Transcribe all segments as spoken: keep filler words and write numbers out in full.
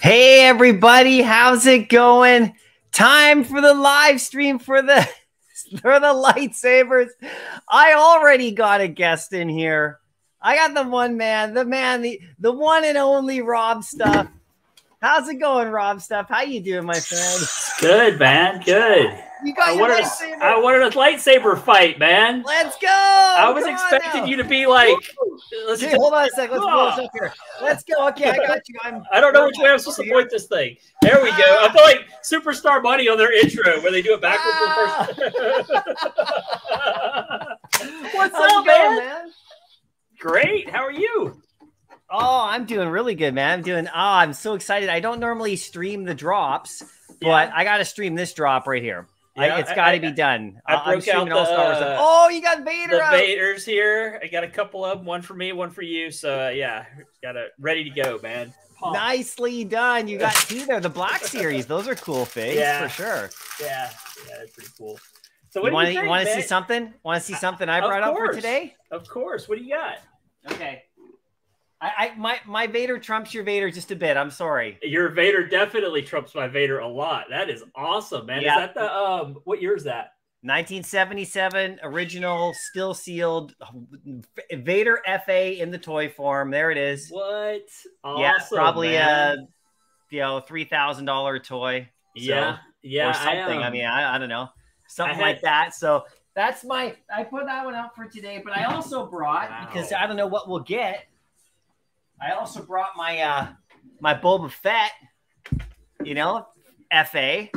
Hey everybody, how's it going? Time for the live stream for the for the lightsabers. I already got a guest in here. I got the one man, the man, the the one and only Rob Stuff. How's it going, Rob Stuff? How you doing, my friend? Good, man. Good. You got I your wanted lightsaber. A, I wanted a lightsaber fight, man. Let's go. I was Come expecting you to be like. Let's Dude, just, hold on a second. Let's oh. blow us up here. Let's go. Okay, I got you. I'm. I don't know which way I'm supposed here. to point this thing. There we go. Ah. I feel like Superstar Bunny on their intro where they do it backwards ah. for the first. What's How's up, man? Going, man? Great. How are you? Oh, I'm doing really good, man. I'm doing. Ah, oh, I'm so excited. I don't normally stream the drops, yeah. but I got to stream this drop right here. Yeah, I, it's got to be done. I uh, broke I'm out the, all Star Wars uh, Oh, you got Vader the out. Vader's here. I got a couple of them, one for me, one for you. So, uh, yeah, got it ready to go, man. Pump. Nicely done. You got two there. The Black Series. Those are cool things yeah. for sure. Yeah. Yeah, that's pretty cool. So what you do want to see something? Want to see something I brought up for today? Of course. What do you got? Okay. I, I my my Vader trumps your Vader just a bit. I'm sorry. Your Vader definitely trumps my Vader a lot. That is awesome, man. Yeah. Is that the um? What year is that? nineteen seventy-seven original, still sealed. Vader F A in the toy form. There it is. What? Awesome, yeah, probably man. a you know three thousand dollar toy. Yeah, so, yeah, or something. I, um, I mean, I, I don't know, something had, like that. So that's my. I put that one out for today, but I also brought wow. because I don't know what we'll get. I also brought my uh, my Boba Fett, you know, F A.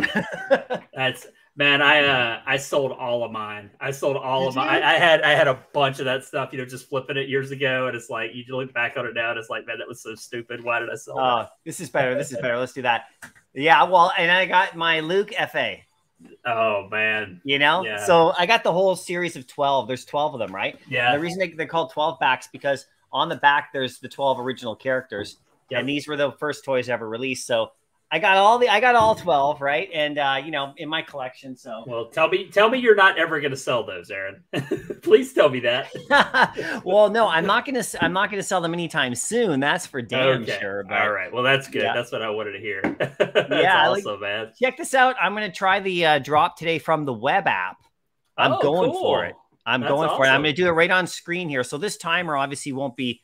That's man. I uh, I sold all of mine. I sold all Did of mine. I, I had I had a bunch of that stuff, you know, just flipping it years ago, and it's like you look back on it now, and it's like, man, that was so stupid. Why did I sell? Oh, that? This is better. This is better. Let's do that. Yeah. Well, and I got my Luke F A. Oh man, you know, yeah. so I got the whole series of twelve. There's twelve of them, right? Yeah. And the reason they, they're called twelve backs because on the back, there's the twelve original characters, yep. and these were the first toys ever released. So I got all the, I got all twelve, right? And uh, you know, in my collection. So well, tell me, tell me, you're not ever going to sell those, Aaron. Please tell me that. Well, no, I'm not going to, I'm not going to sell them anytime soon. That's for damn okay. sure. But, all right, well, that's good. Yeah. That's what I wanted to hear. That's yeah, awesome, like, man. Check this out. I'm going to try the uh, drop today from the web app. I'm oh, going cool. for it. I'm That's going awesome. for it. I'm going to do it right on screen here. So this timer obviously won't be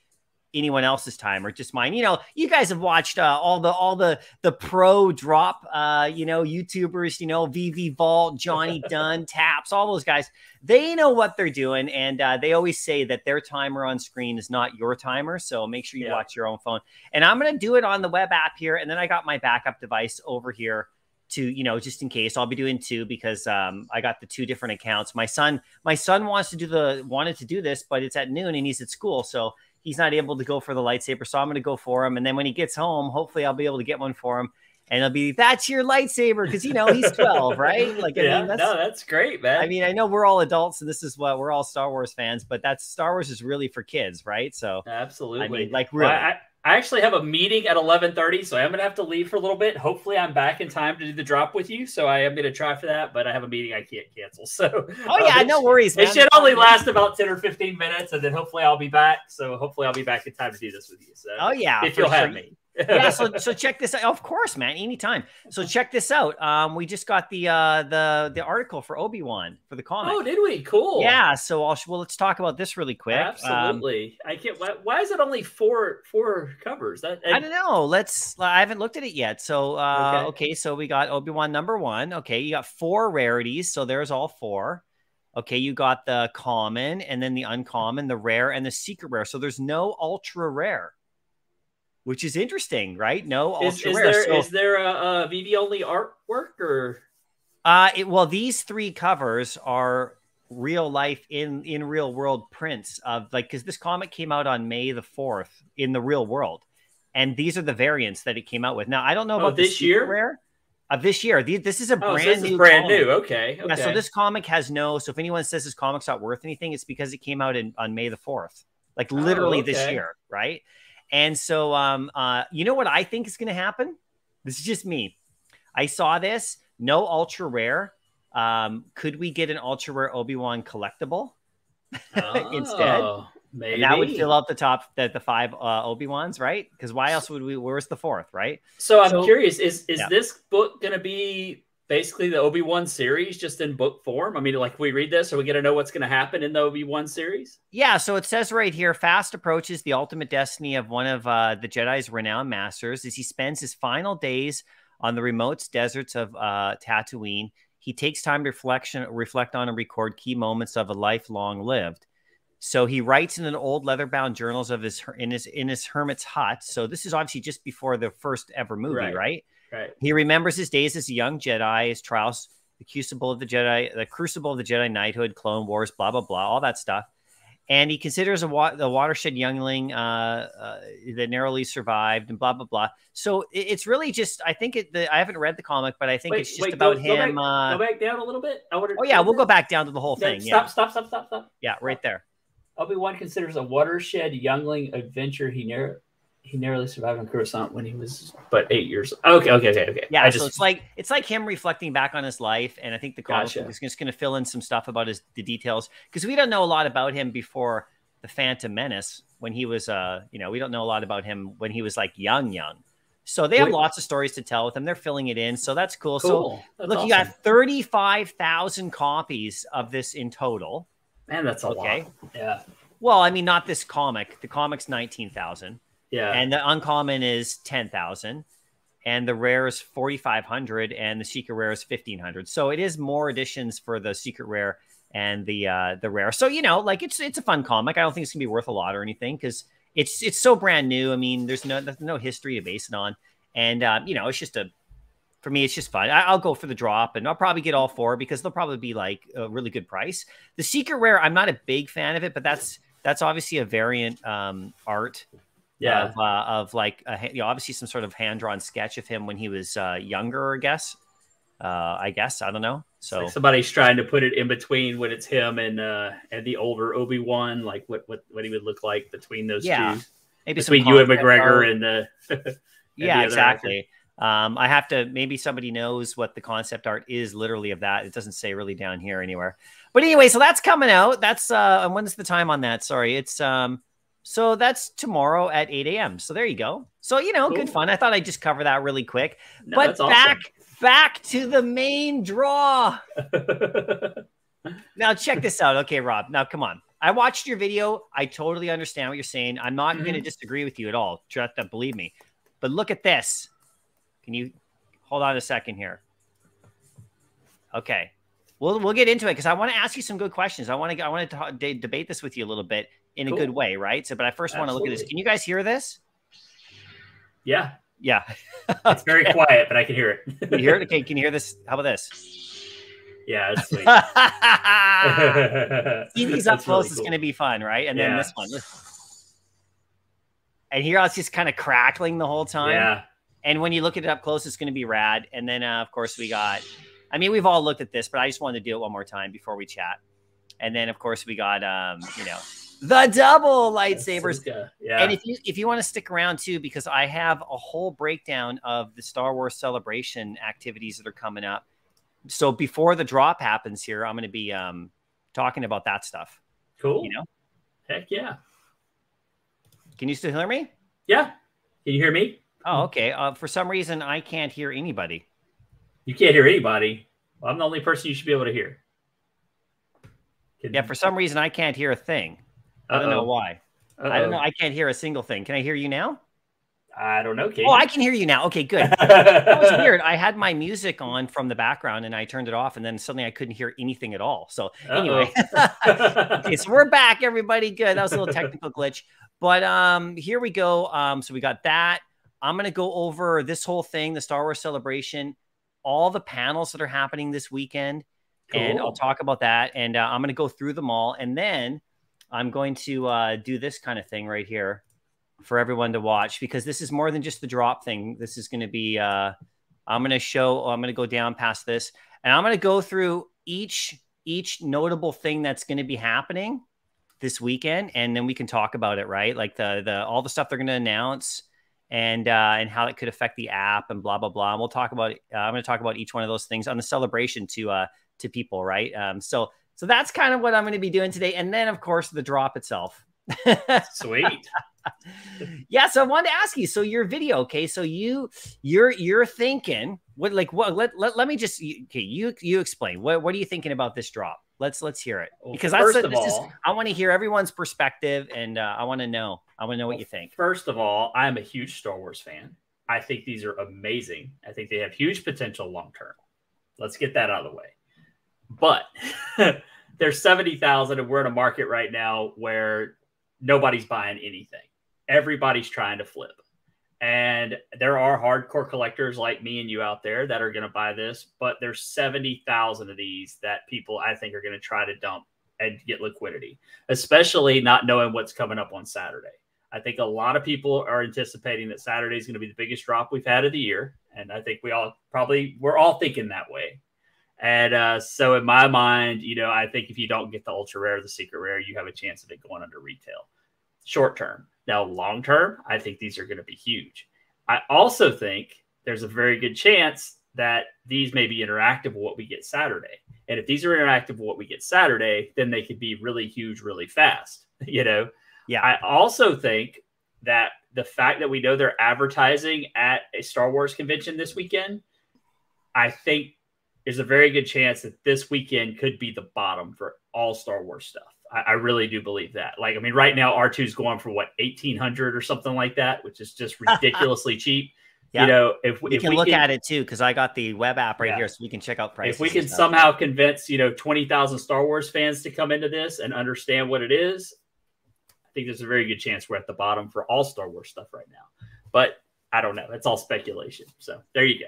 anyone else's timer, just mine. You know, you guys have watched uh, all the all the the pro drop, uh, you know, YouTubers, you know, VeVe Vault, Johnny Dunn, Taps, all those guys. They know what they're doing, and uh, they always say that their timer on screen is not your timer. So make sure you yeah. watch your own phone. And I'm going to do it on the web app here, and then I got my backup device over here. To, you know, just in case I'll be doing two because um, I got the two different accounts. My son, my son wants to do the, wanted to do this, but it's at noon and he's at school. So he's not able to go for the lightsaber. So I'm going to go for him. And then when he gets home, hopefully I'll be able to get one for him. And it'll be, that's your lightsaber. Cause you know, he's twelve, right? Like, yeah, I mean, that's, no, that's great, man. I mean, I know we're all adults and this is what we're all Star Wars fans, but that's Star Wars is really for kids. Right. So absolutely. I mean, like really. I, I, I actually have a meeting at eleven thirty, so I'm going to have to leave for a little bit. Hopefully, I'm back in time to do the drop with you, so I am going to try for that, but I have a meeting I can't cancel. So, Oh, yeah, um, no worries, man. It should only last about ten or fifteen minutes, and then hopefully I'll be back. So hopefully I'll be back in time to do this with you. So, oh, yeah. If you'll sure. have me. yeah, so, so check this out. Of course, man, anytime. So check this out. Um, we just got the uh, the the article for Obi-Wan for the comic. Oh, did we? Cool. Yeah. So I'll well, let's talk about this really quick. Absolutely. Um, I can't. Why, why is it only four four covers? That, I, I don't know. Let's. I haven't looked at it yet. So uh, okay. okay. So we got Obi-Wan number one. Okay, you got four rarities. So there's all four. Okay, you got the common and then the uncommon, the rare and the secret rare. So there's no ultra rare. Which is interesting, right? No ultra rare. Is, is there, so, is there a, a VeVe only artwork or? Uh, it, well, these three covers are real life in, in real world prints of like, cause this comic came out on May the fourth in the real world. And these are the variants that it came out with. Now, I don't know about oh, this year rare of uh, this year. The, this is a oh, brand so this new, is brand comic. new. Okay. okay. Yeah, so this comic has no, so if anyone says this comic's not worth anything, it's because it came out in on May the fourth, like literally oh, okay. this year. Right. And so, um, uh, you know what I think is going to happen? This is just me. I saw this. No ultra rare. Um, could we get an ultra rare Obi-Wan collectible oh. instead? Maybe. And that would fill out the top, the, the five uh, Obi-Wans, right? Because why else would we? Where's the fourth, right? So I'm so, curious, is is yeah. this book going to be basically the Obi-Wan series just in book form? I mean, like we read this, are we going to know what's going to happen in the Obi-Wan series? Yeah, so it says right here, fast approaches the ultimate destiny of one of uh, the Jedi's renowned masters as he spends his final days on the remote deserts of uh, Tatooine. He takes time to reflection, reflect on and record key moments of a life long lived. So he writes in an old leather-bound journals of his in his in his hermit's hut. So this is obviously just before the first ever movie, right? Right. right. He remembers his days as a young Jedi, his trials, the crucible of the Jedi, the crucible of the Jedi knighthood, Clone Wars, blah blah blah, all that stuff. And he considers a wa the watershed youngling uh, uh, that narrowly survived, and blah blah blah. So it, it's really just, I think it. The, I haven't read the comic, but I think wait, it's just wait, about go, him. Go back, uh, go back down a little bit. I wanted, oh yeah, we'll go back down to the whole no, thing. Stop! Yeah. Stop! Stop! Stop! Stop! Yeah, right there. Obi-Wan considers a watershed youngling adventure he narrowly he narrowly survived on Coruscant when he was but eight years old. Okay, okay, okay, okay. Yeah, I just, so it's like it's like him reflecting back on his life, and I think the comic gotcha. is just going to fill in some stuff about his the details because we don't know a lot about him before the Phantom Menace when he was uh you know we don't know a lot about him when he was like young young. So they have Wait. lots of stories to tell with them. They're filling it in, so that's cool. cool. So that's look, awesome. You got thirty-five thousand copies of this in total. Man, that's a okay. lot. Yeah. Well, I mean, not this comic. The comic's nineteen thousand. Yeah. And the uncommon is ten thousand. And the rare is forty-five hundred. And the secret rare is fifteen hundred. So it is more editions for the secret rare and the uh, the rare. So, you know, like it's it's a fun comic. I don't think it's going to be worth a lot or anything because it's it's so brand new. I mean, there's no, there's no history to base it on. And, uh, you know, it's just a, for me, it's just fun. I, I'll go for the drop, and I'll probably get all four because they'll probably be like a really good price. The secret rare, I'm not a big fan of it, but that's that's obviously a variant um, art, yeah, of, uh, of like a, you know, obviously some sort of hand drawn sketch of him when he was uh, younger, I guess. Uh, I guess I don't know. So like somebody's trying to put it in between when it's him and uh, and the older Obi-Wan, like what what what he would look like between those yeah. two, maybe between you and McGregor art. and the and yeah, the exactly. Actor. Um, I have to, maybe somebody knows what the concept art is literally of that. It doesn't say really down here anywhere, but anyway, so that's coming out. That's, uh, when's the time on that? Sorry. It's, um, so that's tomorrow at eight A M So there you go. So, you know, cool. good fun. I thought I'd just cover that really quick, no, but back, awesome. back to the main draw. Now check this out. Okay, Rob, now come on. I watched your video. I totally understand what you're saying. I'm not mm-hmm. going to disagree with you at all. Trust that, believe me, but look at this. Can you hold on a second here? Okay, we'll we'll get into it because I want to ask you some good questions. I want to I want to de debate this with you a little bit in cool. a good way, right? So, but I first want to look at this. Can you guys hear this? Yeah, yeah. Okay. It's very quiet, but I can hear it. Can you hear it? Okay, can you hear this? How about this? Yeah, that's sweet. See these up close really cool. is going to be fun, right? And yeah. then this one, and here I was just kind of crackling the whole time. Yeah. And when you look at it up close, it's going to be rad. And then, uh, of course, we got, I mean, we've all looked at this, but I just wanted to do it one more time before we chat. And then, of course, we got, um, you know, the double lightsabers. Yeah. And if you, if you want to stick around, too, because I have a whole breakdown of the Star Wars Celebration activities that are coming up. So before the drop happens here, I'm going to be um, talking about that stuff. Cool. You know? Heck, yeah. Can you still hear me? Yeah. Can you hear me? Oh, okay. Uh, for some reason, I can't hear anybody. You can't hear anybody? Well, I'm the only person you should be able to hear. Can yeah, for some reason, I can't hear a thing. Uh-oh. I don't know why. Uh-oh. I don't know. I can't hear a single thing. Can I hear you now? I don't know, Kate. Oh, I can hear you now. Okay, good. That was weird. I had my music on from the background, and I turned it off, and then suddenly I couldn't hear anything at all. So Uh-oh. anyway. Okay, so we're back, everybody. Good. That was a little technical glitch. But um, here we go. Um, so we got that. I'm going to go over this whole thing, the Star Wars Celebration, all the panels that are happening this weekend, cool. and I'll talk about that. And uh, I'm going to go through them all. And then I'm going to uh, do this kind of thing right here for everyone to watch, because this is more than just the drop thing. This is going to be, uh, I'm going to show, I'm going to go down past this, and I'm going to go through each, each notable thing that's going to be happening this weekend. And then we can talk about it, right? Like the, the, all the stuff they're going to announce, and uh, and how it could affect the app and blah, blah, blah. And we'll talk about, uh, I'm going to talk about each one of those things on the celebration to uh, to people, right? Um, so so that's kind of what I'm going to be doing today. And then, of course, the drop itself. Sweet. Yeah, so I wanted to ask you, so your video, okay, so you you're you're thinking what, like what, let, let, let me just you, okay you you explain what what are you thinking about this drop? Let's let's hear it, because well, first that's, of this all, is, I want to hear everyone's perspective, and uh, I want to know I want to know well, what you think. First of all, I'm a huge Star Wars fan. I think these are amazing. I think they have huge potential long term. Let's get that out of the way. But there's seventy thousand, and we're in a market right now where nobody's buying anything. Everybody's trying to flip. And there are hardcore collectors like me and you out there that are going to buy this, but there's seventy thousand of these that people, I think, are going to try to dump and get liquidity, especially not knowing what's coming up on Saturday. I think a lot of people are anticipating that Saturday is going to be the biggest drop we've had of the year. And I think we all probably, we're all thinking that way. And uh, so in my mind, you know, I think if you don't get the ultra rare, the secret rare, you have a chance of it going under retail short term. Now, long term, I think these are going to be huge. I also think there's a very good chance that these may be interactive with what we get Saturday. And if these are interactive with what we get Saturday, then they could be really huge, really fast, you know? Yeah. I also think that the fact that we know they're advertising at a Star Wars convention this weekend, I think there's a very good chance that this weekend could be the bottom for all Star Wars stuff. I, I really do believe that. Like, I mean, right now R two is going for what, eighteen hundred or something like that, which is just ridiculously cheap. Yeah. You know, if we if can we look can, at it too, because I got the web app right yeah. here, so we can check out prices. If we can somehow convince, you know, twenty thousand Star Wars fans to come into this and understand what it is, I think there's a very good chance we're at the bottom for all Star Wars stuff right now. But I don't know. It's all speculation. So there you go.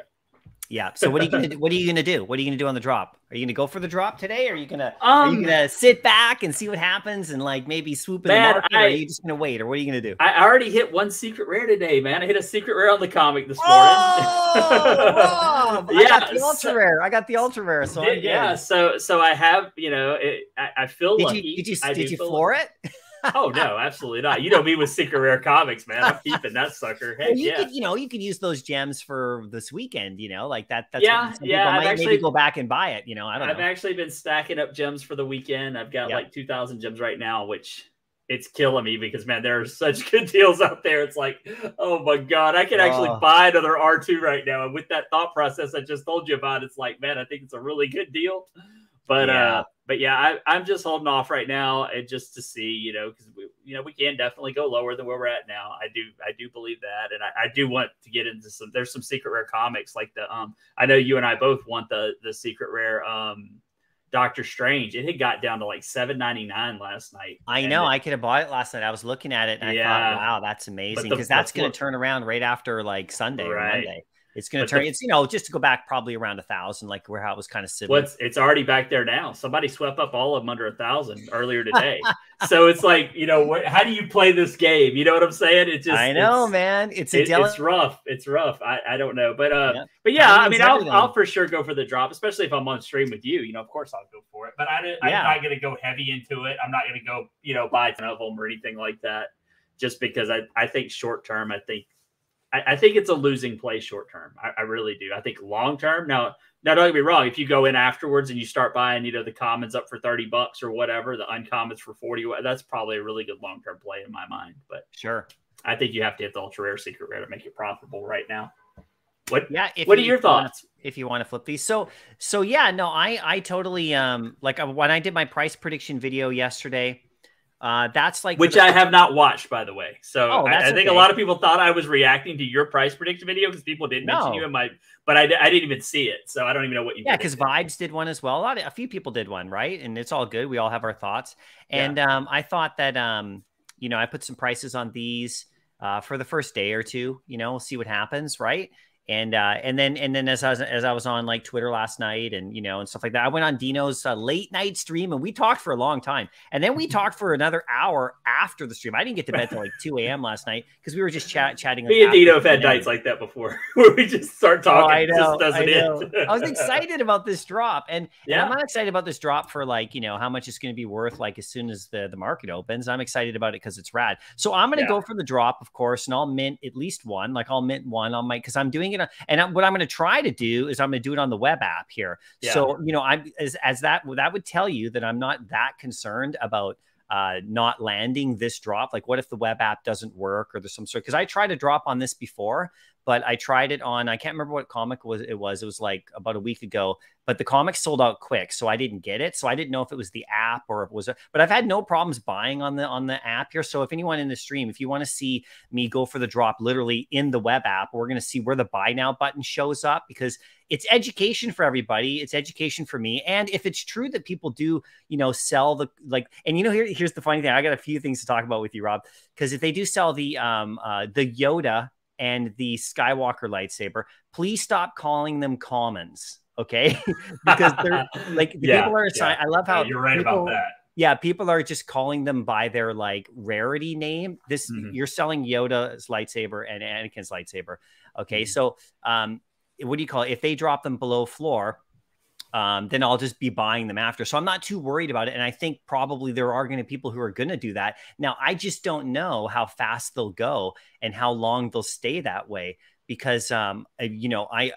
Yeah. So what are you going to what are you going to do? What are you going to do on the drop? Are you going to go for the drop today? Or are you going to um, are you going to sit back and see what happens and like maybe swoop in man, the market? I, or are you just going to wait? Or what are you going to do? I already hit one secret rare today, man. I hit a secret rare on the comic this oh, morning. Rob, yeah, I got the ultra so, rare. I got the ultra rare. So it, yeah. So so I have you know it, I, I feel did lucky. You, did you I did you floor lucky. It? Oh no, absolutely not. You know me with secret rare comics, man. I'm keeping that sucker. Hey, well, you yeah. could, you know, you could use those gems for this weekend, you know, like that. That's yeah, what some yeah. I've might actually, maybe go back and buy it. You know, I don't I've know. I've actually been stacking up gems for the weekend. I've got yep. like two thousand gems right now, which it's killing me because, man, there are such good deals out there. It's like, oh my God, I can actually oh. buy another R two right now. And with that thought process I just told you about, it's like, man, I think it's a really good deal. But yeah. uh, but yeah, I, I'm just holding off right now, and just to see, you know, because we, you know, we can definitely go lower than where we're at now. I do, I do believe that, and I, I do want to get into some. There's some secret rare comics like the um. I know you and I both want the the secret rare um, Doctor Strange. It had got down to like seven ninety-nine last night. I know. It, I could have bought it last night. I was looking at it and yeah. I thought, wow, that's amazing, because that's going to turn around right after like Sunday right. or Monday. It's going to turn, the, it's, you know, just to go back probably around a thousand, like where how it was kind of sitting. Well, it's, it's already back there now. Somebody swept up all of them under a thousand earlier today. So it's like, you know, what, how do you play this game? You know what I'm saying? It's just, I know, it's, man. It's, it, it's rough. It's rough. I, I don't know. But, uh, yeah. but yeah, I, I mean, I'll, I'll for sure go for the drop, especially if I'm on stream with you, you know, of course I'll go for it, but I, I'm yeah. not going to go heavy into it. I'm not going to go, you know, buy ten of them or anything like that, just because I, I think short term, I think, I think it's a losing play short term. I, I really do. I think long term. Now, now don't get me wrong. If you go in afterwards and you start buying, you know, the commons up for thirty bucks or whatever, the uncommons for forty, that's probably a really good long term play in my mind. But sure, I think you have to hit the ultra rare, secret rare to make it profitable right now. What? Yeah. If what you, are your thoughts? If you want to flip these, so so yeah, no, I I totally um like when I did my price prediction video yesterday. Uh, that's like, which I have not watched, by the way. So oh, I, I think okay. a lot of people thought I was reacting to your price prediction video because people did mention no. you in my, but I, I didn't even see it. So I don't even know what you Yeah, because Vibes did one as well. A lot of, a few people did one, right? And it's all good. We all have our thoughts. And yeah. um, I thought that, um, you know, I put some prices on these uh, for the first day or two, you know, we'll see what happens, right? And, uh, and then, and then as I was, as I was on like Twitter last night and, you know, and stuff like that, I went on Dino's uh, late night stream and we talked for a long time. And then we talked for another hour after the stream. I didn't get to bed till like two A M last night, cause we were just chat chatting. Me and Dino have had nights like that before where we just start talking. Oh, I know, it just doesn't I know. end. I was excited about this drop, and, yeah. and I'm not excited about this drop for like, you know, how much it's going to be worth. Like as soon as the, the market opens, I'm excited about it cause it's rad. So I'm going to yeah. go for the drop, of course, and I'll mint at least one, like I'll mint one on my, cause I'm doing it. And what I'm going to try to do is I'm going to do it on the web app here. Yeah. So, you know, I'm as, as that, that would tell you that I'm not that concerned about uh, not landing this drop? Like, what if the web app doesn't work or there's some sort? Because I tried to drop on this before, but I tried it on, I can't remember what comic was it was. It was like about a week ago, but the comic sold out quick, so I didn't get it. So I didn't know if it was the app or if it was, a, but I've had no problems buying on the on the app here. So if anyone in the stream, if you want to see me go for the drop literally in the web app, we're going to see where the buy now button shows up, because it's education for everybody. It's education for me. And if it's true that people do, you know, sell the, like, and you know, here, here's the funny thing. I got a few things to talk about with you, Rob, because if they do sell the, um, uh, the Yoda and the Skywalker lightsaber, please stop calling them commons, okay? Because they're like, the yeah, people are assigned. Yeah. I love how yeah, you're right people, about that. Yeah, people are just calling them by their like rarity name. This mm-hmm. You're selling Yoda's lightsaber and Anakin's lightsaber, okay? Mm-hmm. So, um, what do you call it? If they drop them below floor, um, then I'll just be buying them after. So I'm not too worried about it. And I think probably there are going to be people who are going to do that. Now, I just don't know how fast they'll go and how long they'll stay that way, because, um, you know, I,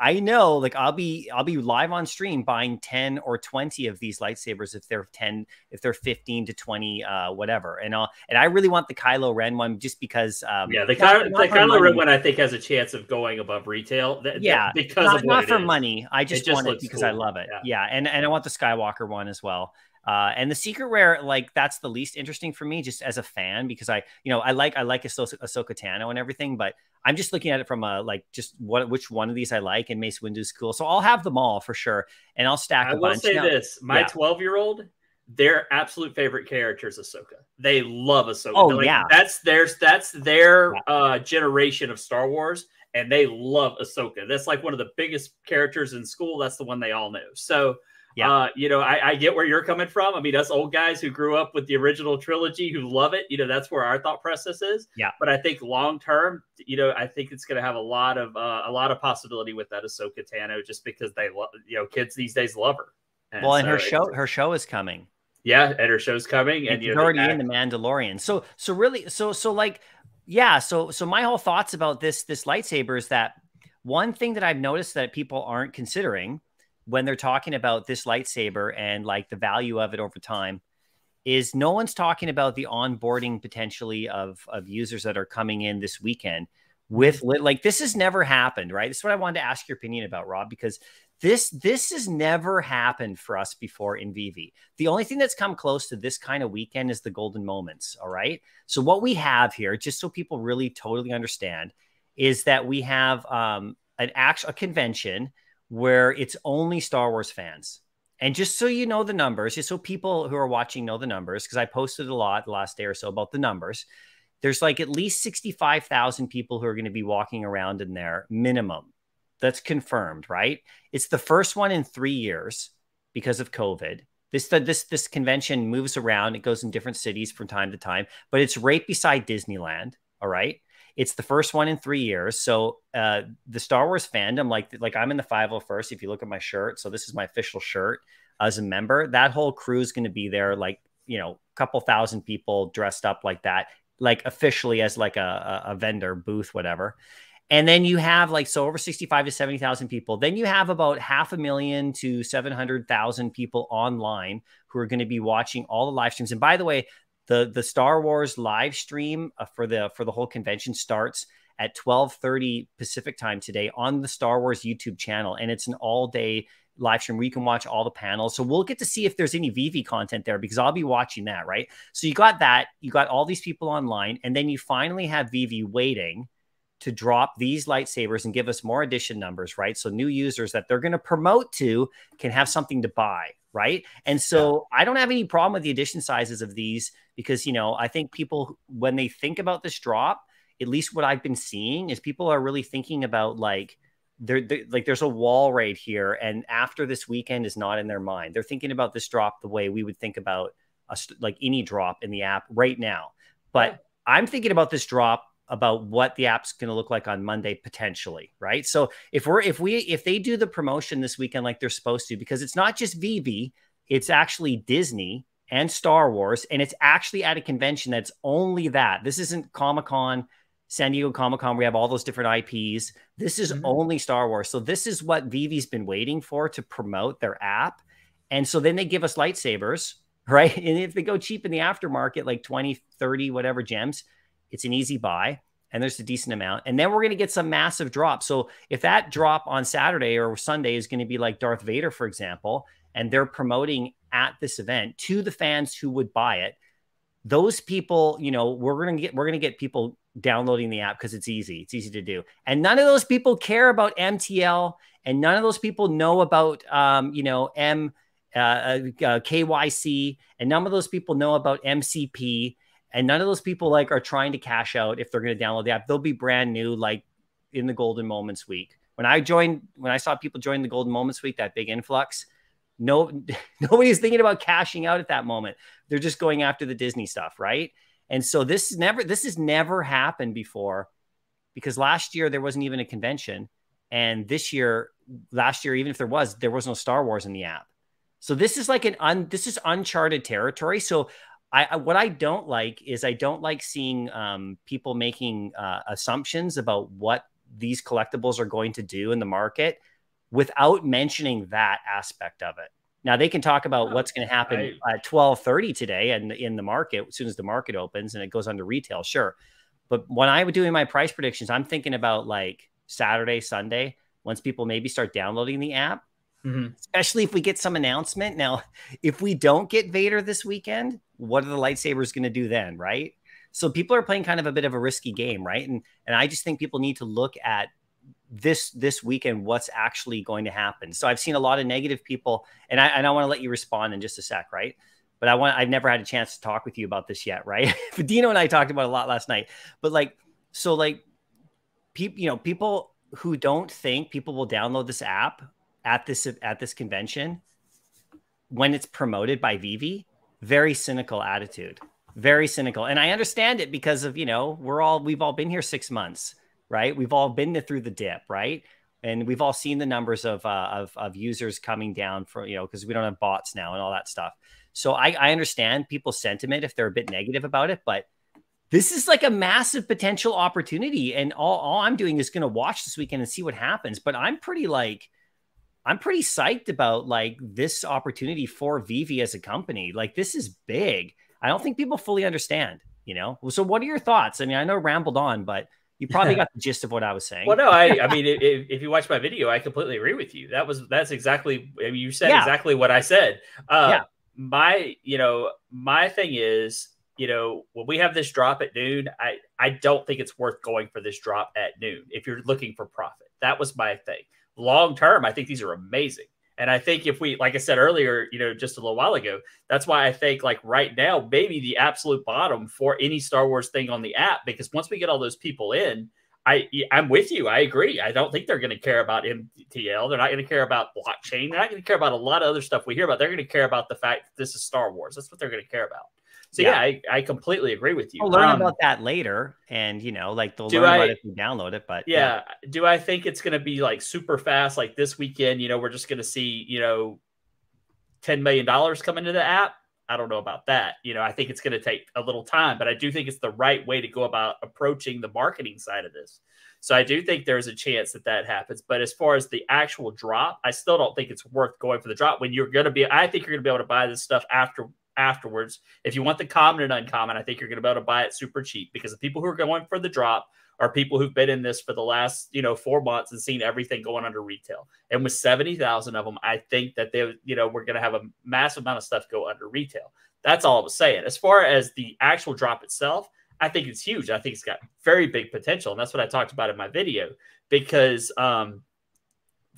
I know like I'll be, I'll be live on stream buying ten or twenty of these lightsabers. If they're ten, if they're fifteen to twenty, uh, whatever. And I'll, and I really want the Kylo Ren one just because, um, yeah, the, Ky the Kylo Ren one I think has a chance of going above retail. Th yeah. Th because not, of what not for is. money. I just, just want it because cool. I love it. Yeah. yeah. And, and I want the Skywalker one as well. Uh, and the secret rare, like that's the least interesting for me, just as a fan, because I, you know, I like I like Ahsoka, Ahsoka Tano and everything, but I'm just looking at it from a like just what which one of these I like, and Mace Windu's cool, so I'll have them all for sure, and I'll stack. I a will bunch. say now, this: my twelve-year-old, yeah. their absolute favorite character is Ahsoka. They love Ahsoka. Oh like, yeah, that's their that's their yeah. uh, generation of Star Wars, and they love Ahsoka. That's like one of the biggest characters in school. That's the one they all know. So. Yeah. Uh, you know, I, I get where you're coming from. I mean, us old guys who grew up with the original trilogy who love it, you know, that's where our thought process is. Yeah. But I think long term, you know, I think it's going to have a lot of uh, a lot of possibility with that Ahsoka Tano, just because they love, you know, kids these days love her. And well, and so her show, her show is coming. Yeah, and her show's coming, and you're already in the Mandalorian. So, so really, so so like, yeah. So so my whole thoughts about this this lightsaber is that one thing that I've noticed that people aren't considering when they're talking about this lightsaber and like the value of it over time is no one's talking about the onboarding potentially of, of users that are coming in this weekend with like, this has never happened, right? This is what I wanted to ask your opinion about, Rob, because this, this has never happened for us before in VeVe. The only thing that's come close to this kind of weekend is the Golden Moments. All right. So what we have here, just so people really totally understand, is that we have um, an actual convention where it's only Star Wars fans. And just so you know the numbers, just so people who are watching know the numbers, because I posted a lot the last day or so about the numbers, there's like at least sixty-five thousand people who are going to be walking around in there, minimum. That's confirmed, right? It's the first one in three years because of COVID. This, this, this convention moves around. It goes in different cities from time to time, but it's right beside Disneyland, all right? It's the first one in three years. So uh, the Star Wars fandom, like, like I'm in the five oh first, if you look at my shirt. So this is my official shirt as a member. That whole crew is going to be there, like, you know, a couple thousand people dressed up like that, like officially as like a, a vendor booth, whatever. And then you have like, so over sixty-five to seventy thousand people. Then you have about half a million to seven hundred thousand people online who are going to be watching all the live streams. And by the way, The, the Star Wars live stream uh, for the for the whole convention starts at twelve thirty Pacific time today on the Star Wars YouTube channel. And it's an all-day live stream where you can watch all the panels. So we'll get to see if there's any VeVe content there, because I'll be watching that, right? So you got that. You got all these people online. And then you finally have VeVe waiting to drop these lightsabers and give us more edition numbers, right? So new users that they're going to promote to can have something to buy, right? And so I don't have any problem with the edition sizes of these, because, you know, I think people, when they think about this drop, at least what I've been seeing is people are really thinking about like, they're, they're, like there's a wall right here. And after this weekend is not in their mind. They're thinking about this drop the way we would think about a, like any drop in the app right now. But I'm thinking about this drop about what the app's going to look like on Monday, potentially, right? So if we're, if we, if they do the promotion this weekend, like they're supposed to, because it's not just VeVe, it's actually Disney and Star Wars. And it's actually at a convention that's only that. This isn't Comic-Con, San Diego Comic-Con. We have all those different I Ps. This is mm-hmm. only Star Wars. So this is what VeVe's been waiting for to promote their app. And so then they give us lightsabers right? And if they go cheap in the aftermarket, like twenty, thirty, whatever gems, it's an easy buy. And there's a decent amount. And then we're going to get some massive drop. So if that drop on Saturday or Sunday is going to be like Darth Vader, for example, and they're promoting at this event to the fans who would buy it, those people, you know, we're going to get, we're going to get people downloading the app because it's easy. It's easy to do. And none of those people care about M T L, and none of those people know about, um, you know, M uh, uh, K Y C, and none of those people know about M C P. And none of those people like are trying to cash out if they're going to download the app. They'll be brand new, like in the Golden Moments week. When I joined, when I saw people join the Golden Moments week, that big influx, no, nobody's thinking about cashing out at that moment. They're just going after the Disney stuff, right? And so this is never, this has never happened before, because last year there wasn't even a convention, and this year, last year, even if there was, there was no Star Wars in the app. So this is like an un, this is uncharted territory. So. I, what I don't like is I don't like seeing um, people making uh, assumptions about what these collectibles are going to do in the market without mentioning that aspect of it. Now, they can talk about what's going to happen at twelve thirty today and in the market, as soon as the market opens and it goes on to retail. Sure. But when I was doing my price predictions, I'm thinking about like Saturday, Sunday, once people maybe start downloading the app, mm-hmm. especially if we get some announcement. Now, if we don't get Vader this weekend, what are the lightsabers going to do then, right? So people are playing kind of a bit of a risky game, right? And and I just think people need to look at this this weekend, what's actually going to happen. So I've seen a lot of negative people, and I, and I want to let you respond in just a sec, right? But I want I've never had a chance to talk with you about this yet, right? Dino and I talked about it a lot last night, but like so like people, you know, people who don't think people will download this app at this at this convention when it's promoted by VeVe. Very cynical attitude, very cynical. And I understand it because of, you know, we're all, we've all been here six months, right? We've all been through the dip, right? And we've all seen the numbers of, uh, of, of users coming down for, you know, because we don't have bots now and all that stuff. So I, I understand people's sentiment if they're a bit negative about it, but this is like a massive potential opportunity. And all, all I'm doing is going to watch this weekend and see what happens. But I'm pretty like, I'm pretty psyched about like this opportunity for VeVe as a company. Like this is big. I don't think people fully understand, you know? So what are your thoughts? I mean, I know I rambled on, but you probably got the gist of what I was saying. Well, no, I, I mean, if, if you watch my video, I completely agree with you. That was, that's exactly, I mean, you said yeah. exactly what I said. Uh, yeah. My, you know, my thing is, you know, when we have this drop at noon, I, I don't think it's worth going for this drop at noon if you're looking for profit. That was my thing. Long term, I think these are amazing. And I think if we, like I said earlier, you know, just a little while ago, that's why I think like right now, maybe the absolute bottom for any Star Wars thing on the app, because once we get all those people in, I, I'm with you. I agree. I don't think they're going to care about M T L. They're not going to care about blockchain. They're not going to care about a lot of other stuff we hear about. They're going to care about the fact that this is Star Wars. That's what they're going to care about. So yeah, yeah I, I completely agree with you. We'll learn um, about that later, and you know, like they'll learn I, about it if you download it. But yeah, yeah. Do I think it's going to be like super fast? Like this weekend, you know, we're just going to see, you know, ten million dollars come into the app. I don't know about that. You know, I think it's going to take a little time, but I do think it's the right way to go about approaching the marketing side of this. So I do think there's a chance that that happens. But as far as the actual drop, I still don't think it's worth going for the drop when you're going to be. I think you're going to be able to buy this stuff after. afterwards. If you want the common and uncommon, I think you're going to be able to buy it super cheap, because the people who are going for the drop are people who've been in this for the last, you know, four months and seen everything going under retail. And with seventy thousand of them, I think that they, you know, we're going to have a massive amount of stuff go under retail. That's all I was saying. As far as the actual drop itself, I think it's huge. I think it's got very big potential. And that's what I talked about in my video, because um,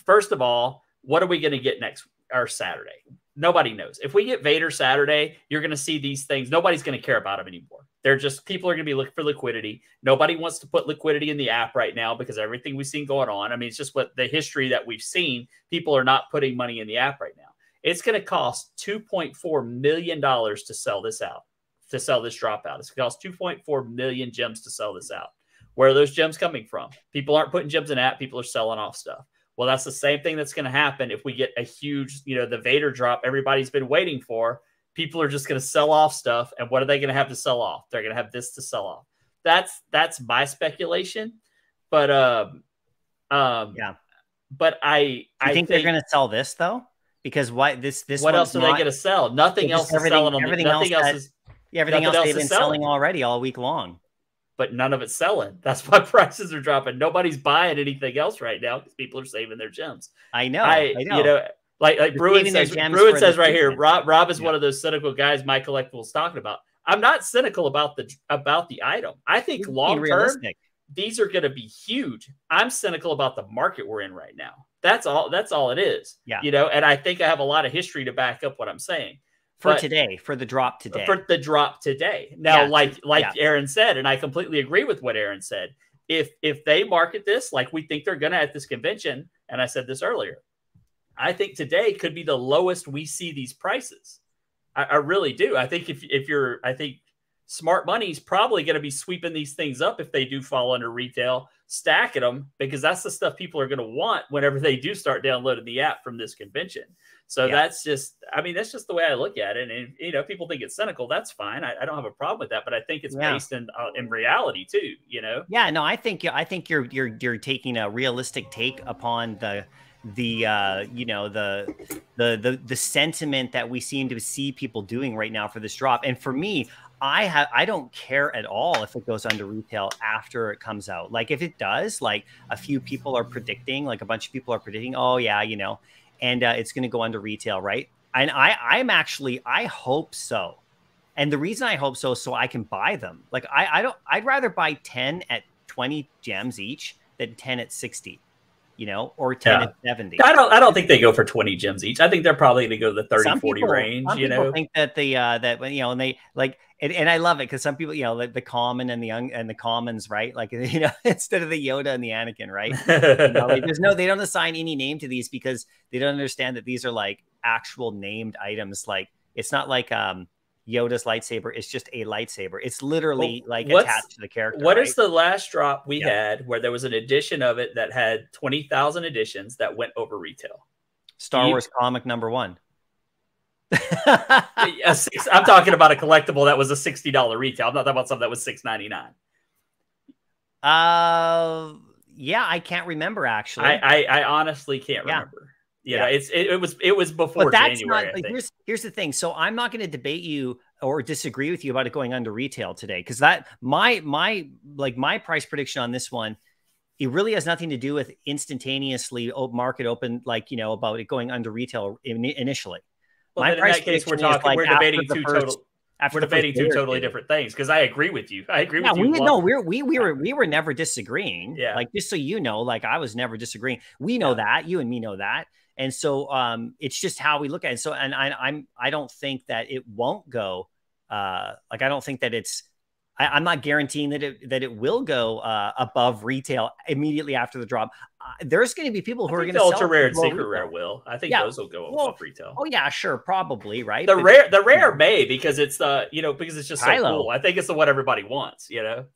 first of all, what are we going to get next or Saturday? Nobody knows. If we get Vader Saturday, you're going to see these things. Nobody's going to care about them anymore. They're just, people are going to be looking for liquidity. Nobody wants to put liquidity in the app right now because everything we've seen going on. I mean, it's just what the history that we've seen. People are not putting money in the app right now. It's going to cost two point four million dollars to sell this out, to sell this dropout. It's going to cost two point four million gems to sell this out. Where are those gems coming from? People aren't putting gems in the app. People are selling off stuff. Well, that's the same thing that's going to happen if we get a huge, you know, the Vader drop everybody's been waiting for. People are just going to sell off stuff. And what are they going to have to sell off? They're going to have this to sell off. That's that's my speculation. But um, um, yeah, but I, I think, think they're going to sell this, though, because why this this what else are not, they going to sell? Nothing else is selling them. Everything nothing else, else is yeah, everything else, else they've been selling. selling already all week long. But none of it's selling. That's why prices are dropping. Nobody's buying anything else right now because people are saving their gems. I know. I, I know. You know, like like Bruin says, Bruin says right here, Rob Rob is yeah. one of those cynical guys Mike Collectibles talking about. I'm not cynical about the about the item. I think long term these are going to be huge. I'm cynical about the market we're in right now. That's all. That's all it is. Yeah. You know, and I think I have a lot of history to back up what I'm saying for but, today, for the drop today, for the drop today. Now, yeah. like like yeah. Aaron said, and I completely agree with what Aaron said. If if they market this like we think they're going to at this convention, and I said this earlier, I think today could be the lowest we see these prices. I, I really do. I think if if you're, I think smart money's probably going to be sweeping these things up if they do fall under retail, stacking them, because that's the stuff people are going to want whenever they do start downloading the app from this convention. So yeah. that's just, I mean, that's just the way I look at it. And, you know, people think it's cynical. That's fine. I, I don't have a problem with that, but I think it's yeah. based in, uh, in reality too, you know? Yeah, no, I think, I think you're, you're, you're taking a realistic take upon the, the, uh, you know, the, the, the, the sentiment that we seem to see people doing right now for this drop. And for me, I have I don't care at all if it goes under retail after it comes out. Like if it does, like a few people are predicting, like a bunch of people are predicting, oh yeah, you know, and uh, it's going to go under retail, right? And I I'm actually I hope so, and the reason I hope so is so I can buy them. Like I I don't I'd rather buy ten at twenty gems each than ten at sixty. You know, or ten yeah. and seventy. I don't. I don't think they go for twenty gems each. I think they're probably going to go to the thirty, some forty people, range. Some you know, think that the uh, that you know, and they like, and, and I love it because some people, you know, the, the common and the young and the commons, right? Like you know, instead of the Yoda and the Anakin, right? You know, like, there's no, they don't assign any name to these because they don't understand that these are like actual named items. Like it's not like um Yoda's lightsaber. It's just a lightsaber. It's literally well, like attached to the character. What right? is the last drop we yeah. had where there was an edition of it that had twenty thousand editions that went over retail? Star you, Wars comic number one. a six, I'm talking about a collectible that was a sixty dollar retail. I'm not talking about something that was six ninety-nine. Uh, yeah, I can't remember actually. I, I, I honestly can't yeah. remember. You yeah, know, it's it, it was it was before but that's January. Not, like, here's here's the thing. So I'm not going to debate you or disagree with you about it going under retail today, because that my my like my price prediction on this one, it really has nothing to do with instantaneously market open, like you know about it going under retail in, initially. Well, my price in that case, we're talking like we're debating two first, total. After we're debating two totally different things, because I agree with you. I agree yeah, with you. We, no, we're, we we were we were never disagreeing. Yeah, like just so you know, like I was never disagreeing. We know yeah. that you and me know that, and so um, it's just how we look at it. So, and I, I'm I don't think that it won't go. Uh, like I don't think that it's. I, I'm not guaranteeing that it that it will go uh, above retail immediately after the drop. Uh, there's going to be people who I are going to sell ultra rare and secret rare will. I think yeah. those will go well, above retail. Oh yeah, sure, probably right. The but rare, the rare may because it's the uh, you know because it's just Kylo. So cool. I think it's the what everybody wants. You know.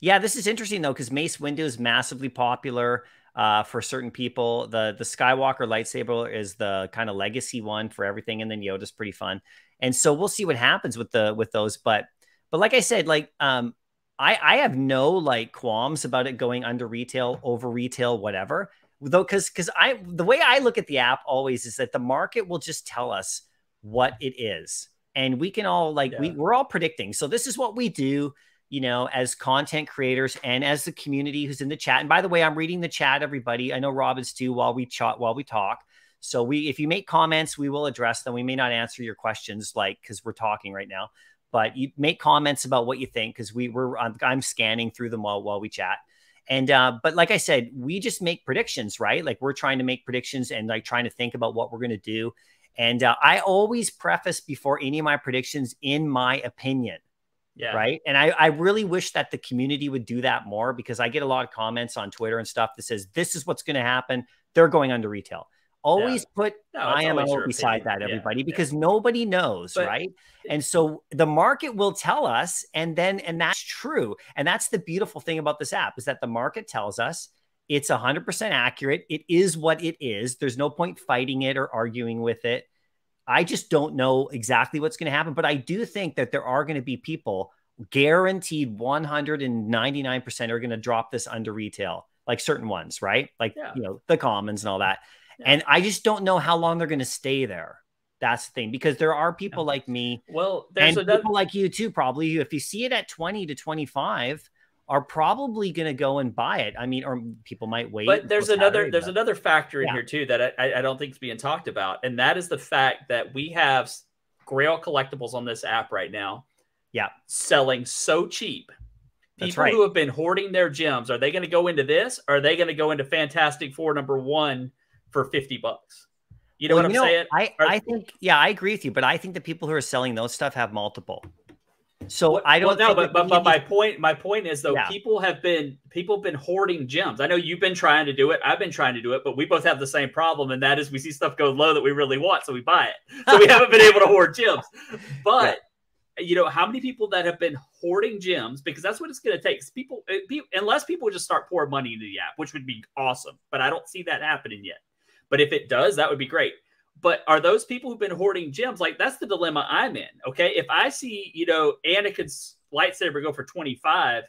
Yeah, this is interesting though because Mace Windu is massively popular uh, for certain people. The the Skywalker lightsaber is the kind of legacy one for everything, and then Yoda's pretty fun. And so we'll see what happens with the with those, but. But like I said, like um, I, I have no like qualms about it going under retail, over retail, whatever. Though, because because I the way I look at the app always is that the market will just tell us what it is, and we can all like yeah. we we're all predicting. So this is what we do, you know, as content creators and as the community who's in the chat. And by the way, I'm reading the chat, everybody. I know Rob is too while we chat while we talk. So we if you make comments, we will address them. We may not answer your questions like because we're talking right now. But you make comments about what you think because we were I'm, I'm scanning through them all while we chat. And uh, but like I said, we just make predictions, right? Like we're trying to make predictions and like trying to think about what we're going to do. And uh, I always preface before any of my predictions, in my opinion. Yeah. Right. And I, I really wish that the community would do that more because I get a lot of comments on Twitter and stuff that says this is what's going to happen. They're going under retail. Always yeah. put no, I M O beside that, everybody, yeah, because yeah. nobody knows, but, right? And so the market will tell us, and then and that's true. And that's the beautiful thing about this app is that the market tells us it's one hundred percent accurate. It is what it is. There's no point fighting it or arguing with it. I just don't know exactly what's going to happen, but I do think that there are going to be people guaranteed one hundred ninety-nine percent are going to drop this under retail, like certain ones, right? Like, yeah. you know, the commons and all that. Yeah. And I just don't know how long they're going to stay there. That's the thing, because there are people yeah. like me. Well, there's and people like you too, probably. If you see it at twenty to twenty-five, are probably going to go and buy it. I mean, or people might wait. But there's another there's about. another factor in yeah. here too that I, I don't think is being talked about, and that is the fact that we have Grail collectibles on this app right now. Yeah, selling so cheap. People That's right. who have been hoarding their gems, are they going to go into this? Or are they going to go into Fantastic Four number one for fifty bucks? You know well, what I'm you know, saying? I, I think, yeah, I agree with you, but I think the people who are selling those stuff have multiple. So I don't well, no, think but, but my point my point is though, yeah. people have been people have been hoarding gems. I know you've been trying to do it, I've been trying to do it, but we both have the same problem, and that is we see stuff go low that we really want, so we buy it. So we haven't been able to hoard gems. But yeah. you know, how many people that have been hoarding gems, because that's what it's going to take. People it, be, unless people just start pouring money into the app, which would be awesome, but I don't see that happening yet. But if it does, that would be great. But are those people who've been hoarding gems? Like, that's the dilemma I'm in, okay? If I see, you know, Anakin's lightsaber go for twenty-five,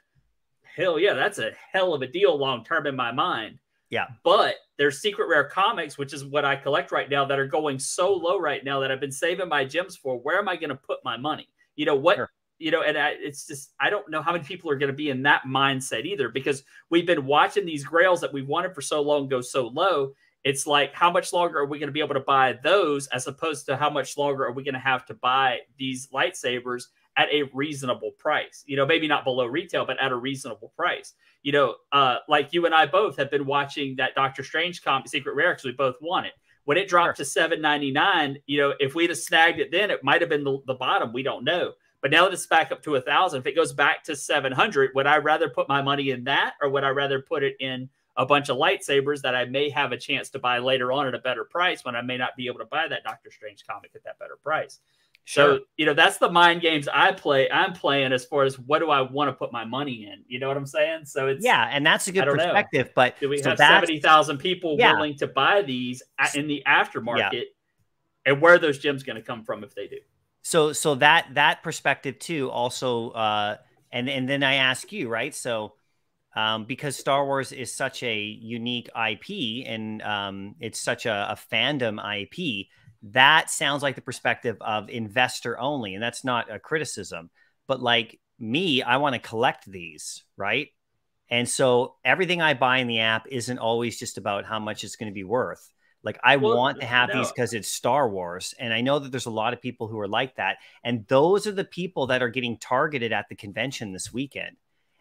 hell yeah, that's a hell of a deal long-term in my mind. Yeah. But there's secret rare comics, which is what I collect right now, that are going so low right now that I've been saving my gems for. Where am I going to put my money? You know, what, sure. you know, and I, it's just, I don't know how many people are going to be in that mindset either, because we've been watching these grails that we wanted for so long go so low. It's like, how much longer are we going to be able to buy those, as opposed to how much longer are we going to have to buy these lightsabers at a reasonable price? You know, maybe not below retail, but at a reasonable price. You know, uh, like you and I both have been watching that Doctor Strange comic, Secret Rare, because we both want it. When it dropped sure. to seven ninety-nine, you know, if we'd have snagged it then, it might have been the, the bottom. We don't know. But now that it's back up to one thousand, if it goes back to seven hundred, would I rather put my money in that, or would I rather put it in a bunch of lightsabers that I may have a chance to buy later on at a better price, when I may not be able to buy that Doctor Strange comic at that better price? Sure. So, you know, that's the mind games I play. I'm playing as far as, what do I want to put my money in? You know what I'm saying? So it's, yeah. And that's a good perspective, know. But do we so have seventy thousand people yeah. willing to buy these in the aftermarket? Yeah. And where are those gems going to come from if they do? So, so that, that perspective too, also, uh, and, and then I ask you, right? So, Um, because Star Wars is such a unique I P, and um, it's such a, a fandom I P, that sounds like the perspective of investor only. And that's not a criticism, but like me, I want to collect these, right? And so everything I buy in the app isn't always just about how much it's going to be worth. Like, I well, want to have no. these because it's Star Wars. And I know that there's a lot of people who are like that. And those are the people that are getting targeted at the convention this weekend.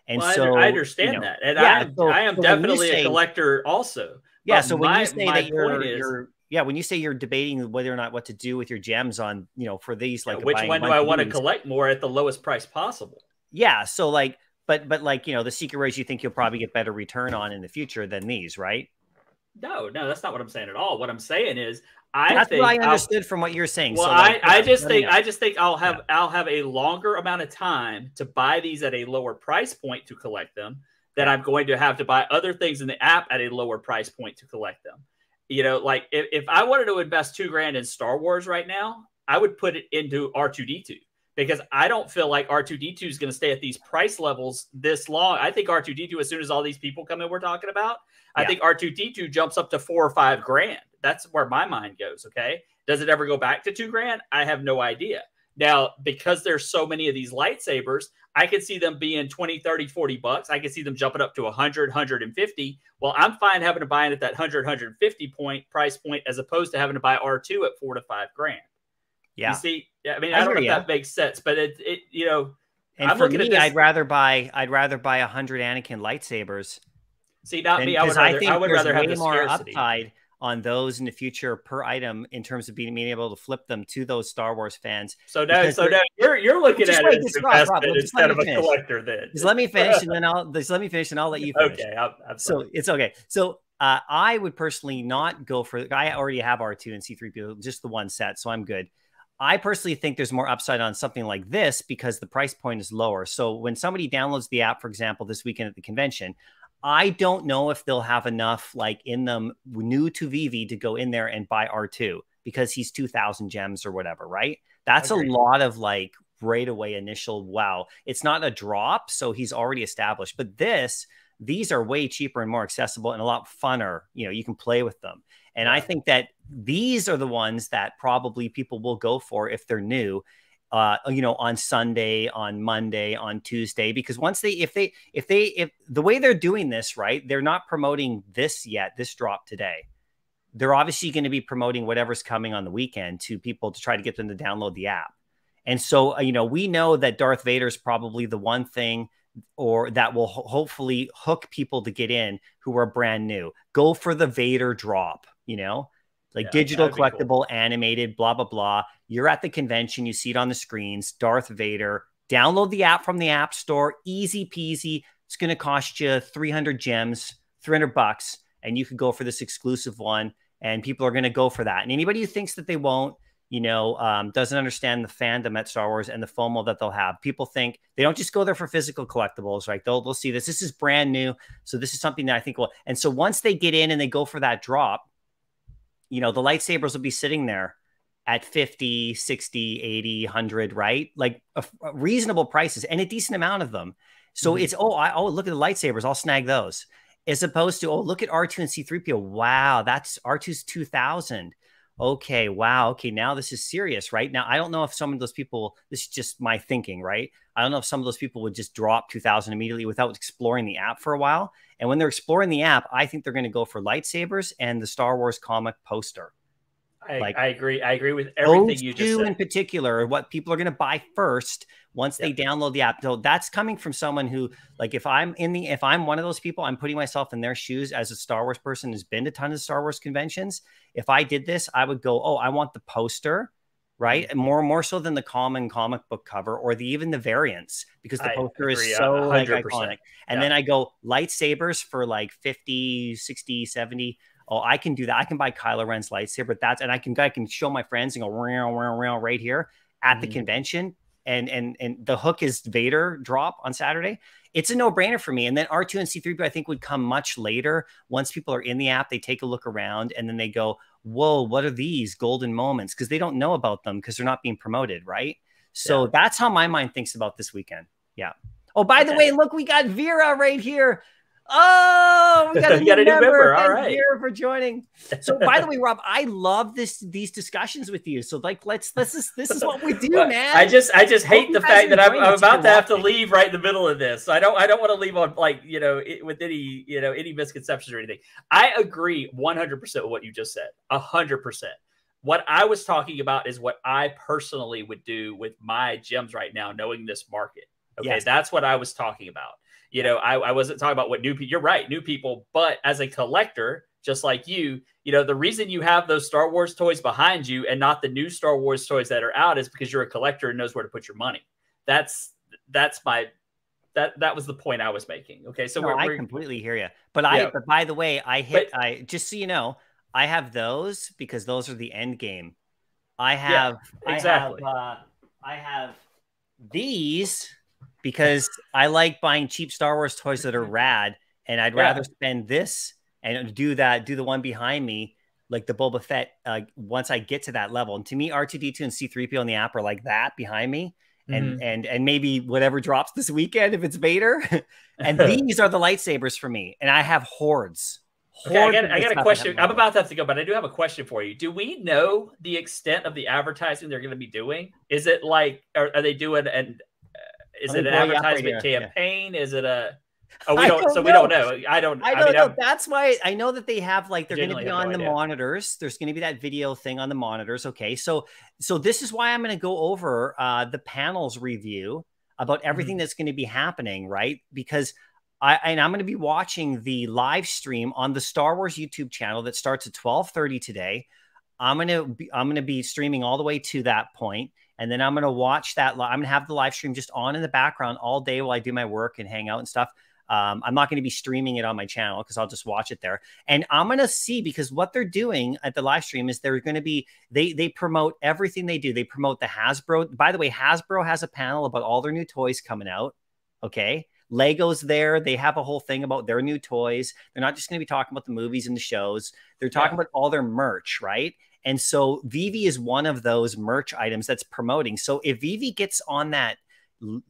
And well, so I understand you know, that. And yeah, I am, so, I am so definitely say, a collector also. Yeah. But so when my, you say that you're, is, you're, yeah, when you say you're debating whether or not what to do with your gems on, you know, for these, like, yeah, which one do I want to collect more at the lowest price possible? Yeah. So like, but, but like, you know, the secret rares you think you'll probably get better return on in the future than these, right? No, no, that's not what I'm saying at all. What I'm saying is, I that's think what I understood I'll, from what you're saying. Well, so like, I, I yeah, just think, I just think I'll have, yeah. I'll have a longer amount of time to buy these at a lower price point to collect them than I'm going to have to buy other things in the app at a lower price point to collect them. You know, like if, if I wanted to invest two grand in Star Wars right now, I would put it into R two D two, because I don't feel like R two D two is going to stay at these price levels this long. I think R two D two, as soon as all these people come in, we're talking about, I yeah. think R two D two jumps up to four or five grand. That's where my mind goes. Okay. Does it ever go back to two grand? I have no idea. Now, because there's so many of these lightsabers, I could see them being twenty, thirty, forty bucks. I could see them jumping up to a hundred, a hundred fifty. Well, I'm fine having to buy it at that a hundred, a hundred fifty point price point, as opposed to having to buy R two at four to five grand. Yeah. You see, I mean, I, I don't know you. if that makes sense, but it, it you know, and I'm for looking me, at this. I'd rather buy, I'd rather buy a hundred Anakin lightsabers. See, not and, me. I would rather, I think I would rather have the scarcity. Upside on those in the future per item in terms of being, being able to flip them to those Star Wars fans. So now, so now you're you're looking at it as an investment instead of a collector. Then just let me finish, and then I'll just let me finish, and I'll let you finish. Okay, I'm, I'm sorry. So it's okay. So uh, I would personally not go for. I already have R two and C three P O, just the one set, so I'm good. I personally think there's more upside on something like this because the price point is lower. So when somebody downloads the app, for example, this weekend at the convention, I don't know if they'll have enough like in them new to VeVe to go in there and buy R two because he's two thousand gems or whatever, right? That's a lot of like right away initial, wow. It's not a drop, so he's already established. But this, these are way cheaper and more accessible and a lot funner. You know, you can play with them. And I think that these are the ones that probably people will go for if they're new, uh, you know, on Sunday, on Monday, on Tuesday, because once they, if they, if they, if the way they're doing this, right, they're not promoting this yet, this drop today. They're obviously going to be promoting whatever's coming on the weekend to people to try to get them to download the app. And so, you know, we know that Darth Vader is probably the one thing or that will ho hopefully hook people to get in who are brand new. Go for the Vader drop, you know, like yeah, digital collectible, cool. animated, blah, blah, blah. You're at the convention. You see it on the screens. Darth Vader. Download the app from the app store. Easy peasy. It's going to cost you three hundred gems, three hundred bucks. And you could go for this exclusive one. And people are going to go for that. And anybody who thinks that they won't, you know, um, doesn't understand the fandom at Star Wars and the FOMO that they'll have. People think they don't just go there for physical collectibles, right? They'll, they'll see this. This is brand new. So this is something that I think will. And so once they get in and they go for that drop, you know, the lightsabers will be sitting there at fifty, sixty, eighty, a hundred, right? Like a, a reasonable prices and a decent amount of them. So mm-hmm. it's, oh, I, oh, look at the lightsabers. I'll snag those. As opposed to, oh, look at R two and C three P O. Wow, that's R two's two thousand. Okay, wow. Okay, now this is serious, right? Now, I don't know if some of those people, this is just my thinking, right? I don't know if some of those people would just drop two thousand immediately without exploring the app for a while. And when they're exploring the app, I think they're going to go for lightsabers and the Star Wars comic poster. I, like, I agree. I agree with everything those you just two said. In particular, what people are going to buy first once yep. they download the app. So that's coming from someone who, like, if I'm in the, if I'm one of those people, I'm putting myself in their shoes as a Star Wars person who's been to tons of Star Wars conventions. If I did this, I would go, oh, I want the poster, right? And more, more so than the common comic book cover or the even the variants, because the I poster agree, is so like, iconic. And yeah. then I go lightsabers for like fifty, sixty, seventy. Oh, I can do that. I can buy Kylo Ren's lightsaber, but that's, and I can, I can show my friends and go row, row, row, right here at mm-hmm. the convention. And, and, and the hook is Vader drop on Saturday. It's a no brainer for me. And then R two and C three P O, I think, would come much later. Once people are in the app, they take a look around and then they go, whoa, what are these golden moments? Cause they don't know about them because they're not being promoted. Right. So yeah. that's how my mind thinks about this weekend. Yeah. Oh, by okay. the way, look, we got Vera right here. Oh, we got a new member. All right, thank you for joining. So, by the way, Rob, I love this these discussions with you. So, like, let's let's this, this is what we do, well, man. I just I just hate the fact that I'm, I'm about to have to leave right in the middle of this. So I don't I don't want to leave on like you know it, with any you know any misconceptions or anything. I agree one hundred percent with what you just said. one hundred percent. What I was talking about is what I personally would do with my gems right now, knowing this market. Okay, yes. That's what I was talking about. You know, I, I wasn't talking about what new people, you're right, new people, but as a collector, just like you, you know, the reason you have those Star Wars toys behind you and not the new Star Wars toys that are out is because you're a collector and knows where to put your money. That's, that's my, that, that was the point I was making. Okay. So no, we're, I we're, completely hear you, but I, yeah. but by the way, I hit, but, I just, so you know, I have those because those are the end game. I have, yeah, exactly. I have, uh, I have these. Because I like buying cheap Star Wars toys that are rad, and I'd yeah. rather spend this and do that, do the one behind me, like the Boba Fett, uh, once I get to that level. And to me, R two D two and C three P O on the app are like that behind me, and, mm-hmm. and, and maybe whatever drops this weekend if it's Vader. And these are the lightsabers for me, and I have hordes. Okay, I got, I got a question. I'm about to have to go, but I do have a question for you. Do we know the extent of the advertising they're going to be doing? Is it like, are, are they doing an... Is it an advertisement campaign? Yeah. Is it a? Oh, we don't. don't so know. we don't know. I don't. I don't I mean, know. I'm, That's why I know that they have like they're going to be on no the idea. monitors. There's going to be that video thing on the monitors. Okay, so so this is why I'm going to go over uh, the panel's review about everything mm-hmm. that's going to be happening, right? Because I and I'm going to be watching the live stream on the Star Wars YouTube channel that starts at twelve thirty today. I'm gonna be, I'm gonna be streaming all the way to that point. And then I'm going to watch that. I'm going to have the live stream just on in the background all day while I do my work and hang out and stuff. Um, I'm not going to be streaming it on my channel because I'll just watch it there. And I'm going to see, because what they're doing at the live stream is they're going to be, they they promote everything they do. They promote the Hasbro. By the way, Hasbro has a panel about all their new toys coming out. Okay. Lego's there. They have a whole thing about their new toys. They're not just going to be talking about the movies and the shows. They're talking yeah. about all their merch, right? And so VeVe is one of those merch items that's promoting. So if VeVe gets on that,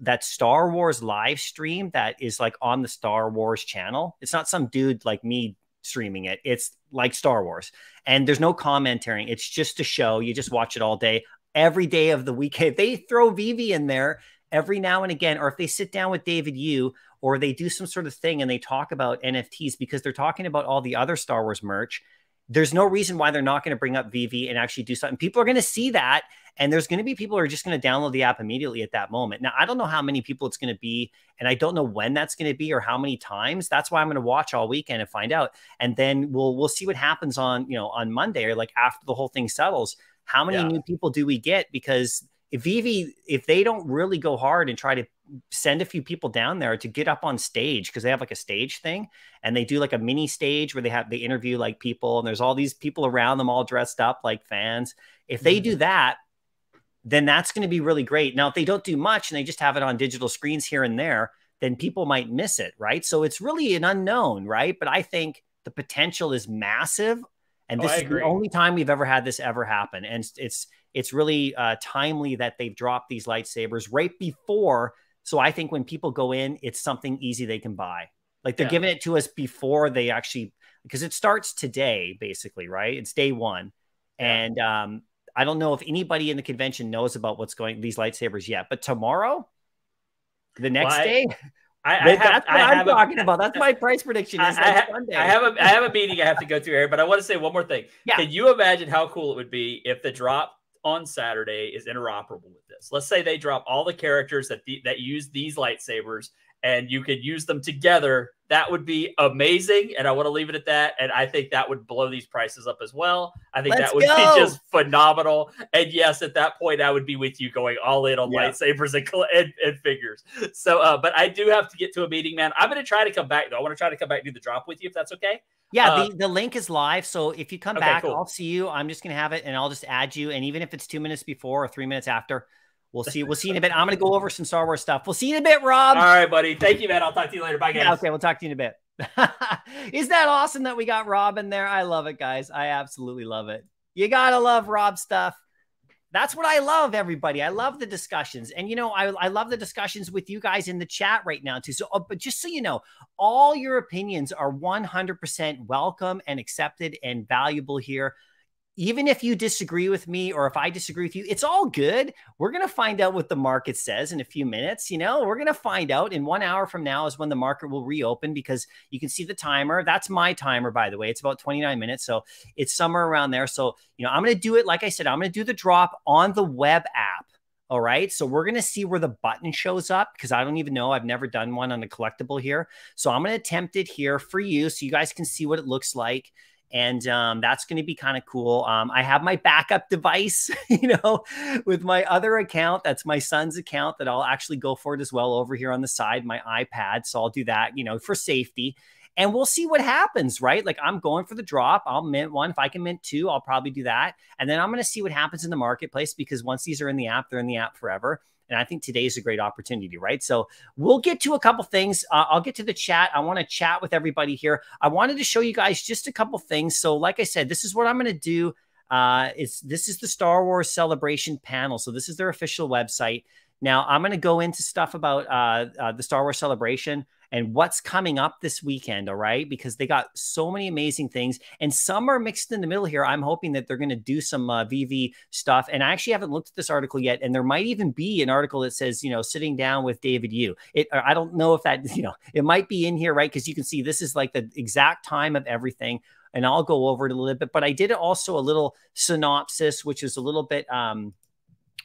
that Star Wars live stream that is like on the Star Wars channel. It's not some dude like me streaming it. It's like Star Wars. And there's no commentary. It's just a show. You just watch it all day, every day of the week. If they throw VeVe in there every now and again, or if they sit down with David Yu, or they do some sort of thing and they talk about N F Ts because they're talking about all the other Star Wars merch, there's no reason why they're not going to bring up VeVe and actually do something. People are going to see that, and there's going to be people who are just going to download the app immediately at that moment. Now, I don't know how many people it's going to be, and I don't know when that's going to be or how many times. That's why I'm going to watch all weekend and find out, and then we'll we'll see what happens on you know on Monday, or like after the whole thing settles. How many yeah. new people do we get? Because if VeVe, if they don't really go hard and try to send a few people down there to get up on stage, because they have like a stage thing, and they do like a mini stage where they have, they interview like people, and there's all these people around them all dressed up like fans. If they do that, then that's going to be really great. Now, if they don't do much and they just have it on digital screens here and there, then people might miss it. Right. So it's really an unknown. Right. But I think the potential is massive. And this oh, is agree. the only time we've ever had this ever happen. And it's, it's really uh, timely that they've dropped these lightsabers right before. So I think when people go in, it's something easy they can buy. Like they're yeah. giving it to us before they actually, because it starts today, basically, right? It's day one. Yeah. And um, I don't know if anybody in the convention knows about what's going, these lightsabers yet, but tomorrow, the next well, day... I, I have, that's what I I'm have talking a, about. That's my price prediction. Is I, like Sunday. I have a I have a meeting I have to go to here, but I want to say one more thing. Yeah. Can you imagine how cool it would be if the drop on Saturday is interoperable with this? Let's say they drop all the characters that the, that use these lightsabers, and you could use them together. That would be amazing, and I want to leave it at that. And I think that would blow these prices up as well. I think Let's that would go. be just phenomenal. And yes, at that point, I would be with you going all in on yeah. lightsabers and, and, and figures. So, uh, but I do have to get to a meeting, man. I'm going to try to come back, though. I want to try to come back and do the drop with you, if that's okay. Yeah, uh, the, the link is live. So if you come okay, back, cool. I'll see you. I'm just going to have it, and I'll just add you. And even if it's two minutes before or three minutes after, We'll see. We'll see you in a bit. I'm going to go over some Star Wars stuff. We'll see you in a bit, Rob. All right, buddy. Thank you, man. I'll talk to you later. Bye, guys. Yeah, okay, we'll talk to you in a bit. Isn't that awesome that we got Rob in there? I love it, guys. I absolutely love it. You got to love Rob stuff. That's what I love, everybody. I love the discussions. And, you know, I, I love the discussions with you guys in the chat right now, too. So, but just so you know, all your opinions are one hundred percent welcome and accepted and valuable here. Even if you disagree with me, or if I disagree with you, it's all good. We're going to find out what the market says in a few minutes. You know, we're going to find out in one hour from now is when the market will reopen, because you can see the timer. That's my timer, by the way. It's about twenty-nine minutes. So it's somewhere around there. So, you know, I'm going to do it. Like I said, I'm going to do the drop on the web app. All right. So we're going to see where the button shows up, because I don't even know. I've never done one on the collectible here. So I'm going to attempt it here for you, so you guys can see what it looks like. And um, that's going to be kind of cool. Um, I have my backup device, you know, with my other account. That's my son's account that I'll actually go for it as well over here on the side, my iPad. So I'll do that, you know, for safety. And we'll see what happens, right? Like, I'm going for the drop. I'll mint one. If I can mint two, I'll probably do that. And then I'm going to see what happens in the marketplace, because once these are in the app, they're in the app forever. And I think today is a great opportunity, right? So we'll get to a couple things. Uh, I'll get to the chat. I want to chat with everybody here. I wanted to show you guys just a couple things. So like I said, this is what I'm going to do. Uh, it's, this is the Star Wars Celebration panel. So this is their official website. Now I'm going to go into stuff about uh, uh, the Star Wars Celebration and what's coming up this weekend, all right? Because they got so many amazing things, and some are mixed in the middle here. I'm hoping that they're going to do some uh, VeVe stuff, and I actually haven't looked at this article yet, and there might even be an article that says, you know, sitting down with David Yu. It, I don't know if that, you know, it might be in here, right? Because you can see this is like the exact time of everything, and I'll go over it a little bit, but I did also a little synopsis, which is a little bit... Um,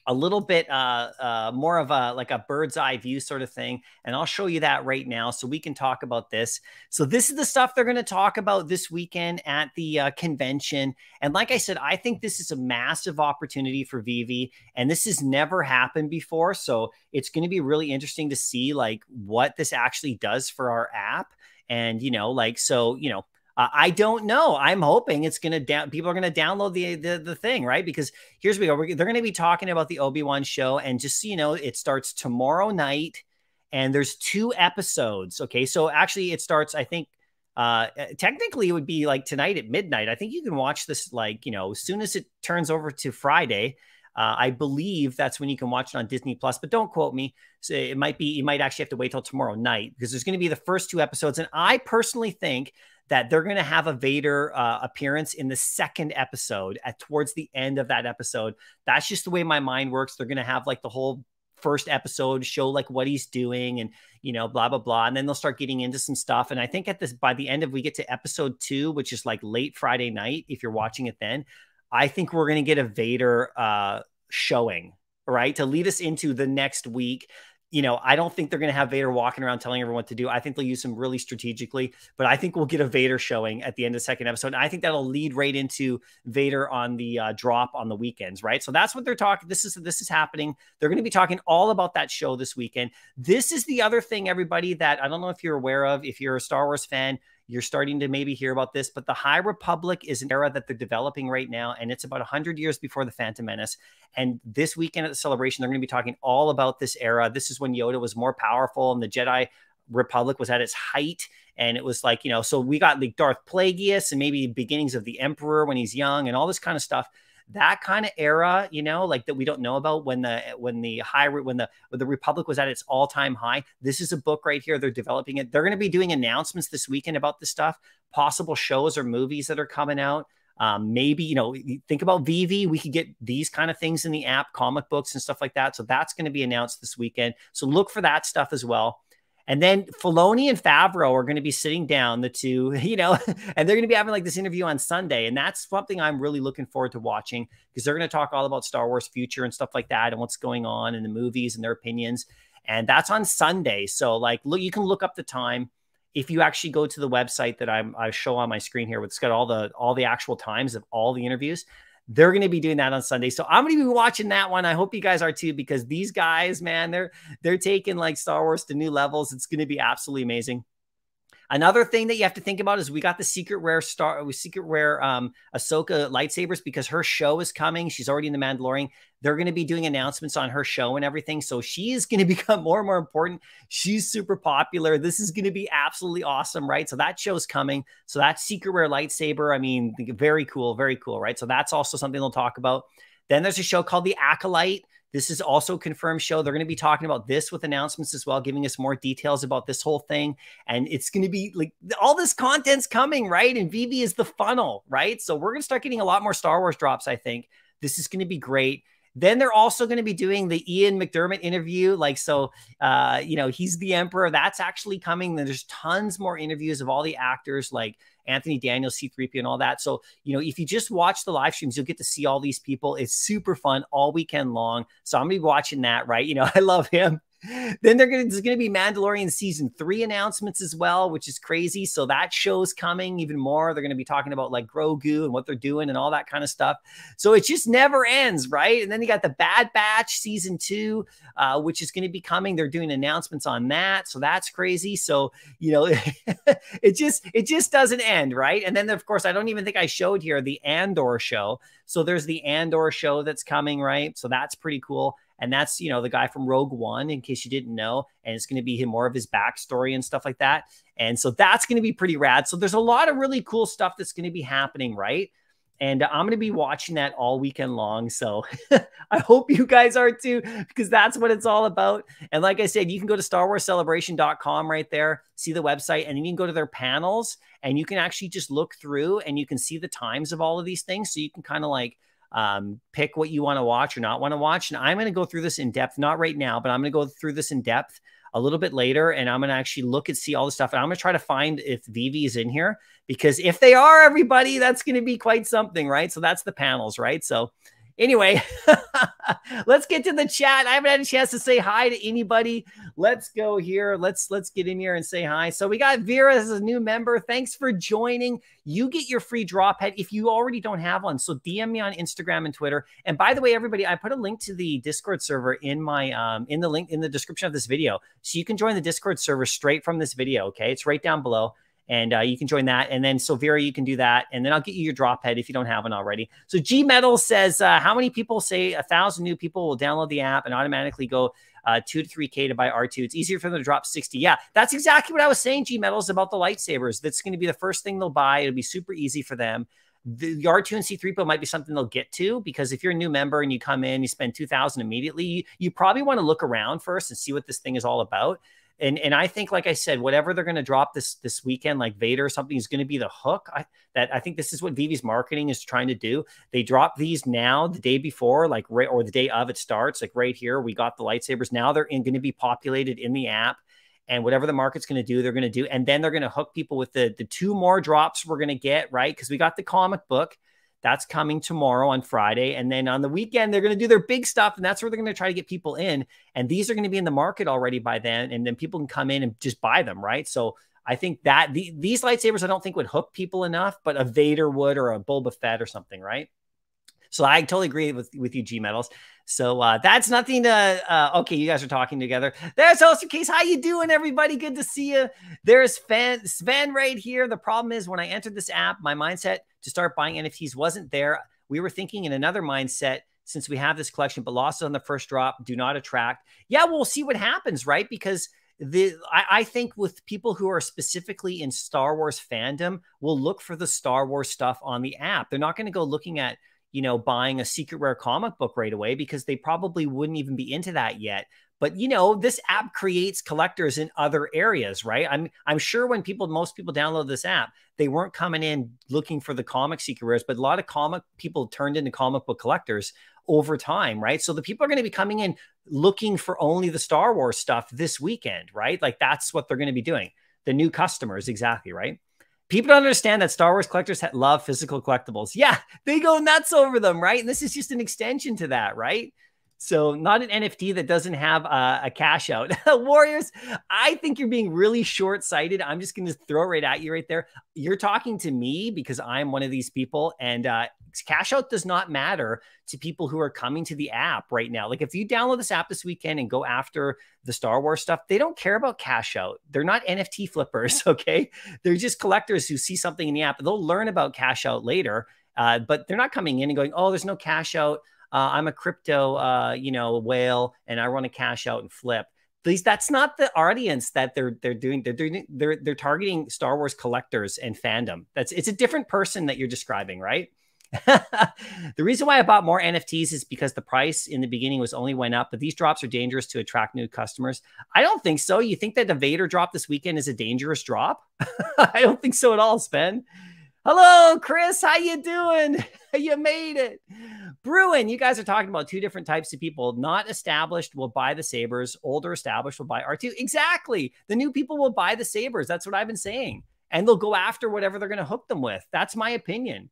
a little bit uh, uh, more of a like a bird's eye view sort of thing. And I'll show you that right now so we can talk about this. So this is the stuff they're going to talk about this weekend at the uh, convention. And like I said, I think this is a massive opportunity for VeVe, and this has never happened before. So it's going to be really interesting to see like what this actually does for our app. And, you know, like, so, you know, Uh, I don't know. I'm hoping it's going to people are going to download the, the the thing, right? Because here's what we go. We're, they're going to be talking about the Obi-Wan show. And just so you know, it starts tomorrow night, and there's two episodes. Okay. So actually it starts, I think, uh, technically it would be like tonight at midnight. I think you can watch this, like, you know, as soon as it turns over to Friday. Uh, I believe that's when you can watch it on Disney Plus, but don't quote me. So it might be, you might actually have to wait till tomorrow night because there's going to be the first two episodes. And I personally think that they're going to have a Vader uh, appearance in the second episode at towards the end of that episode. That's just the way my mind works. They're going to have like the whole first episode show like what he's doing and, you know, blah, blah, blah. And then they'll start getting into some stuff. And I think at this, by the end of, we get to episode two, which is like late Friday night, if you're watching it then, I think we're going to get a Vader uh, showing, right? To lead us into the next week. You know, I don't think they're going to have Vader walking around telling everyone what to do. I think they'll use him really strategically, but I think we'll get a Vader showing at the end of the second episode. And I think that'll lead right into Vader on the uh, drop on the weekends, right? So that's what they're talking. This is, this is happening. They're going to be talking all about that show this weekend. This is the other thing, everybody, that I don't know if you're aware of, if you're a Star Wars fan, you're starting to maybe hear about this, but the High Republic is an era that they're developing right now, and it's about one hundred years before the Phantom Menace. And this weekend at the celebration, they're going to be talking all about this era. This is when Yoda was more powerful, and the Jedi Republic was at its height. And it was like, you know, so we got like Darth Plagueis and maybe beginnings of the Emperor when he's young and all this kind of stuff. That kind of era, you know, like that we don't know about, when the when the high when the when the Republic was at its all-time high. This is a book right here. They're developing it. They're going to be doing announcements this weekend about this stuff, possible shows or movies that are coming out. Um, maybe, you know, think about VeVe. We could get these kind of things in the app, comic books and stuff like that. So that's going to be announced this weekend. So look for that stuff as well. And then Filoni and Favreau are going to be sitting down, the two, you know, and they're going to be having like this interview on Sunday. And that's something I'm really looking forward to watching, because they're going to talk all about Star Wars future and stuff like that and what's going on in the movies and their opinions. And that's on Sunday. So like, look, you can look up the time. If you actually go to the website that I'm, I show on my screen here, it's got all the, all the actual times of all the interviews. They're going to be doing that on Sunday. So I'm going to be watching that one. I hope you guys are too, because these guys, man, they're, they're taking like Star Wars to new levels. It's going to be absolutely amazing. Another thing that you have to think about is we got the secret rare star with secret rare um, Ahsoka lightsabers, because her show is coming. She's already in the Mandalorian. They're going to be doing announcements on her show and everything. So she is going to become more and more important. She's super popular. This is going to be absolutely awesome, right? So that show's coming. So that secret rare lightsaber, I mean, very cool, very cool, right? So that's also something they'll talk about. Then there's a show called The Acolyte. This is also a confirmed show. They're going to be talking about this with announcements as well, giving us more details about this whole thing. And it's going to be like all this content's coming, right? And VeVe is the funnel, right? So we're going to start getting a lot more Star Wars drops, I think. This is going to be great. Then they're also going to be doing the Ian McDermott interview. Like, so, uh, you know, he's the Emperor. That's actually coming. There's tons more interviews of all the actors like Anthony Daniels, C three P O and all that. So, you know, if you just watch the live streams, you'll get to see all these people. It's super fun all weekend long. So I'm going to be watching that, right? You know, I love him. Then they're going to, there's going to be Mandalorian season three announcements as well, which is crazy. So that show's coming even more. They're going to be talking about like Grogu and what they're doing and all that kind of stuff. So it just never ends, right? And then you got the Bad Batch season two, uh, which is going to be coming. They're doing announcements on that. So that's crazy. So, you know, it just, it just doesn't end, right? And then of course, I don't even think I showed here the Andor show. So there's the Andor show that's coming, right? So that's pretty cool. And that's, you know, the guy from Rogue One, in case you didn't know. And it's going to be him, more of his backstory and stuff like that. And so that's going to be pretty rad. So there's a lot of really cool stuff that's going to be happening, right? And I'm going to be watching that all weekend long. So I hope you guys are too, because that's what it's all about. And like I said, you can go to Star Wars Celebration dot com right there, see the website, and then you can go to their panels and you can actually just look through and you can see the times of all of these things. So you can kind of like, um, pick what you want to watch or not want to watch. And I'm going to go through this in depth, not right now, but I'm going to go through this in depth a little bit later. And I'm going to actually look and see all the stuff. And I'm going to try to find if VeVe is in here, because if they are, everybody, that's going to be quite something, right? So that's the panels, right? So anyway, let's get to the chat. I haven't had a chance to say hi to anybody. Let's go here. Let's, let's get in here and say hi. So we got Vera as a new member. Thanks for joining. You get your free drop head if you already don't have one. So D M me on Instagram and Twitter. And by the way, everybody, I put a link to the Discord server in my um, in the link in the description of this video, so you can join the Discord server straight from this video. Okay, it's right down below, and uh, you can join that. And then so Vera, you can do that, and then I'll get you your drop head if you don't have one already. So G Metal says, uh, how many people say a thousand new people will download the app and automatically go uh, two to three K to buy R two. It's easier for them to drop sixty. Yeah, that's exactly what I was saying, G Metals, about the lightsabers. That's going to be the first thing they'll buy. It'll be super easy for them. the, the R two and C three P O might be something they'll get to, because if you're a new member and you come in, you spend two thousand immediately, you, you probably want to look around first and see what this thing is all about. And, and I think, like I said, whatever they're going to drop this this weekend, like Vader or something, is going to be the hook. I, that I think this is what VeVe's marketing is trying to do. They drop these now the day before, like right, or the day of it starts, like right here. We got the lightsabers. Now they're going to be populated in the app, and whatever the market's going to do, they're going to do. And then they're going to hook people with the, the two more drops we're going to get, right? Because we got the comic book. That's coming tomorrow on Friday. And then on the weekend, they're going to do their big stuff. And that's where they're going to try to get people in. And these are going to be in the market already by then. And then people can come in and just buy them, right? So I think that the, these lightsabers, I don't think would hook people enough, but a Vader would, or a Boba Fett or something, right? So I totally agree with, with you, G-Metals. So uh, that's nothing to... Uh, okay, you guys are talking together. There's Holster Case. How you doing, everybody? Good to see you. There's Fan, Sven right here. The problem is when I entered this app, my mindset to start buying N F Ts wasn't there. We were thinking in another mindset since we have this collection, but losses on the first drop do not attract. Yeah, we'll see what happens, right? Because the I, I think with people who are specifically in Star Wars fandom, will look for the Star Wars stuff on the app. They're not going to go looking at... you know, buying a secret rare comic book right away, because they probably wouldn't even be into that yet. But, you know, this app creates collectors in other areas, right? I'm, I'm sure when people, most people download this app, they weren't coming in looking for the comic secret rares, but a lot of comic people turned into comic book collectors over time, right? So the people are going to be coming in looking for only the Star Wars stuff this weekend, right? Like that's what they're going to be doing. The new customers, exactly, right? People don't understand that Star Wars collectors love physical collectibles. Yeah, they go nuts over them, right? And this is just an extension to that, right? So not an N F T that doesn't have a, a cash out. Warriors, I think you're being really short-sighted. I'm just going to throw right at you right there. You're talking to me because I'm one of these people, and uh, cash out does not matter to people who are coming to the app right now. Like if you download this app this weekend and go after the Star Wars stuff, they don't care about cash out. They're not N F T flippers, okay? They're just collectors who see something in the app. They'll learn about cash out later, uh, but they're not coming in and going, oh, there's no cash out. Uh, I'm a crypto, uh, you know, whale, and I want to cash out and flip. These, that's not the audience that they're they're doing. They're doing they're they're targeting Star Wars collectors and fandom. That's it's a different person that you're describing, right? The reason why I bought more N F Ts is because the price in the beginning was only went up, but these drops are dangerous to attract new customers. I don't think so. You think that the Vader drop this weekend is a dangerous drop? I don't think so at all, Sven. Hello, Chris. How you doing? You made it. Bruin, you guys are talking about two different types of people. Not established will buy the sabers. Older established will buy R two. Exactly. The new people will buy the sabers. That's what I've been saying. And they'll go after whatever they're going to hook them with. That's my opinion.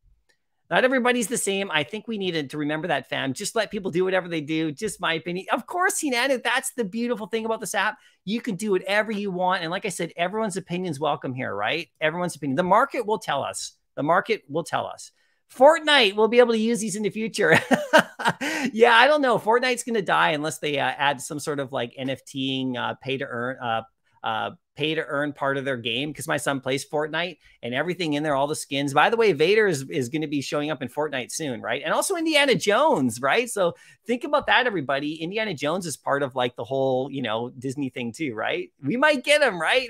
Not everybody's the same. I think we needed to remember that, fam. Just let people do whatever they do. Just my opinion. Of course, Hinana, that's the beautiful thing about this app. You can do whatever you want. And like I said, everyone's opinion's welcome here, right? Everyone's opinion. The market will tell us. The market will tell us. Fortnite will be able to use these in the future. Yeah, I don't know. Fortnite's going to die unless they uh, add some sort of like NFTing, uh, pay to earn, uh, uh, pay to earn part of their game. Because my son plays Fortnite and everything in there, all the skins. By the way, Vader is, is going to be showing up in Fortnite soon, right? And also Indiana Jones, right? So think about that, everybody. Indiana Jones is part of like the whole, you know, Disney thing too, right? We might get him, right?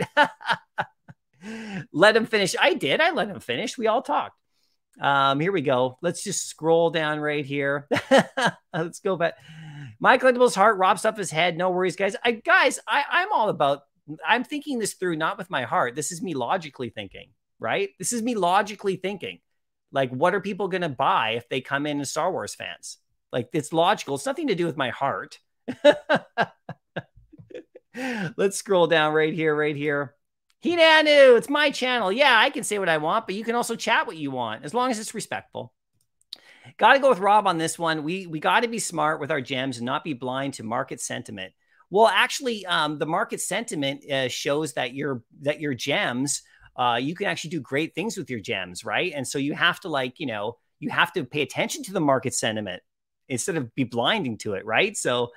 Let him finish. I did. I let him finish. We all talked. Um, here we go. Let's just scroll down right here. Let's go back. My collectibles heart, Rob stuff his head. No worries, guys. I, guys, I, I'm all about, I'm thinking this through, not with my heart. This is me logically thinking, right? This is me logically thinking. Like, what are people going to buy if they come in as Star Wars fans? Like, it's logical. It's nothing to do with my heart. Let's scroll down right here, right here. Hinanu, it's my channel. Yeah, I can say what I want, but you can also chat what you want, as long as it's respectful. Got to go with Rob on this one. We we got to be smart with our gems and not be blind to market sentiment. Well, actually, um, the market sentiment uh, shows that your that your gems, uh, you can actually do great things with your gems, right? And so you have to like, you know, you have to pay attention to the market sentiment instead of be blinding to it, right? So.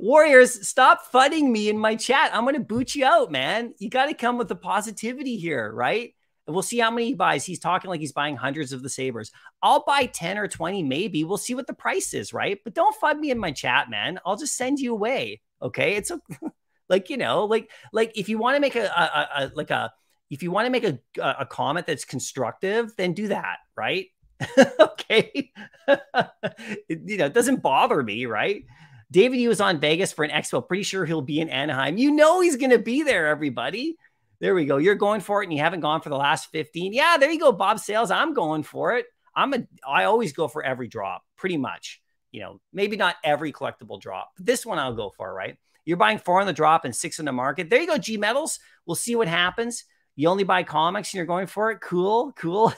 Warriors, stop fudding me in my chat. I'm going to boot you out, man. You got to come with the positivity here, right? And we'll see how many he buys. He's talking like he's buying hundreds of the sabers. I'll buy ten or twenty, maybe. We'll see what the price is, right? But don't fud me in my chat, man. I'll just send you away, okay? It's a, like, you know, like, like if you want to make a, a, a, like a, if you want to make a, a comment that's constructive, then do that, right? Okay. It, you know, it doesn't bother me, right? David U is on Vegas for an expo. Pretty sure he'll be in Anaheim. You know he's going to be there, everybody. There we go. You're going for it and you haven't gone for the last fifteen. Yeah, there you go, Bob Sales. I'm going for it. I'm a, I always go for every drop, pretty much. You know, maybe not every collectible drop, but this one I'll go for, right? You're buying four on the drop and six in the market. There you go, G Metals. We'll see what happens. You only buy comics and you're going for it. Cool, cool.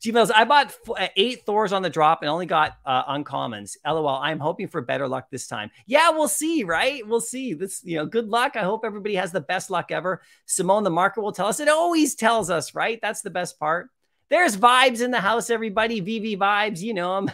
G Metals, I bought eight Thors on the drop and only got uh, uncommons. LOL, I'm hoping for better luck this time. Yeah, we'll see, right? We'll see. This, you know, good luck. I hope everybody has the best luck ever. Simone, the market will tell us. It always tells us, right? That's the best part. There's vibes in the house, everybody. VeVe vibes, you know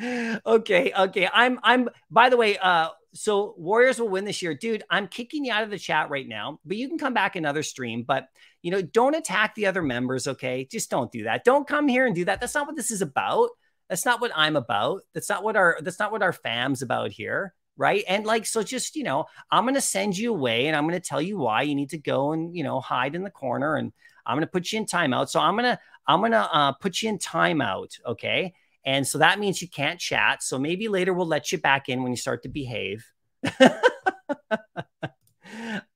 them. okay, okay. I'm, I'm. By the way, uh, so Warriors will win this year, dude. I'm kicking you out of the chat right now, but you can come back another stream. But you know, don't attack the other members, okay? Just don't do that. Don't come here and do that. That's not what this is about. That's not what I'm about. That's not what our. That's not what our fam's about here. Right. And like, so just, you know, I'm going to send you away and I'm going to tell you why you need to go and, you know, hide in the corner, and I'm going to put you in timeout. So I'm going to, I'm going to uh, put you in timeout. Okay. And so that means you can't chat. So maybe later we'll let you back in when you start to behave.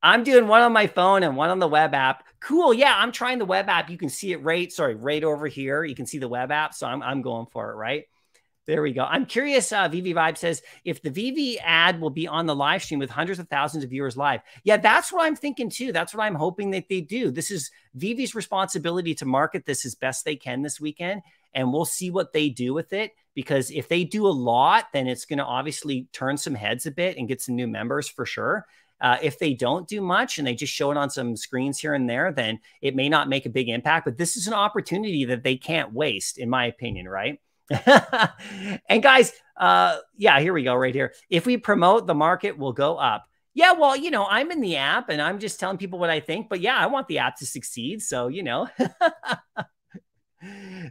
I'm doing one on my phone and one on the web app. Cool. Yeah. I'm trying the web app. You can see it right. Sorry, right over here. You can see the web app. So I'm, I'm going for it. Right. There we go. I'm curious, uh, VeVe Vibe says, if the VeVe ad will be on the live stream with hundreds of thousands of viewers live. Yeah, that's what I'm thinking too. That's what I'm hoping that they do. This is VeVe's responsibility to market this as best they can this weekend, and we'll see what they do with it, because if they do a lot, then it's going to obviously turn some heads a bit and get some new members for sure. Uh, if they don't do much and they just show it on some screens here and there, then it may not make a big impact, but this is an opportunity that they can't waste, in my opinion, right? And guys, uh, yeah, here we go right here. If we promote, the market will go up. Yeah, well, you know, I'm in the app and I'm just telling people what I think, but yeah, I want the app to succeed. So, you know,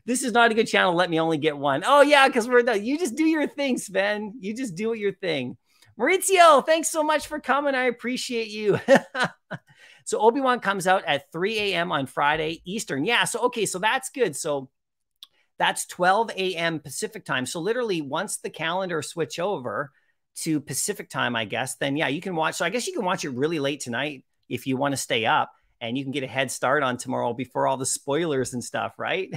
this is not a good channel. Let me only get one. Oh yeah. Cause we're, no, you just do your thing, Sven. You just do your thing. Maurizio, thanks so much for coming. I appreciate you. So Obi-Wan comes out at three A M on Friday Eastern. Yeah. So, okay. So that's good. So that's twelve A M Pacific time. So literally once the calendar switch over to Pacific time, I guess, then yeah, you can watch. So I guess you can watch it really late tonight if you want to stay up, and you can get a head start on tomorrow before all the spoilers and stuff, right?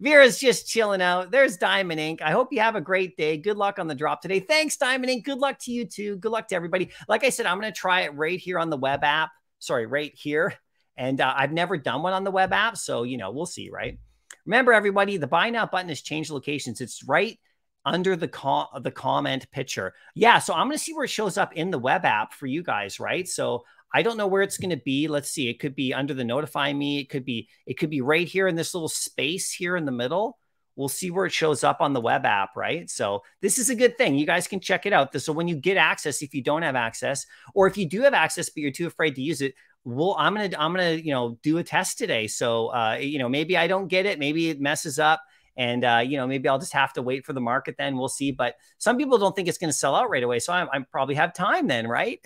Vera's just chilling out. There's Diamond Incorporated. I hope you have a great day. Good luck on the drop today. Thanks, Diamond Incorporated. Good luck to you too. Good luck to everybody. Like I said, I'm going to try it right here on the web app. Sorry, right here. And uh, I've never done one on the web app. So, you know, we'll see, right? Remember, everybody, the buy now button has changed locations. It's right under the com the comment picture. Yeah, so I'm going to see where it shows up in the web app for you guys, right? So I don't know where it's going to be. Let's see. It could be under the notify me. It could be it could be right here in this little space here in the middle. We'll see where it shows up on the web app, right? So this is a good thing. You guys can check it out. So when you get access, if you don't have access, or if you do have access but you're too afraid to use it, well, I'm going to, I'm going to, you know, do a test today. So, uh, you know, maybe I don't get it. Maybe it messes up, and, uh, you know, maybe I'll just have to wait for the market. Then we'll see. But some people don't think it's going to sell out right away. So I, I probably have time then, right?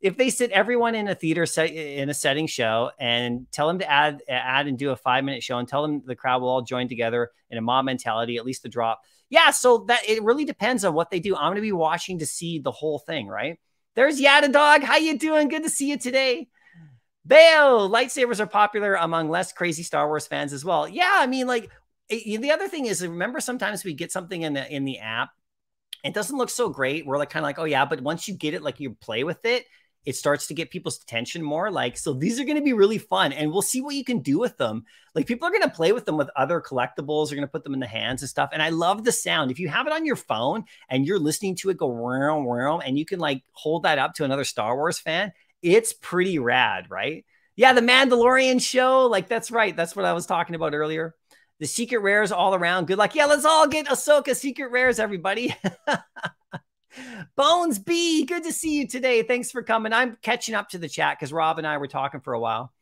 If they sit everyone in a theater set in a setting show and tell them to add, add and do a five minute show and tell them the crowd will all join together in a mob mentality, at least the drop. Yeah. So that it really depends on what they do. I'm going to be watching to see the whole thing, right? There's Yada Dog. How you doing? Good to see you today. Bayo, lightsabers are popular among less crazy Star Wars fans as well. Yeah, I mean, like, it, the other thing is, remember, sometimes we get something in the, in the app. It doesn't look so great. We're like kind of like, oh, yeah. But once you get it, like you play with it, it starts to get people's attention more. Like, so these are going to be really fun, and we'll see what you can do with them. Like, people are going to play with them with other collectibles. They're going to put them in the hands and stuff. And I love the sound. If you have it on your phone and you're listening to it go round, round, and you can like hold that up to another Star Wars fan, it's pretty rad, right? Yeah. The Mandalorian show. Like, that's right. That's what I was talking about earlier. The secret rares all around. Good luck. Yeah. Let's all get Ahsoka secret rares, everybody. Bones B, good to see you today. Thanks for coming. I'm catching up to the chat because Rob and I were talking for a while.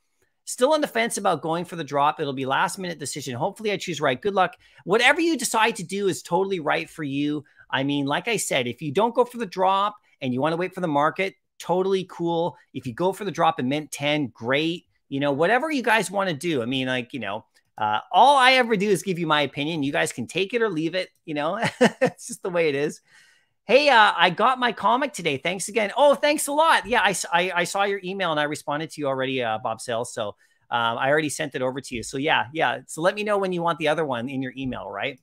Still on the fence about going for the drop. It'll be last minute decision. Hopefully I choose right. Good luck. Whatever you decide to do is totally right for you. I mean, like I said, if you don't go for the drop and you want to wait for the market, totally cool. If you go for the drop in mint ten, great. You know, whatever you guys want to do. I mean, like, you know, uh, all I ever do is give you my opinion. You guys can take it or leave it. You know, it's just the way it is. Hey, uh, I got my comic today. Thanks again. Oh, thanks a lot. Yeah, I, I, I saw your email and I responded to you already, uh, Bob Sales. So um, I already sent it over to you. So yeah, yeah. So let me know when you want the other one in your email, right?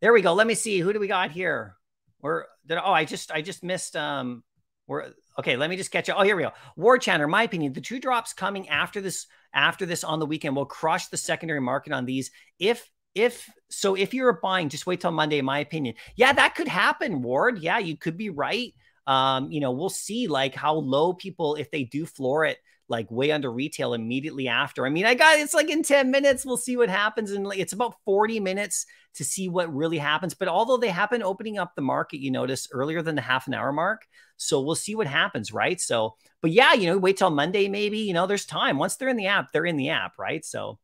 There we go. Let me see. Who do we got here? Where did, oh, I just, I just missed. Um, we're, okay, let me just catch you. Oh, here we go. War Chanter, my opinion, the two drops coming after this, after this on the weekend will crush the secondary market on these. If If so, if you're buying, just wait till Monday, in my opinion. Yeah, that could happen, Ward. Yeah, you could be right. Um, you know, we'll see like how low people, if they do floor it, like way under retail immediately after. I mean, I got, it's like in ten minutes, we'll see what happens. And it's about forty minutes to see what really happens. But although they have been opening up the market, you notice earlier than the half an hour mark. So we'll see what happens, right? So, but yeah, you know, wait till Monday, maybe, you know, there's time. Once they're in the app, they're in the app, right? So.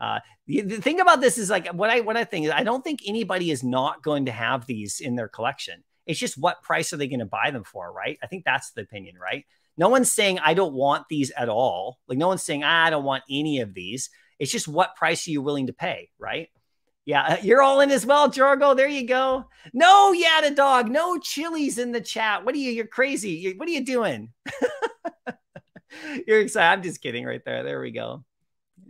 Uh, the, the thing about this is like what I what I think is I don't think anybody is not going to have these in their collection. It's just what price are they going to buy them for, right? I think that's the opinion, right? No one's saying I don't want these at all. Like no one's saying I don't want any of these. It's just what price are you willing to pay, right? Yeah, you're all in as well, Jorgo. There you go. No, yeah, the dog. No chilies in the chat. What are you? You're crazy. You're, what are you doing? You're excited. I'm just kidding, right there. There we go.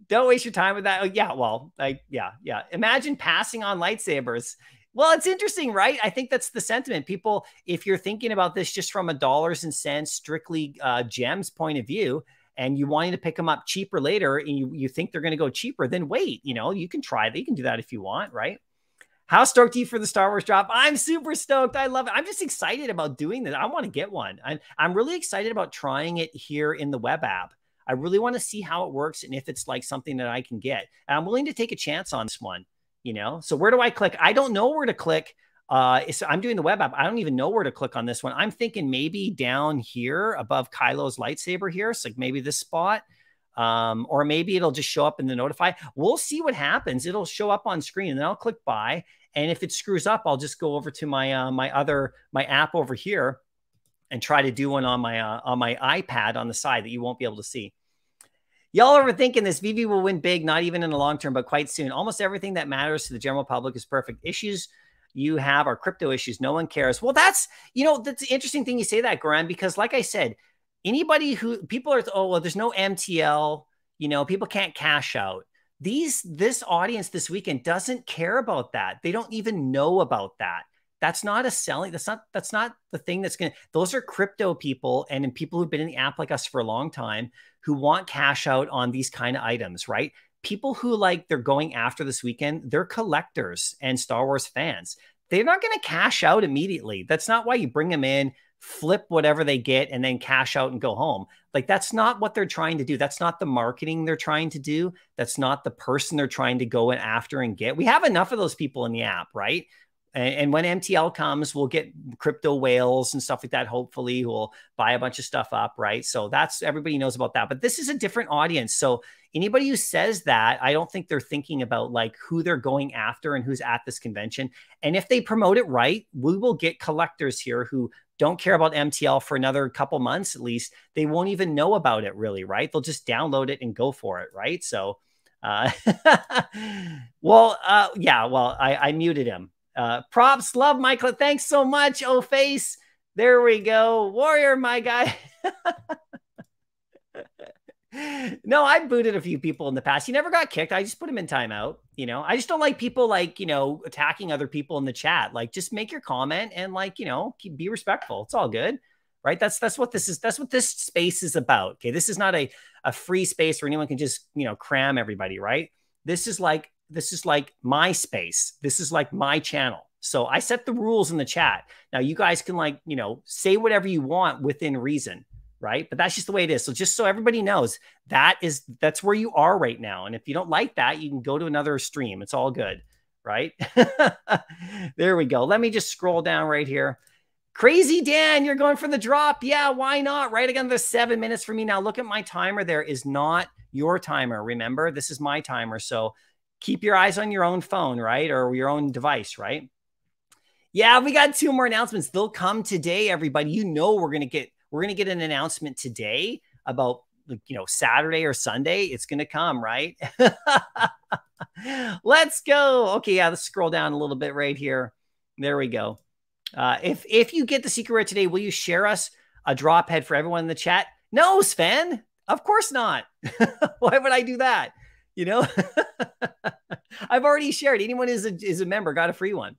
Don't waste your time with that. Oh, yeah, well, like, yeah, yeah. Imagine passing on lightsabers. Well, it's interesting, right? I think that's the sentiment. People, if you're thinking about this just from a dollars and cents, strictly uh, gems point of view, and you wanting to pick them up cheaper later, and you, you think they're going to go cheaper, then wait, you know, you can try that. You can do that if you want, right? How stoked are you for the Star Wars drop? I'm super stoked. I love it. I'm just excited about doing this. I want to get one. I'm, I'm really excited about trying it here in the web app. I really want to see how it works and if it's like something that I can get. And I'm willing to take a chance on this one, you know? So where do I click? I don't know where to click. Uh, so I'm doing the web app. I don't even know where to click on this one. I'm thinking maybe down here above Kylo's lightsaber here. It's like maybe this spot. Um, or maybe it'll just show up in the notify. We'll see what happens. It'll show up on screen and then I'll click buy. And if it screws up, I'll just go over to my, uh, my other, my app over here. And try to do one on my uh, on my iPad on the side that you won't be able to see. Y'all are thinking this VeVe will win big, not even in the long term, but quite soon. Almost everything that matters to the general public is perfect. Issues you have are crypto issues. No one cares. Well, that's, you know, that's an interesting thing you say that, Goran, because like I said, anybody who, people are, oh, well, there's no M T L, you know, people can't cash out. These, this audience this weekend doesn't care about that. They don't even know about that. That's not a selling. That's not, that's not the thing that's going to, those are crypto people. And, and people who've been in the app like us for a long time who want cash out on these kind of items, right? People who like, they're going after this weekend, they're collectors and Star Wars fans. They're not going to cash out immediately. That's not why you bring them in, flip whatever they get and then cash out and go home. Like that's not what they're trying to do. That's not the marketing they're trying to do. That's not the person they're trying to go in after and get. We have enough of those people in the app, right? And when M T L comes, we'll get crypto whales and stuff like that, hopefully, who will buy a bunch of stuff up, right? So that's, everybody knows about that. But this is a different audience. So anybody who says that, I don't think they're thinking about like who they're going after and who's at this convention. And if they promote it right, we will get collectors here who don't care about M T L for another couple months at least. They won't even know about it really, right? They'll just download it and go for it, right? So, uh, well, uh, yeah, well, I, I muted him. Uh, props, love Michael. Thanks so much. Oh, face. There we go. Warrior, my guy. No, I booted a few people in the past. He never got kicked. I just put him in timeout. You know, I just don't like people like, you know, attacking other people in the chat. Like just make your comment and like, you know, keep, be respectful. It's all good. Right. That's, that's what this is. That's what this space is about. Okay. This is not a, a free space where anyone can just, you know, cram everybody. Right. This is like, This is like my space. This is like my channel. So I set the rules in the chat. Now you guys can like, you know, say whatever you want within reason, right? But that's just the way it is. So just so everybody knows, that is, that's where you are right now. And if you don't like that, you can go to another stream. It's all good, right? There we go. Let me just scroll down right here. Crazy Dan, you're going for the drop. Yeah, why not? Right again, there's seven minutes for me. Now look at my timer. There is not your timer. Remember, this is my timer. So keep your eyes on your own phone, right? Or your own device, right? Yeah, we got two more announcements. They'll come today, everybody. You know we're gonna get we're gonna get an announcement today about, you know, Saturday or Sunday. It's gonna come, right? Let's go. Okay, yeah, let's scroll down a little bit right here. There we go. Uh, if if you get the secret rare today, will you share us a drop head for everyone in the chat? No, Sven. Of course not. Why would I do that? You know, I've already shared. Anyone who's a, is a member got a free one.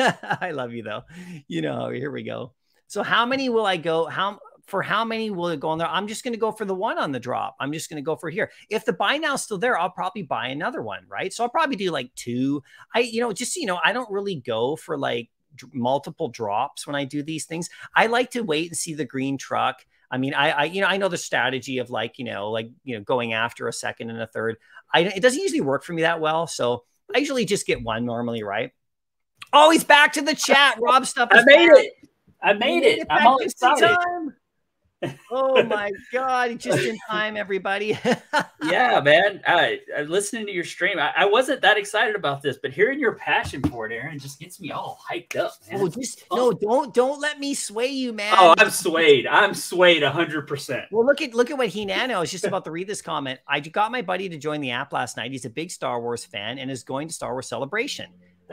I love you though. You know, here we go. So how many will I go? How for how many will it go on there? I'm just going to go for the one on the drop. I'm just going to go for here. If the buy now's still there, I'll probably buy another one. Right. So I'll probably do like two. I, you know, just, you know, I don't really go for like multiple drops when I do these things. I like to wait and see the green truck. I mean, I, I, you know, I know the strategy of like, you know, like, you know, going after a second and a third. I, it doesn't usually work for me that well. So I usually just get one normally, right? Oh, he's back to the chat. Rob Stuff. I made back. it. I made it. it I'm all excited. Oh my God. Just in time, everybody. Yeah, man. I, I listening to your stream. I, I wasn't that excited about this, but hearing your passion for it, Aaron, just gets me all hyped up, man. Oh, just, oh. No, don't don't let me sway you, man. Oh, I'm swayed. I'm swayed one hundred percent. Well, look at look at what Hinano is just about to read this comment. I got my buddy to join the app last night. He's a big Star Wars fan and is going to Star Wars Celebration.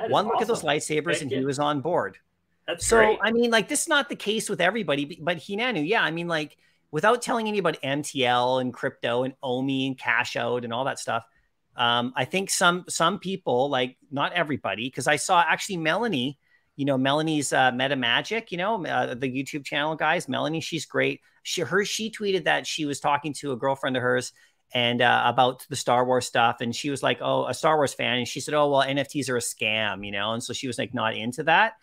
One awesome. Look at those lightsabers Thank and you. He was on board. That's so great. I mean, like, this is not the case with everybody, but Hinanu, yeah, I mean, like, without telling anybody about M T L and crypto and O M I and cash out and all that stuff, um, I think some some people, like, not everybody, because I saw actually Melanie, you know, Melanie's uh, Meta Magic, you know, uh, the YouTube channel guys, Melanie, she's great. She her she tweeted that she was talking to a girlfriend of hers and uh, about the Star Wars stuff, and she was like, oh, a Star Wars fan, and she said, oh, well, N F Ts are a scam, you know, and so she was like not into that.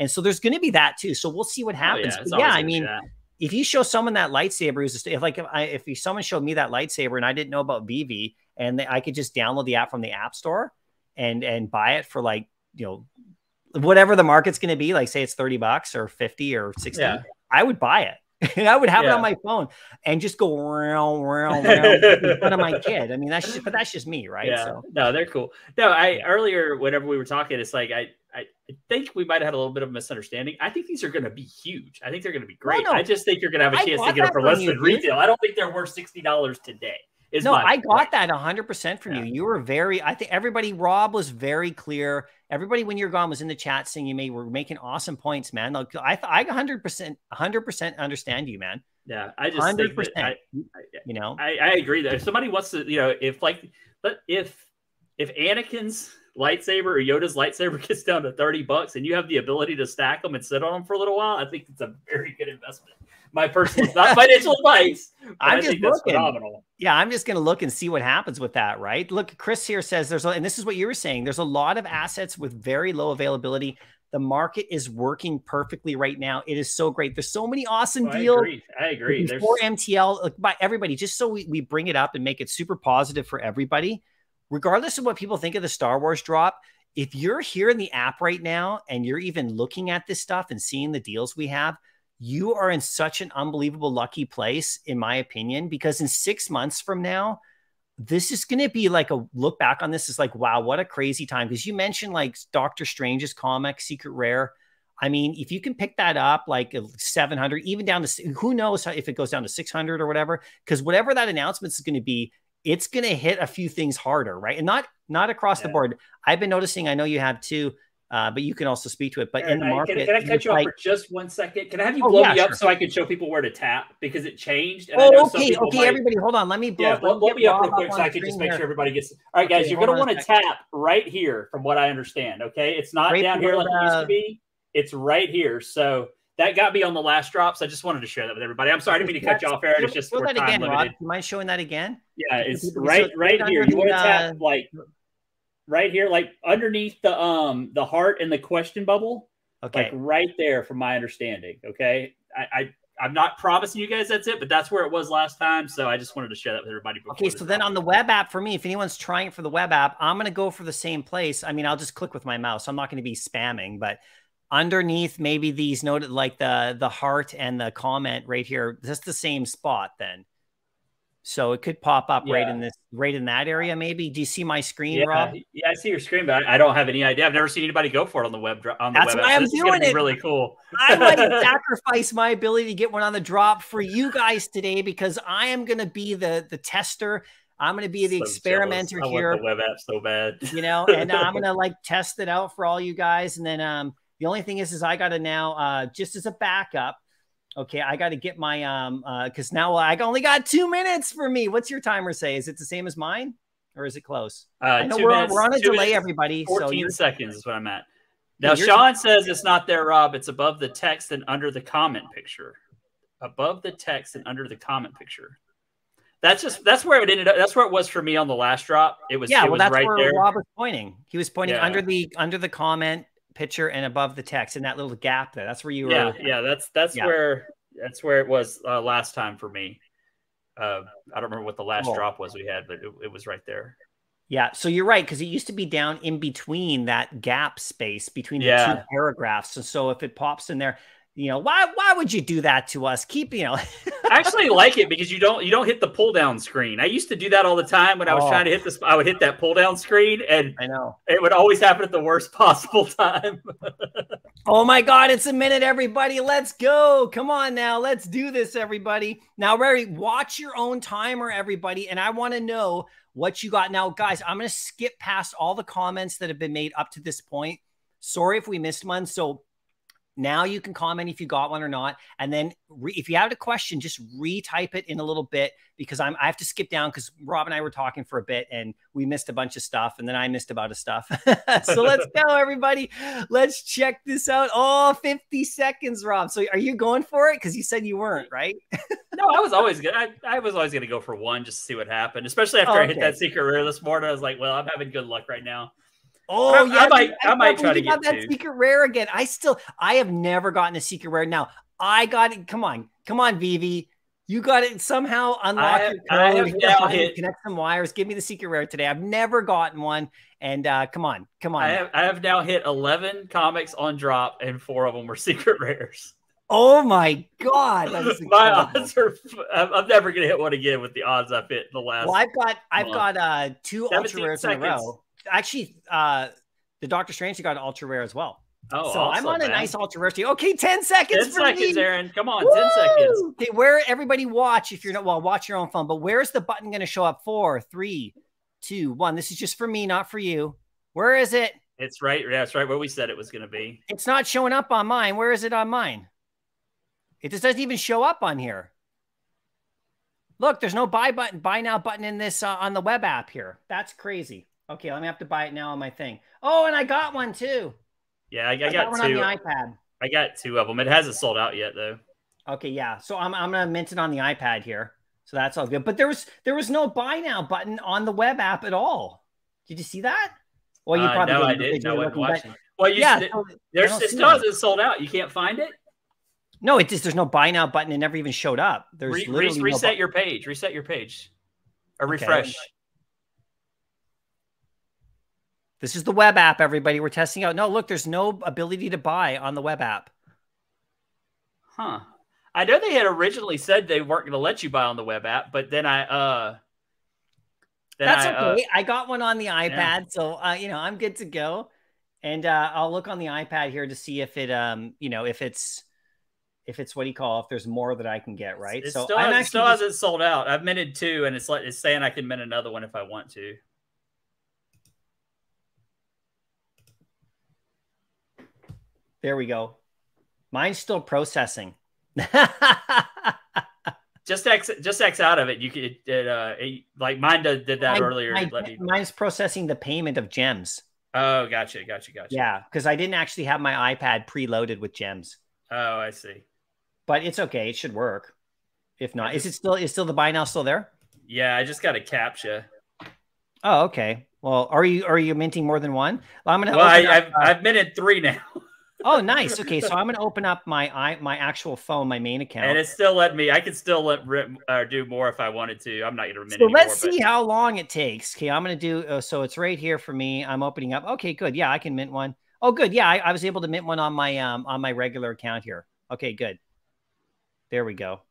And so there's going to be that too. So we'll see what happens. Oh, yeah, yeah I mean, chat. If you show someone that lightsaber, is if like if, I, if you, someone showed me that lightsaber and I didn't know about VeVe, and they, I could just download the app from the app store and and buy it for like, you know, whatever the market's going to be, like say it's thirty bucks or fifty or sixty, yeah. I would buy it. And I would have yeah. it on my phone and just go round, round, round in front of my kid. I mean, that's just, but that's just me, right? Yeah. So. No, they're cool. No, I earlier whenever we were talking, it's like I, I think we might have had a little bit of a misunderstanding. I think these are going to be huge. I think they're going to be great. No, no. I just think you're going to have a chance to get them for less than retail. I don't think they're worth sixty dollars today. Is no, I got point. that one hundred percent from yeah. you. You were very, I think everybody, Rob was very clear. Everybody, when you're gone, was in the chat saying you may, were making awesome points, man. Like, I, I one hundred percent, one hundred percent understand you, man. Yeah, I just one hundred percent, think that I, I, you know, I, I agree that if somebody wants to, you know, if like, if, if Anakin's lightsaber or Yoda's lightsaber gets down to thirty bucks and you have the ability to stack them and sit on them for a little while, I think it's a very good investment. My personal, not financial advice. I'm I just think that's looking. Phenomenal. Yeah, I'm just going to look and see what happens with that, right? Look, Chris here says there's, a, and this is what you were saying, there's a lot of assets with very low availability. The market is working perfectly right now. It is so great. There's so many awesome oh, deals. I agree. I agree. Before there's... M T L, like, by everybody, just so we, we bring it up and make it super positive for everybody. Regardless of what people think of the Star Wars drop, if you're here in the app right now and you're even looking at this stuff and seeing the deals we have, you are in such an unbelievable lucky place, in my opinion, because in six months from now, this is going to be like a look back on this is like, wow, what a crazy time. Because you mentioned like Doctor Strange's comic, Secret Rare. I mean, if you can pick that up like seven hundred, even down to who knows how, if it goes down to six hundred or whatever, because whatever that announcement is going to be, it's going to hit a few things harder, right? And not not across yeah. the board. I've been noticing, I know you have too, Uh, but you can also speak to it. But in the market, can, can I cut you like, off for just one second? Can I have you oh, blow yeah, me up sure. so I can show people where to tap because it changed? And oh, I know okay, some okay, might... everybody, hold on. Let me blow, yeah, let blow, blow me up real quick so I can just make here. Sure everybody gets. All right, guys, okay, you're going to want to tap right here, from what I understand. Okay, it's not Great down here like it used to be. It's right here. So that got me on the last drops. I just wanted to share that with everybody. I'm sorry, I didn't mean to cut you off, Aaron. It's just we're time again, limited. Rod, you mind showing that again? Yeah, it's right, right here. You want to tap like. Right here, like underneath the um the heart and the question bubble, okay, like right there, from my understanding. Okay, I, I I'm not promising you guys that's it, but that's where it was last time. So I just wanted to share that with everybody. Okay, so then on the web app for me, if anyone's trying for the web app, I'm gonna go for the same place. I mean, I'll just click with my mouse. I'm not gonna be spamming, but underneath maybe these noted like the the heart and the comment right here, that's the same spot then. So it could pop up yeah. right in this, right in that area, maybe. Do you see my screen, yeah. Rob? Yeah, I see your screen, but I don't have any idea. I've never seen anybody go for it on the web. On the That's web why I'm so doing gonna be it. Really cool. I want to sacrifice my ability to get one on the drop for you guys today because I am going to be the the tester. I'm going to be the so experimenter I want here. The web app so bad, you know, and I'm going to like test it out for all you guys. And then um, the only thing is, is I got to now uh, just as a backup. Okay, I got to get my um uh because now I only got two minutes for me. What's your timer say? Is it the same as mine, or is it close? Uh, I know we're, minutes, we're on a delay, minutes, everybody. Fourteen so seconds is what I'm at. Now, yeah, Sean says it's not there, Rob. It's above the text and under the comment picture. Above the text and under the comment picture. That's just that's where it ended up. That's where it was for me on the last drop. It was yeah. It well, was that's right where there. Rob was pointing. He was pointing yeah. under the under the comment picture and above the text in that little gap there. That's where you were. Yeah, yeah that's that's yeah. where that's where it was uh, last time for me. Uh, I don't remember what the last oh. drop was we had, but it, it was right there. Yeah, so you're right, because it used to be down in between that gap space between the yeah. two paragraphs. So, so if it pops in there, you know, why why would you do that to us? Keep, you know. I actually like it because you don't you don't hit the pull down screen. I used to do that all the time when I was oh. trying to hit this. I would hit that pull down screen, and I know it would always happen at the worst possible time. Oh my God, it's a minute, everybody. Let's go. Come on now, let's do this, everybody. Now, Rary, watch your own timer, everybody, and I want to know what you got now, guys. I'm gonna skip past all the comments that have been made up to this point. Sorry if we missed one. So now you can comment if you got one or not. And then re if you have a question, just retype it in a little bit because I'm, I have to skip down because Rob and I were talking for a bit and we missed a bunch of stuff. And then I missed about a stuff. So let's go, everybody. Let's check this out. Oh, fifty seconds, Rob. So are you going for it? Because you said you weren't, right? No, I was always good. I, I was always going to go for one just to see what happened, especially after oh, okay. I hit that secret rare this morning. I was like, well, I'm having good luck right now. Oh, I, yeah, I might, I, I might try to get that two. secret rare again. I still, I have never gotten a secret rare. Now I got it. Come on, come on, VeVe, you got it somehow. Unlock have, your code, now hit. Connect some wires. Give me the secret rare today. I've never gotten one. And uh, come on, come on. I have, I have now hit eleven comics on drop, and four of them were secret rares. Oh my God! My odds are, I'm never gonna hit one again with the odds I've hit in the last. Well, I've got, I've month. got uh, two ultra rares seconds. in a row. Actually, uh, the Doctor Strange got an ultra rare as well. Oh, so awesome, I'm on a man. nice ultra rarity. Okay, ten seconds. Ten for seconds, me. Aaron. Come on, Woo! ten seconds. Okay, where everybody watch if you're not well, watch your own phone. But where's the button going to show up? Four, three, two, one. This is just for me, not for you. Where is it? It's right. Yeah, it's right where we said it was going to be. It's not showing up on mine. Where is it on mine? It just doesn't even show up on here. Look, there's no buy button, buy now button in this uh, on the web app here. That's crazy. Okay, let me have to buy it now on my thing. Oh, and I got one too. Yeah, I, I, I got, got one two. on the iPad. I got two of them. It hasn't sold out yet though. Okay, yeah. So I'm I'm gonna mint it on the iPad here. So that's all good. But there was there was no buy now button on the web app at all. Did you see that? Well, you uh, probably no, I didn't. No, I watched it. Well, you, yeah, so there's it still hasn't sold out. You can't find it. No, it just there's no buy now button. It never even showed up. There's re literally re reset no your page. Reset your page, or okay. refresh. This is the web app, everybody. We're testing out. No, look, there's no ability to buy on the web app. Huh. I know they had originally said they weren't going to let you buy on the web app, but then I... Uh, then That's I, okay. Uh, I got one on the iPad, yeah. so uh, you know I'm good to go. And uh, I'll look on the iPad here to see if it, um, you know, if it's, if it's what do you call, if there's more that I can get, right? It so still, I'm it still just... hasn't sold out. I've minted two, and it's, like, it's saying I can mint another one if I want to. There we go. Mine's still processing. just X, just X out of it. You could, it, it, uh, it, like mine did, did that I, earlier. I, Let me... Mine's processing the payment of gems. Oh, gotcha, gotcha, gotcha. Yeah, because I didn't actually have my iPad preloaded with gems. Oh, I see. But it's okay. It should work. If not, is it still? Is still the buy now still there? Yeah, I just got a captcha. Oh, okay. Well, are you are you minting more than one? Well, I'm gonna. Well, I, up, I've uh... I've minted three now. Oh, nice. Okay, so I'm going to open up my I, my actual phone, my main account. And it still let me, I could still let rip, uh, do more if I wanted to. I'm not going to remit anymore. So let's see but... how long it takes. Okay, I'm going to do, uh, so it's right here for me. I'm opening up. Okay, good. Yeah, I can mint one. Oh, good. Yeah, I, I was able to mint one on my um on my regular account here. Okay, good. There we go.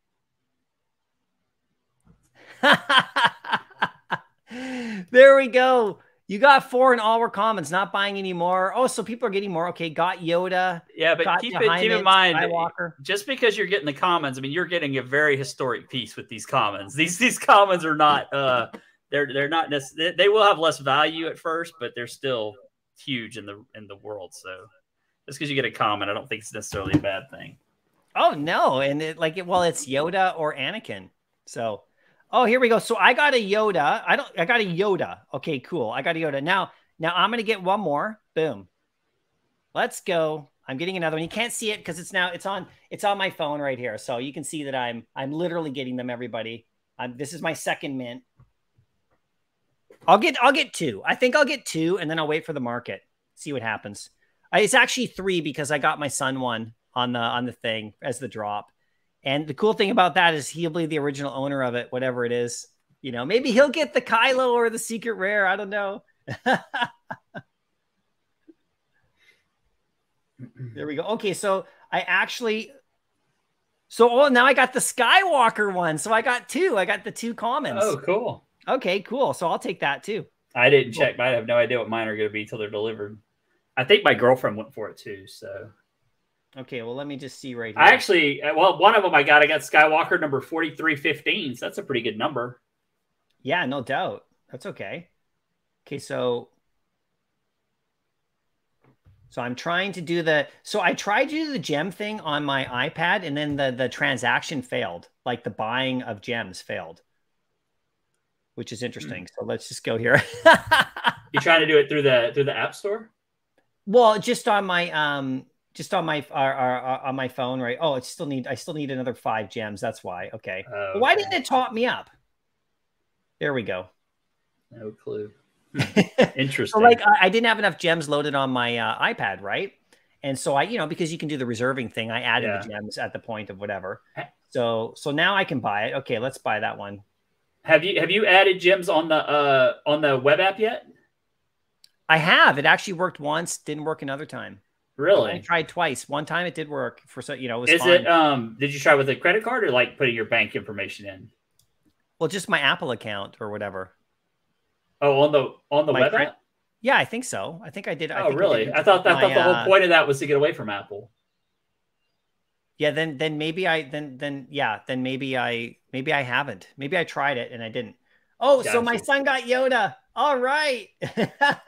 There we go. You got four in all were comments, not buying any more. Oh, so people are getting more. Okay, got Yoda. Yeah, but keep, it, keep in mind, Skywalker. Just because you're getting the comments, I mean, you're getting a very historic piece with these comments. These these comments are not, uh, they're they're not necessarily, they will have less value at first, but they're still huge in the in the world. So just because you get a comment, I don't think it's necessarily a bad thing. Oh no, and it, like, it, well, it's Yoda or Anakin, so. Oh, here we go. So I got a Yoda. I don't. I got a Yoda. Okay, cool. I got a Yoda. Now, now I'm gonna get one more. Boom. Let's go. I'm getting another one. You can't see it because it's now. It's on. It's on my phone right here. So you can see that I'm. I'm literally getting them. Everybody. I'm, this is my second mint. I'll get. I'll get two. I think I'll get two, and then I'll wait for the market. See what happens. I, it's actually three because I got my son one on the on the thing as the drop. And the cool thing about that is he'll be the original owner of it, whatever it is. You know, maybe he'll get the Kylo or the secret rare. I don't know. There we go. Okay, so I actually... So, oh, now I got the Skywalker one. So I got two. I got the two commons. Oh, cool. Okay, cool. So I'll take that too. I didn't cool. check. I have no idea what mine are going to be till they're delivered. I think my girlfriend went for it too, so... Okay, well, let me just see right here. I actually, well, one of them I got, I got Skywalker number forty-three fifteen, so that's a pretty good number. Yeah, no doubt. That's okay. Okay, so, so I'm trying to do the, so I tried to do the gem thing on my iPad, and then the, the transaction failed, like the buying of gems failed, which is interesting. Mm. So let's just go here. You trying to do it through the, through the App Store? Well, just on my, um, Just on my uh, uh, on my phone, right? Oh, I still need I still need another five gems. That's why. Okay. okay. Why didn't it top me up? There we go. No clue. Interesting. So, like, I didn't have enough gems loaded on my uh, iPad, right? And so I, you know, because you can do the reserving thing, I added yeah. the gems at the point of whatever. So so now I can buy it. Okay, let's buy that one. Have you have you added gems on the uh, on the web app yet? I have. It actually worked once. Didn't work another time. Really? I tried twice. One time it did work for so you know. It was Is fine. it? Um, did you try with a credit card or like putting your bank information in? Well, just my Apple account or whatever. Oh, on the on the my web app? Yeah, I think so. I think I did. Oh, I think really? I, did. I thought that, I thought my, the whole uh, point of that was to get away from Apple. Yeah. Then then maybe I then then yeah then maybe I maybe I haven't maybe I tried it and I didn't. Oh, gotcha. So my son got Yoda. All right,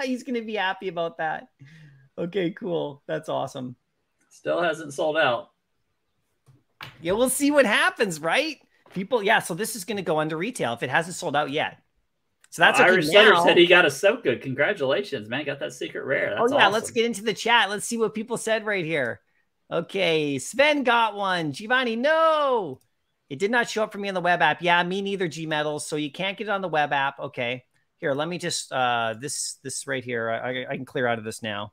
he's gonna be happy about that. Okay, cool. That's awesome. Still hasn't sold out. Yeah, we'll see what happens, right? People, yeah, so this is going to go under retail if it hasn't sold out yet. So that's well, okay Irish Sutter said he got Ahsoka. Congratulations, man. Got that secret rare. That's oh, yeah, awesome. Let's get into the chat. Let's see what people said right here. Okay, Sven got one. Giovanni, no. It did not show up for me on the web app. Yeah, me neither, G-Metals. So you can't get it on the web app. Okay, here, let me just, uh, this this right here, I, I can clear out of this now.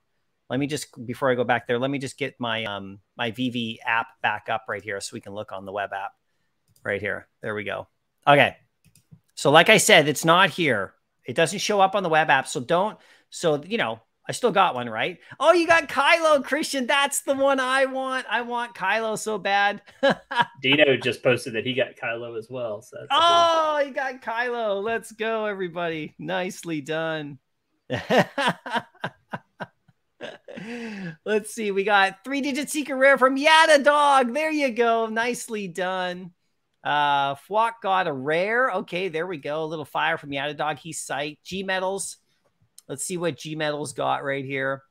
Let me just, before I go back there, let me just get my um, my VeVe app back up right here so we can look on the web app right here. There we go. Okay. So like I said, it's not here. It doesn't show up on the web app. So don't, so, you know, I still got one, right? Oh, you got Kylo, Christian. That's the one I want. I want Kylo so bad. Dino just posted that he got Kylo as well. So that's oh, he got Kylo. Let's go, everybody. Nicely done. Let's see. We got three digit secret rare from Yada Dog. There you go. Nicely done. Uh, Fwock got a rare. Okay, there we go. A little fire from Yada Dog. He's psyched. G Metals. Let's see what G Metals got right here.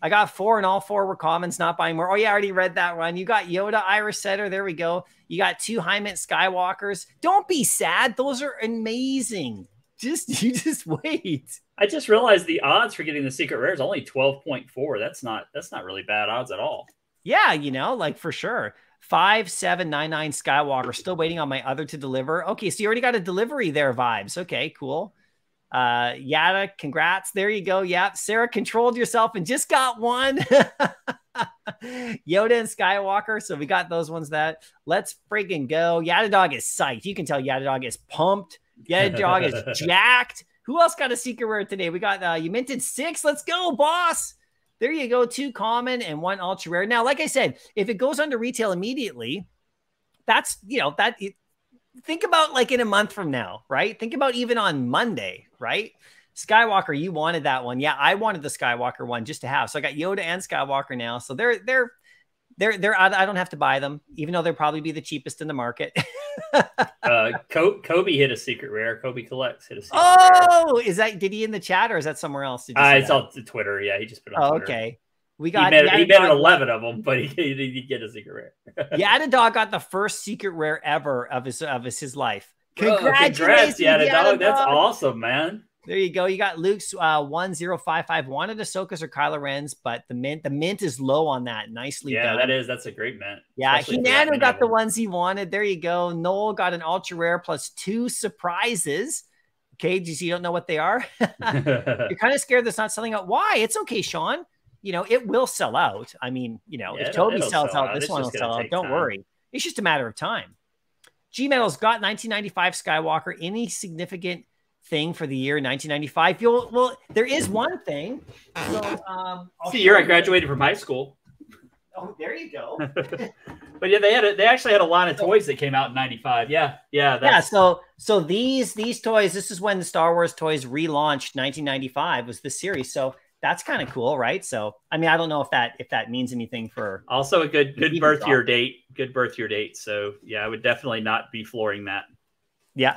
I got four and all four were commons, not buying more. Oh, yeah, I already read that one. You got Yoda, Irish Setter. There we go. You got two high mint Skywalkers. Don't be sad. Those are amazing. Just you just wait. I just realized the odds for getting the secret rare is only twelve point four. That's not that's not really bad odds at all. Yeah, you know, like for sure. five seven nine nine Skywalker. Still waiting on my other to deliver. Okay, so you already got a delivery there, vibes. Okay, cool. Uh Yada, congrats. There you go. Yep. Sarah controlled yourself and just got one. Yoda and Skywalker. So we got those ones that let's friggin' go. Yada Dog is psyched. You can tell Yada Dog is pumped. Yeah, Dog is jacked. Who else got a secret rare today? We got, uh, you minted six. Let's go, boss. There you go. Two common and one ultra rare. Now, like I said, if it goes under retail immediately, that's, you know, that it, think about like in a month from now, right? Think about even on Monday, right? Skywalker, you wanted that one. Yeah, I wanted the Skywalker one just to have. So I got Yoda and Skywalker now. So they're, they're, they're, they're, I don't have to buy them, even though they'll probably be the cheapest in the market. uh, Kobe hit a secret rare. Kobe Collects hit a secret oh, rare. Is that, did he in the chat or is that somewhere else? Did you uh, it's that? On Twitter. Yeah, he just put it on oh, Twitter. Okay. We got, he made, he made eleven of them, but he, he didn't get a secret rare. Yadadog got the first secret rare ever of his, of his, his life. Congratulations, oh, congrats, Yadadog. Yadadog. That's awesome, man. There you go. You got Luke's uh, one zero five five one at Ahsoka's or Kylo Ren's, but the mint the mint is low on that. Nicely yeah, done. Yeah, that is. That's a great mint. Yeah, Hinano got the ones he wanted. There you go. Noel got an ultra rare plus two surprises. Okay, you don't know what they are. You're kind of scared that's not selling out. Why? It's okay, Sean. You know, it will sell out. I mean, you know, yeah, if Toby sells sell out, out, this one will sell out. Don't time. worry. It's just a matter of time. G-Metal's got nineteen ninety-five Skywalker. Any significant thing for the year nineteen ninety-five? You'll, well, there is one thing. So, um, it's the year I graduated from high school. Oh, there you go. But yeah, they had a, they actually had a lot of toys that came out in ninety-five. Yeah, yeah, that's... yeah. So so these these toys. This is when the Star Wars toys relaunched. nineteen ninety-five was the series. So that's kind of cool, right? So I mean, I don't know if that if that means anything for also a good good birth year date. Good birth year date. So yeah, I would definitely not be flooring that. Yeah.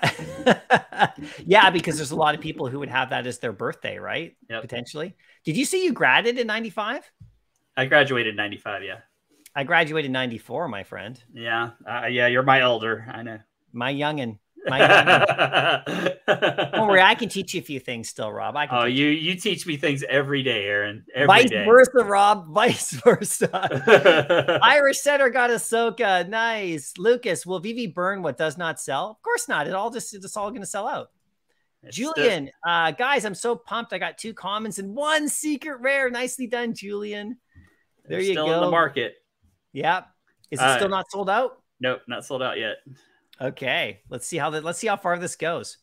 Yeah, because there's a lot of people who would have that as their birthday, right? Yep. Potentially. Did you see you graduated in ninety-five? I graduated in ninety-five, yeah. I graduated in ninety-four, my friend. Yeah. Uh, yeah, you're my elder. I know. My youngin'. My youngin'. Don't worry, I can teach you a few things still, Rob. I can oh, teach you, you teach me things every day, Aaron. Every Vice day. versa, Rob. Vice versa. Irish Setter got Ahsoka. Nice. Lucas, will VeVe burn what does not sell? Of course not. It all just it's all gonna sell out. It's Julian, uh, guys, I'm so pumped. I got two commons and one secret rare. Nicely done, Julian. There They're you still go. Still in the market. Yep. Is it uh, still not sold out? Nope, not sold out yet. Okay, let's see how that. Let's see how far this goes.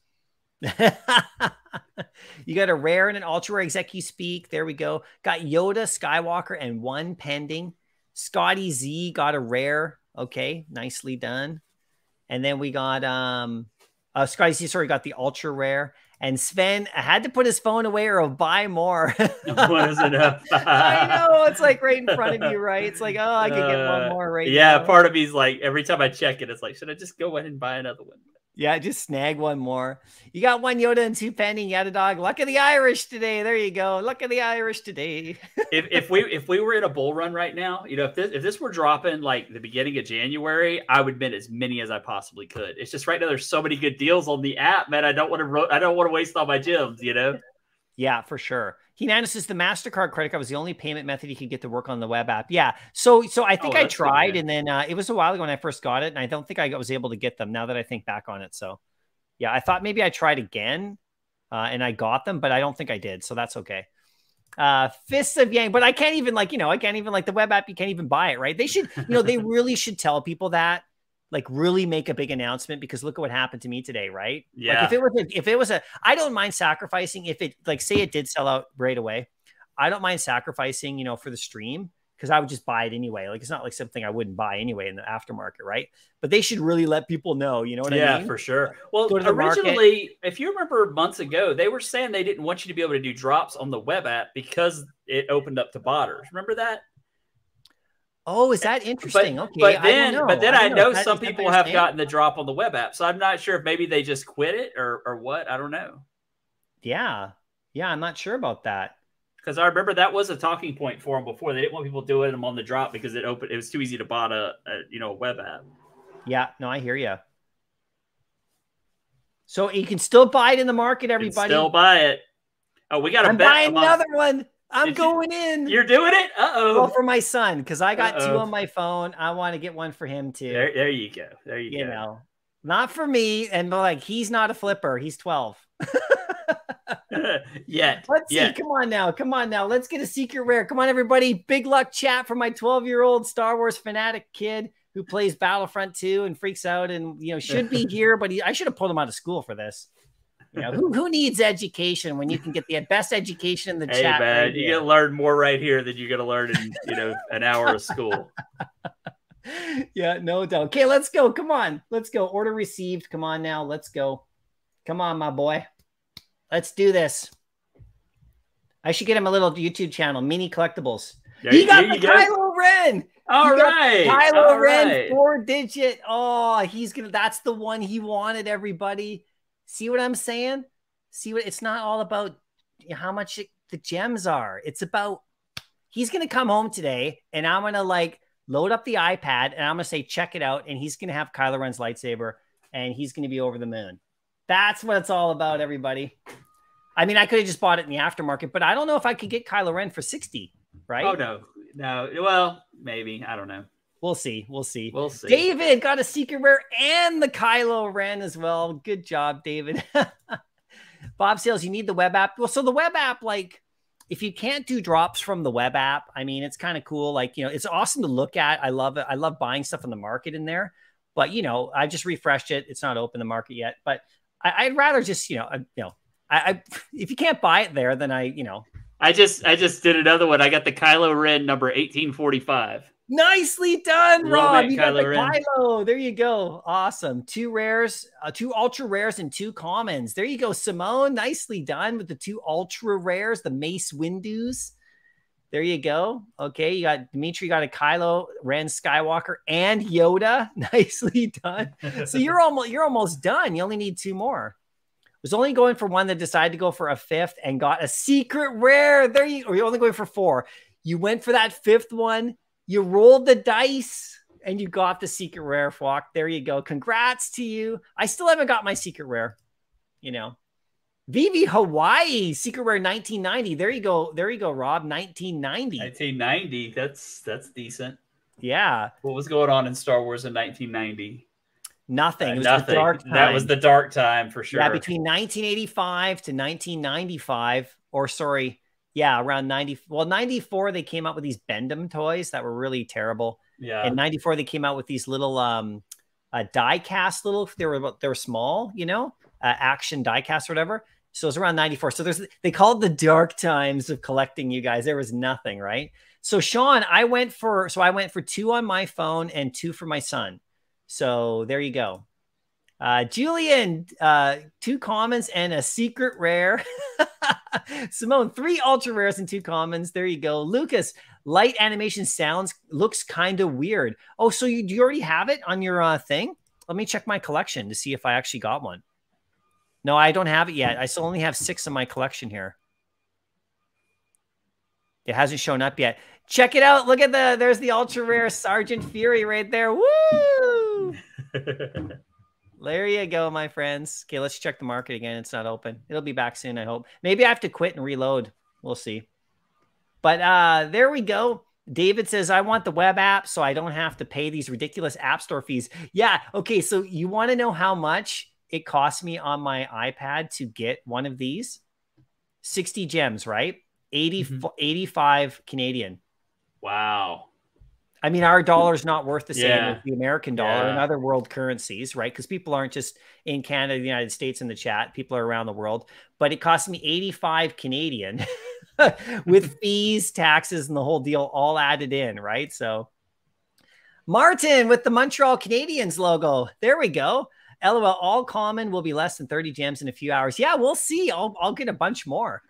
You got a rare and an ultra rare execu speak. There we go. Got Yoda, Skywalker, and one pending. Scotty Z got a rare. Okay, nicely done. And then we got um, uh, Scotty Z. Sorry, got the ultra rare. And Sven had to put his phone away or he'll buy more. What is it? I know. It's like right in front of you, right? It's like, oh, I could get one more right uh, yeah, now. Part of me is like, every time I check it, it's like, should I just go ahead and buy another one? Yeah, just snag one more. You got one Yoda and two pending Yadadog. Luck of the Irish today. There you go. Luck of the Irish today. if if we if we were in a bull run right now, you know, if this if this were dropping like the beginning of January, I would mint as many as I possibly could. It's just right now there's so many good deals on the app, man. I don't want to I don't want to waste all my gems, you know. Yeah, for sure. Hinanus says the MasterCard credit card was the only payment method he could get to work on the web app. Yeah. So, so I think oh, I tried and then uh, it was a while ago when I first got it and I don't think I was able to get them now that I think back on it. So yeah, I thought maybe I tried again uh, and I got them, but I don't think I did. So that's okay. Uh, Fists of Yang, but I can't even like, you know, I can't even like the web app. You can't even buy it, right? They should, you know, they really should tell people that. Like really make a big announcement because look at what happened to me today, right? Yeah. Like if it was, a, if it was a, I don't mind sacrificing if it like say it did sell out right away. I don't mind sacrificing, you know, for the stream because I would just buy it anyway. Like it's not like something I wouldn't buy anyway in the aftermarket, right? But they should really let people know, you know what yeah, I mean? Yeah, for sure. Well, originally, market. if you remember months ago, they were saying they didn't want you to be able to do drops on the web app because it opened up to botters. Remember that? Oh, is that interesting? But, okay, but then, I know. but then I, I know, know that, some people have gotten the drop on the web app, so I'm not sure if maybe they just quit it or or what. I don't know. Yeah, yeah, I'm not sure about that because I remember that was a talking point for them before. They didn't want people doing them on the drop because it opened. It was too easy to bot a, a you know a web app. Yeah, no, I hear you. So you can still buy it in the market, everybody. You can still buy it. Oh, we got to buy another one. I'm Did going you, in. You're doing it? Uh-oh. Well, for my son, because I got uh-oh. two on my phone. I want to get one for him, too. There, there you go. There you, you go. You know, not for me. And like, he's not a flipper. He's twelve. Yet. Let's Yet. see. Come on now. Come on now. Let's get a secret rare. Come on, everybody. Big luck chat for my twelve-year-old Star Wars fanatic kid who plays Battlefront two and freaks out and, you know, should be here. But he, I should have pulled him out of school for this. You know, who, who needs education when you can get the best education in the hey, chat? Man, right you get to learn more right here than you're going to learn in, you know, an hour of school. Yeah, no doubt. Okay, let's go. Come on. Let's go. Order received. Come on now. Let's go. Come on, my boy. Let's do this. I should get him a little YouTube channel, Mini Collectibles. There, he got the Kylo Ren. All right. Kylo Ren, four digit. Oh, he's going to, that's the one he wanted, everybody. See what I'm saying? See what, it's not all about how much it, the gems are. It's about, he's going to come home today and I'm going to like load up the iPad and I'm going to say, check it out. And he's going to have Kylo Ren's lightsaber and he's going to be over the moon. That's what it's all about, everybody. I mean, I could have just bought it in the aftermarket, but I don't know if I could get Kylo Ren for sixty. Right? Oh, no. No. Well, maybe. I don't know. We'll see. We'll see. We'll see. David got a secret rare and the Kylo Ren as well. Good job, David. Bob Sales, you need the web app. Well, so the web app, like, if you can't do drops from the web app, I mean, it's kind of cool. Like, you know, it's awesome to look at. I love it. I love buying stuff in the market in there. But, you know, I just refreshed it. It's not open the market yet. But I, I'd rather just, you know, I, you know, I, I if you can't buy it there, then I, you know, I just I just did another one. I got the Kylo Ren number eighteen forty-five. Nicely done, Rob. You got the Kylo. There you go. Awesome. Two rares, uh, two ultra rares and two commons. There you go, Simone. Nicely done with the two ultra rares, the Mace Windus. There you go. Okay, you got Dimitri got a Kylo Ren Skywalker and Yoda. Nicely done. So you're almost you're almost done. You only need two more. Was only going for one that decided to go for a fifth and got a secret rare. There you are. You're only going for four. You went for that fifth one. You rolled the dice and you got the secret rare, Flock. There you go. Congrats to you. I still haven't got my secret rare. You know, VeVe Hawaii secret rare nineteen ninety. There you go. There you go, Rob. nineteen ninety. nineteen ninety. That's that's decent. Yeah. What was going on in Star Wars in nineteen ninety? Nothing. Uh, it was nothing. The dark time. That was the dark time for sure. Yeah, between nineteen eighty-five to nineteen ninety-five, or sorry, yeah, around ninety. Well, ninety-four they came out with these Bendham toys that were really terrible. Yeah. In ninety-four they came out with these little um, uh, die cast little. They were they were small, you know, uh, action die cast or whatever. So it was around ninety-four. So there's they called the dark times of collecting. You guys, there was nothing, right? So Sean, I went for so I went for two on my phone and two for my son. So there you go. Uh, Julian, uh, two commons and a secret rare. Simone, three ultra rares and two commons. There you go. Lucas, light animation sounds, looks kind of weird. Oh, so you, do you already have it on your uh, thing? Let me check my collection to see if I actually got one. No, I don't have it yet. I still only have six in my collection here. It hasn't shown up yet. Check it out. Look at the, there's the ultra rare Sergeant Fury right there. Woo! There you go, my friends. Okay, let's check the market again. It's not open. It'll be back soon, I hope. Maybe I have to quit and reload. We'll see. But uh, there we go. David says, I want the web app so I don't have to pay these ridiculous app store fees. Yeah, okay, so you want to know how much it cost me on my iPad to get one of these? sixty gems, right? eighty, mm-hmm. eighty-five Canadian. Wow. I mean, our dollar's not worth the same yeah. as the American dollar yeah. and other world currencies, right? Because people aren't just in Canada, the United States in the chat. People are around the world. But it cost me eighty-five Canadian with fees, taxes, and the whole deal all added in, right? So Martin with the Montreal Canadiens logo. There we go. LOL, all common will be less than thirty gems in a few hours. Yeah, we'll see. I'll, I'll get a bunch more.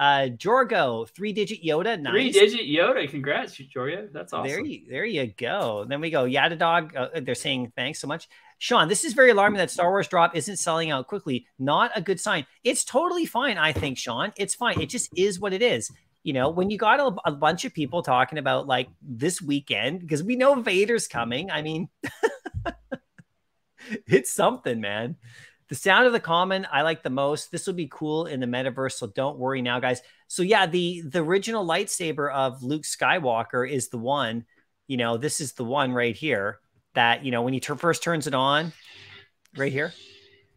Uh, Jorgo, three-digit Yoda. Nice. Three-digit Yoda. Congrats, Jorgo. That's awesome. There you, there you go. Then we go. Yada Dog. Uh, they're saying thanks so much. Sean, this is very alarming that Star Wars drop isn't selling out quickly. Not a good sign. It's totally fine, I think, Sean. It's fine. It just is what it is. You know, when you got a, a bunch of people talking about, like, this weekend, because we know Vader's coming. I mean, it's something, man. The sound of the common I like the most. This will be cool in the metaverse, so don't worry now, guys. So yeah, the the original lightsaber of Luke Skywalker is the one, you know, this is the one right here that, you know, when he first turns it on right here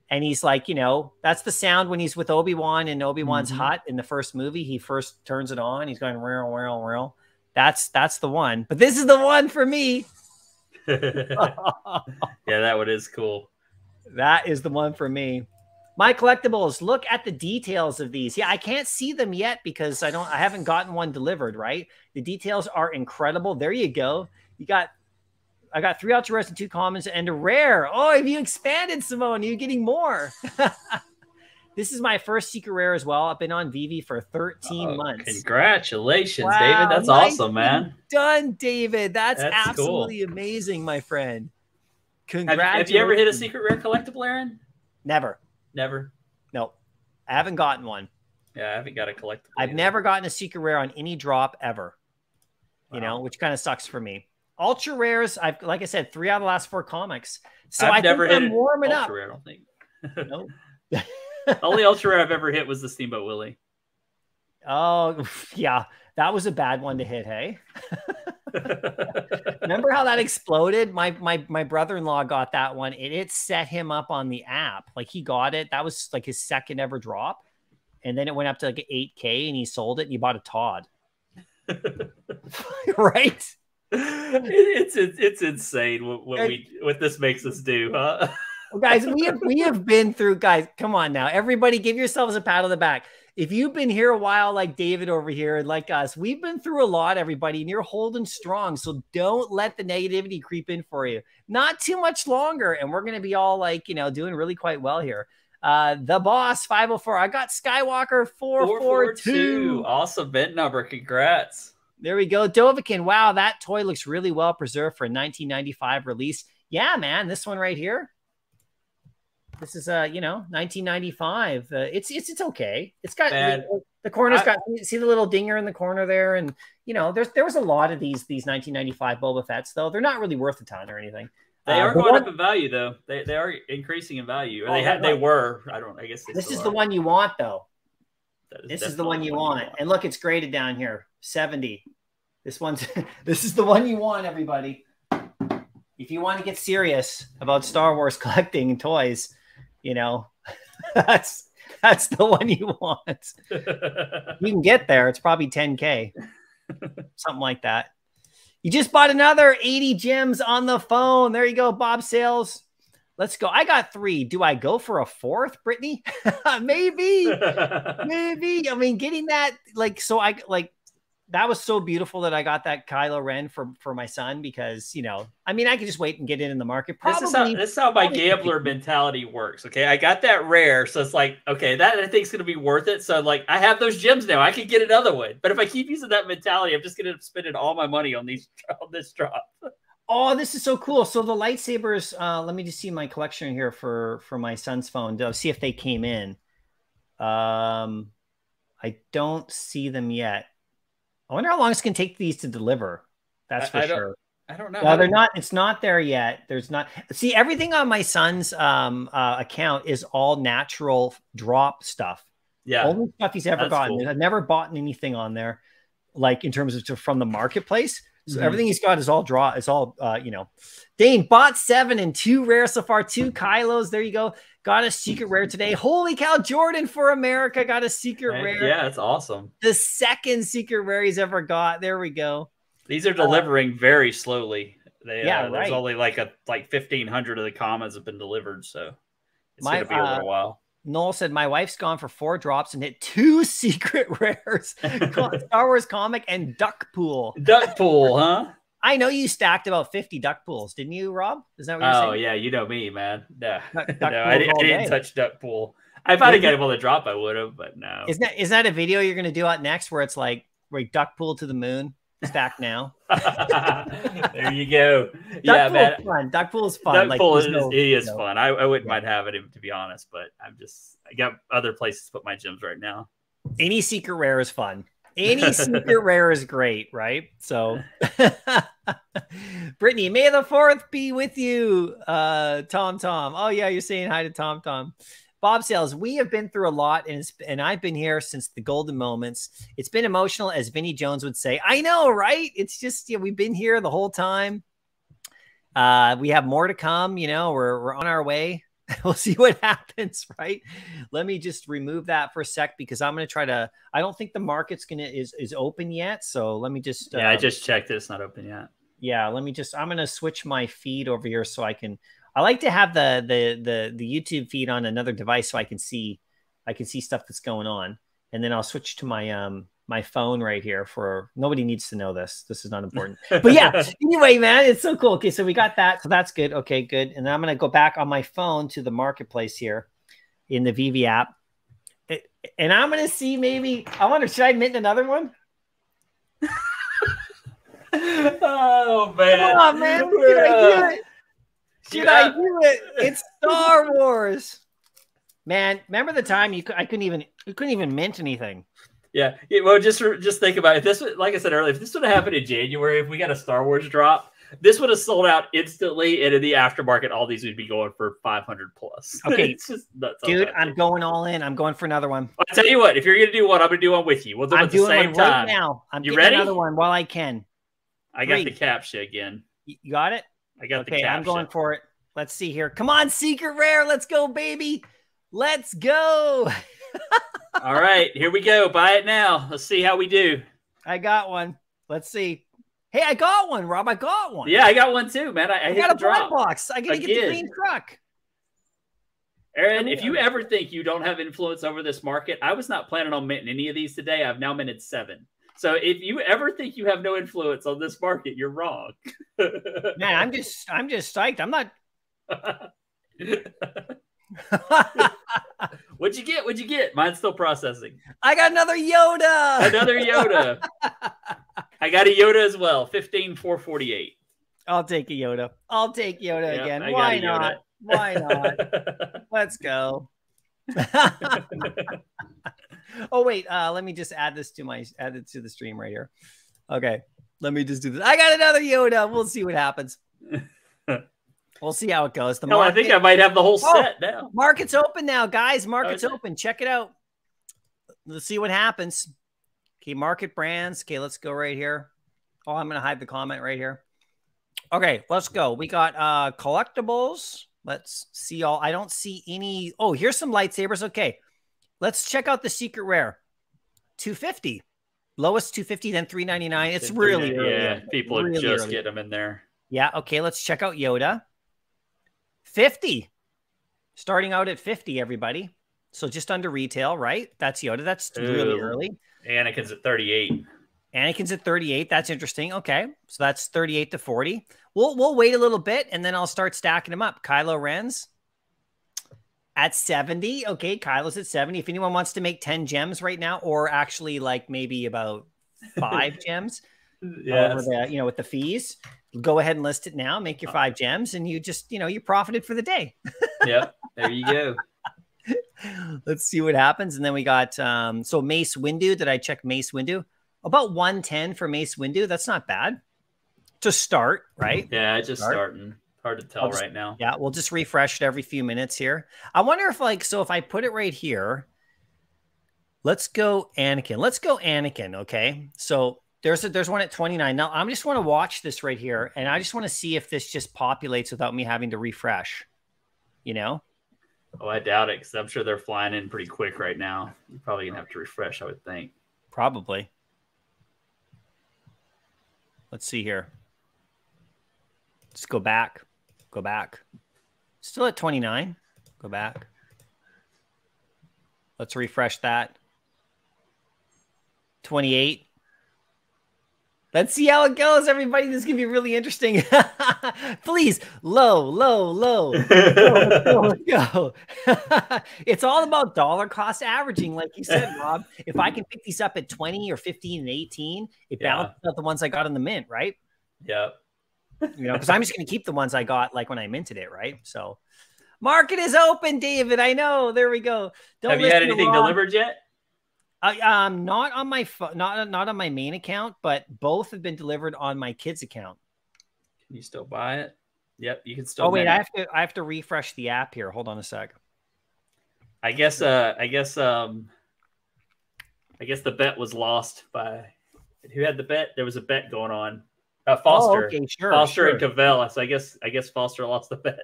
and he's like, you know, that's the sound when he's with Obi-Wan in Obi-Wan's mm-hmm. hut in the first movie. He first turns it on. He's going, whirl, whirl, whirl. That's, that's the one. But this is the one for me. Yeah, that one is cool. That is the one for me. My collectibles, look at the details of these. Yeah, I can't see them yet because I don't I haven't gotten one delivered, right? The details are incredible. There you go. You got I got three ultra rares and two commons and a rare. Oh, if you expanded, Simone, you're getting more. This is my first secret rare as well. I've been on VeVe for thirteen oh, months. Congratulations, wow, David. That's awesome, man. Done, David. That's, That's absolutely cool. amazing, my friend. Congratulations. Have, have you ever hit a secret rare collectible, Aaron? Never. Never? Nope. I haven't gotten one. Yeah, I haven't got a collectible. I've either. never gotten a secret rare on any drop ever, wow. you know, which kind of sucks for me. Ultra rares, I've, like I said, three out of the last four comics. So I've I never think hit I'm warming ultra up. Rare, I don't think. Nope. The only ultra rare I've ever hit was the Steamboat Willie. Oh, yeah. That was a bad one to hit, hey? Remember how that exploded? My my my brother-in-law got that one. It, it set him up on the app. Like, he got it. That was, like, his second ever drop. And then it went up to, like, eight K, and he sold it, and he bought a Todd. Right? It's, it's, it's insane what, what, we, what this makes us do, huh? Well, guys, we have, we have been through, guys, come on now. Everybody give yourselves a pat on the back. If you've been here a while, like David over here and like us, we've been through a lot, everybody, and you're holding strong. So don't let the negativity creep in for you. Not too much longer. And we're going to be all like, you know, doing really quite well here. Uh, the boss five oh four. I got Skywalker four four two. Awesome bid number. Congrats. There we go. Dovahkiin. Wow. That toy looks really well preserved for a nineteen ninety-five release. Yeah, man. This one right here. This is, uh, you know, nineteen ninety-five. Uh, it's, it's, it's okay. It's got the, the corner's I, got, see the little dinger in the corner there. And, you know, there's, there was a lot of these, these nineteen ninety-five Boba Fetts though. They're not really worth a ton or anything. They uh, are going one, up in value though. They, they are increasing in value. Or oh, they had, they were, I don't, I guess. This is are. the one you want though. Is this is the one you, one you want. want. And look, it's graded down here. seventy. This one's, this is the one you want, everybody. If you want to get serious about Star Wars collecting and toys, you know, that's that's the one you want. You can get there. It's probably ten K, something like that. You just bought another eighty gems on the phone. There you go, Bob Sales. Let's go. I got three. Do I go for a fourth, Brittany? Maybe, maybe. I mean, getting that, like, so I like. That was so beautiful that I got that Kylo Ren for, for my son because, you know, I mean, I could just wait and get it in the market. Probably, this is how, this is how my gambler mentality works, okay? I got that rare, so it's like, okay, that I think is going to be worth it. So, like, I have those gems now. I could get another one. But if I keep using that mentality, I'm just going to spend all my money on, these, on this drop. Oh, this is so cool. So the lightsabers, uh, let me just see my collection here for, for my son's phone to see if they came in. Um, I don't see them yet. I wonder how long it's going to take these to deliver. That's for I, I sure. I don't know. No, they're not. It's not there yet. There's not. See, everything on my son's um, uh, account is all natural drop stuff. Yeah. Only stuff he's ever That's gotten. Cool. I've never bought anything on there, like in terms of from the marketplace. So mm-hmm. everything he's got is all draw. It's all, uh, you know, Dane bought seven and two rare so far. Two Kylos. There you go. Got a secret rare today. Holy cow, Jordan for America got a secret Man, rare. Yeah, that's awesome. The second secret rare he's ever got. There we go. These are delivering uh, very slowly. They, yeah, uh, there's right. only like a like fifteen hundred of the commons have been delivered. So it's going to be a little uh, while. Noel said, my wife's gone for four drops and hit two secret rares. Star Wars comic and Duckpool. Duckpool, huh? I know you stacked about fifty Duckpools, didn't you, Rob? Is that what you're saying? Oh, yeah. You know me, man. No, no I, didn't, I didn't touch Duckpool. If I'd have got him on the drop, I would have, but no. Isn't that, is that a video you're going to do out next where it's like, where Duckpool to the moon? Stack now. There you go. Duck yeah, pool man. Is fun. Duckpool is fun. Duckpool like, is, no, he is no. fun. I, I wouldn't yeah. mind having him, to be honest, but I'm just, I got other places to put my gems right now. Any secret rare is fun. Any secret rare is great, right? So, Brittany, may the fourth be with you, uh, Tom Tom. Oh, yeah, you're saying hi to Tom Tom. Bob Sales, we have been through a lot, and it's, and I've been here since the Golden Moments. It's been emotional, as Vinnie Jones would say. I know, right? It's just, yeah, we've been here the whole time. Uh, we have more to come, you know, we're, we're on our way. We'll see what happens, right? Let me just remove that for a sec, because I'm going to try to, I don't think the market's going to, is, is open yet. So let me just. Yeah, um, I just checked it. It's not open yet. Yeah, let me just, I'm going to switch my feed over here so I can, I like to have the, the, the, the YouTube feed on another device so I can see, I can see stuff that's going on. And then I'll switch to my, um, my phone right here for nobody needs to know this. This is not important. But yeah, anyway, man, it's so cool. Okay, so we got that. So that's good. Okay, good. And I'm going to go back on my phone to the marketplace here in the VeVe app. It, and I'm going to see maybe, I wonder, should I mint another one? Oh, man. Come on, man. Should I do it? Should yeah. I do it? It's Star Wars. Man, remember the time you I couldn't even you couldn't even mint anything. Yeah, yeah, well, just just think about it. If this, like I said earlier, if this would have happened in January, if we got a Star Wars drop, this would have sold out instantly, and in the aftermarket, all these would be going for five hundred plus. Okay, it's just nuts, dude, I'm here. going all in. I'm going for another one. I'll tell you what, if you're gonna do one, I'm gonna do one with you. We'll do it at the same time. Right now. I'm you ready? Another one while I can. I got Three. the captcha again. You got it. I got okay, the captcha. Okay, I'm going for it. Let's see here. Come on, Secret Rare. Let's go, baby. Let's go. All right, here we go. Buy it now. Let's see how we do. I got one. Let's see. Hey, I got one, Rob. I got one. Yeah, I got one too, man. I, I, I hit got a drop box. I gotta Again. get the green truck. Aaron, if you ever think you don't have influence over this market, I was not planning on minting any of these today. I've now minted seven. So if you ever think you have no influence on this market, you're wrong. Man, I'm just, I'm just psyched. I'm not. What'd you get? What'd you get? Mine's still processing. I got another Yoda. Another Yoda. I got a Yoda as well. fifteen four forty-eight. I'll take a Yoda. I'll take Yoda yep, again. I Why not? Why not? Let's go. Oh wait, uh, let me just add this to my add it to the stream right here. Okay, let me just do this. I got another Yoda. We'll see what happens. We'll see how it goes. The no, market... I think I might have the whole set oh, now. Market's open now, guys. Market's okay. open. Check it out. Let's see what happens. Okay, market brands. Okay, let's go right here. Oh, I'm going to hide the comment right here. Okay, let's go. We got uh, collectibles. Let's see all. I don't see any. Oh, here's some lightsabers. Okay, let's check out the secret rare. two fifty. Lowest two fifty, then three ninety-nine. It's really early. Yeah, people are really just early. getting them in there. Yeah, okay, let's check out Yoda. fifty, starting out at fifty, everybody. So just under retail, right? That's Yoda. That's Ooh. really early. Anakin's at thirty-eight. Anakin's at thirty-eight. That's interesting. Okay, so that's thirty-eight to forty. We'll we'll wait a little bit, and then I'll start stacking them up. Kylo Ren's at seventy. Okay, Kylo's at seventy. If anyone wants to make ten gems right now, or actually like maybe about five gems, yeah, you know, with the fees. Go ahead and list it now. Make your five gems, and you just, you know, you profited for the day. Yep. There you go. Let's see what happens. And then we got, um, so Mace Windu. Did I check Mace Windu? About one ten for Mace Windu. That's not bad to start, right? Yeah, just start. starting. Hard to tell just, right now. Yeah, we'll just refresh it every few minutes here. I wonder if, like, so if I put it right here, let's go Anakin. Let's go Anakin, okay? So, There's a, there's one at twenty-nine. Now, I just want to watch this right here, and I just want to see if this just populates without me having to refresh, you know? Oh, I doubt it, because I'm sure they're flying in pretty quick right now. You're probably going to have to refresh, I would think. Probably. Let's see here. Let's go back. Go back. Still at twenty-nine. Go back. Let's refresh that. twenty-eight. Let's see how it goes, everybody. This is going to be really interesting. Please, low, low, low. Go, go, go. It's all about dollar cost averaging, like you said, Rob. If I can pick these up at twenty or fifteen and eighteen, it yeah. balances out the ones I got in the mint, right? Yeah. You know, because I'm just going to keep the ones I got like when I minted it, right? So, market is open, David. I know. There we go. Don't Have you had anything delivered yet? I, um, not on my not not on my main account, but both have been delivered on my kids' account. Can you still buy it? Yep, you can still. Oh wait, I have to I have to refresh the app here. Hold on a sec. I guess uh I guess um I guess the bet was lost by who had the bet? There was a bet going on. Uh, Foster, oh, okay, sure, Foster sure. and Cavell. So I guess I guess Foster lost the bet.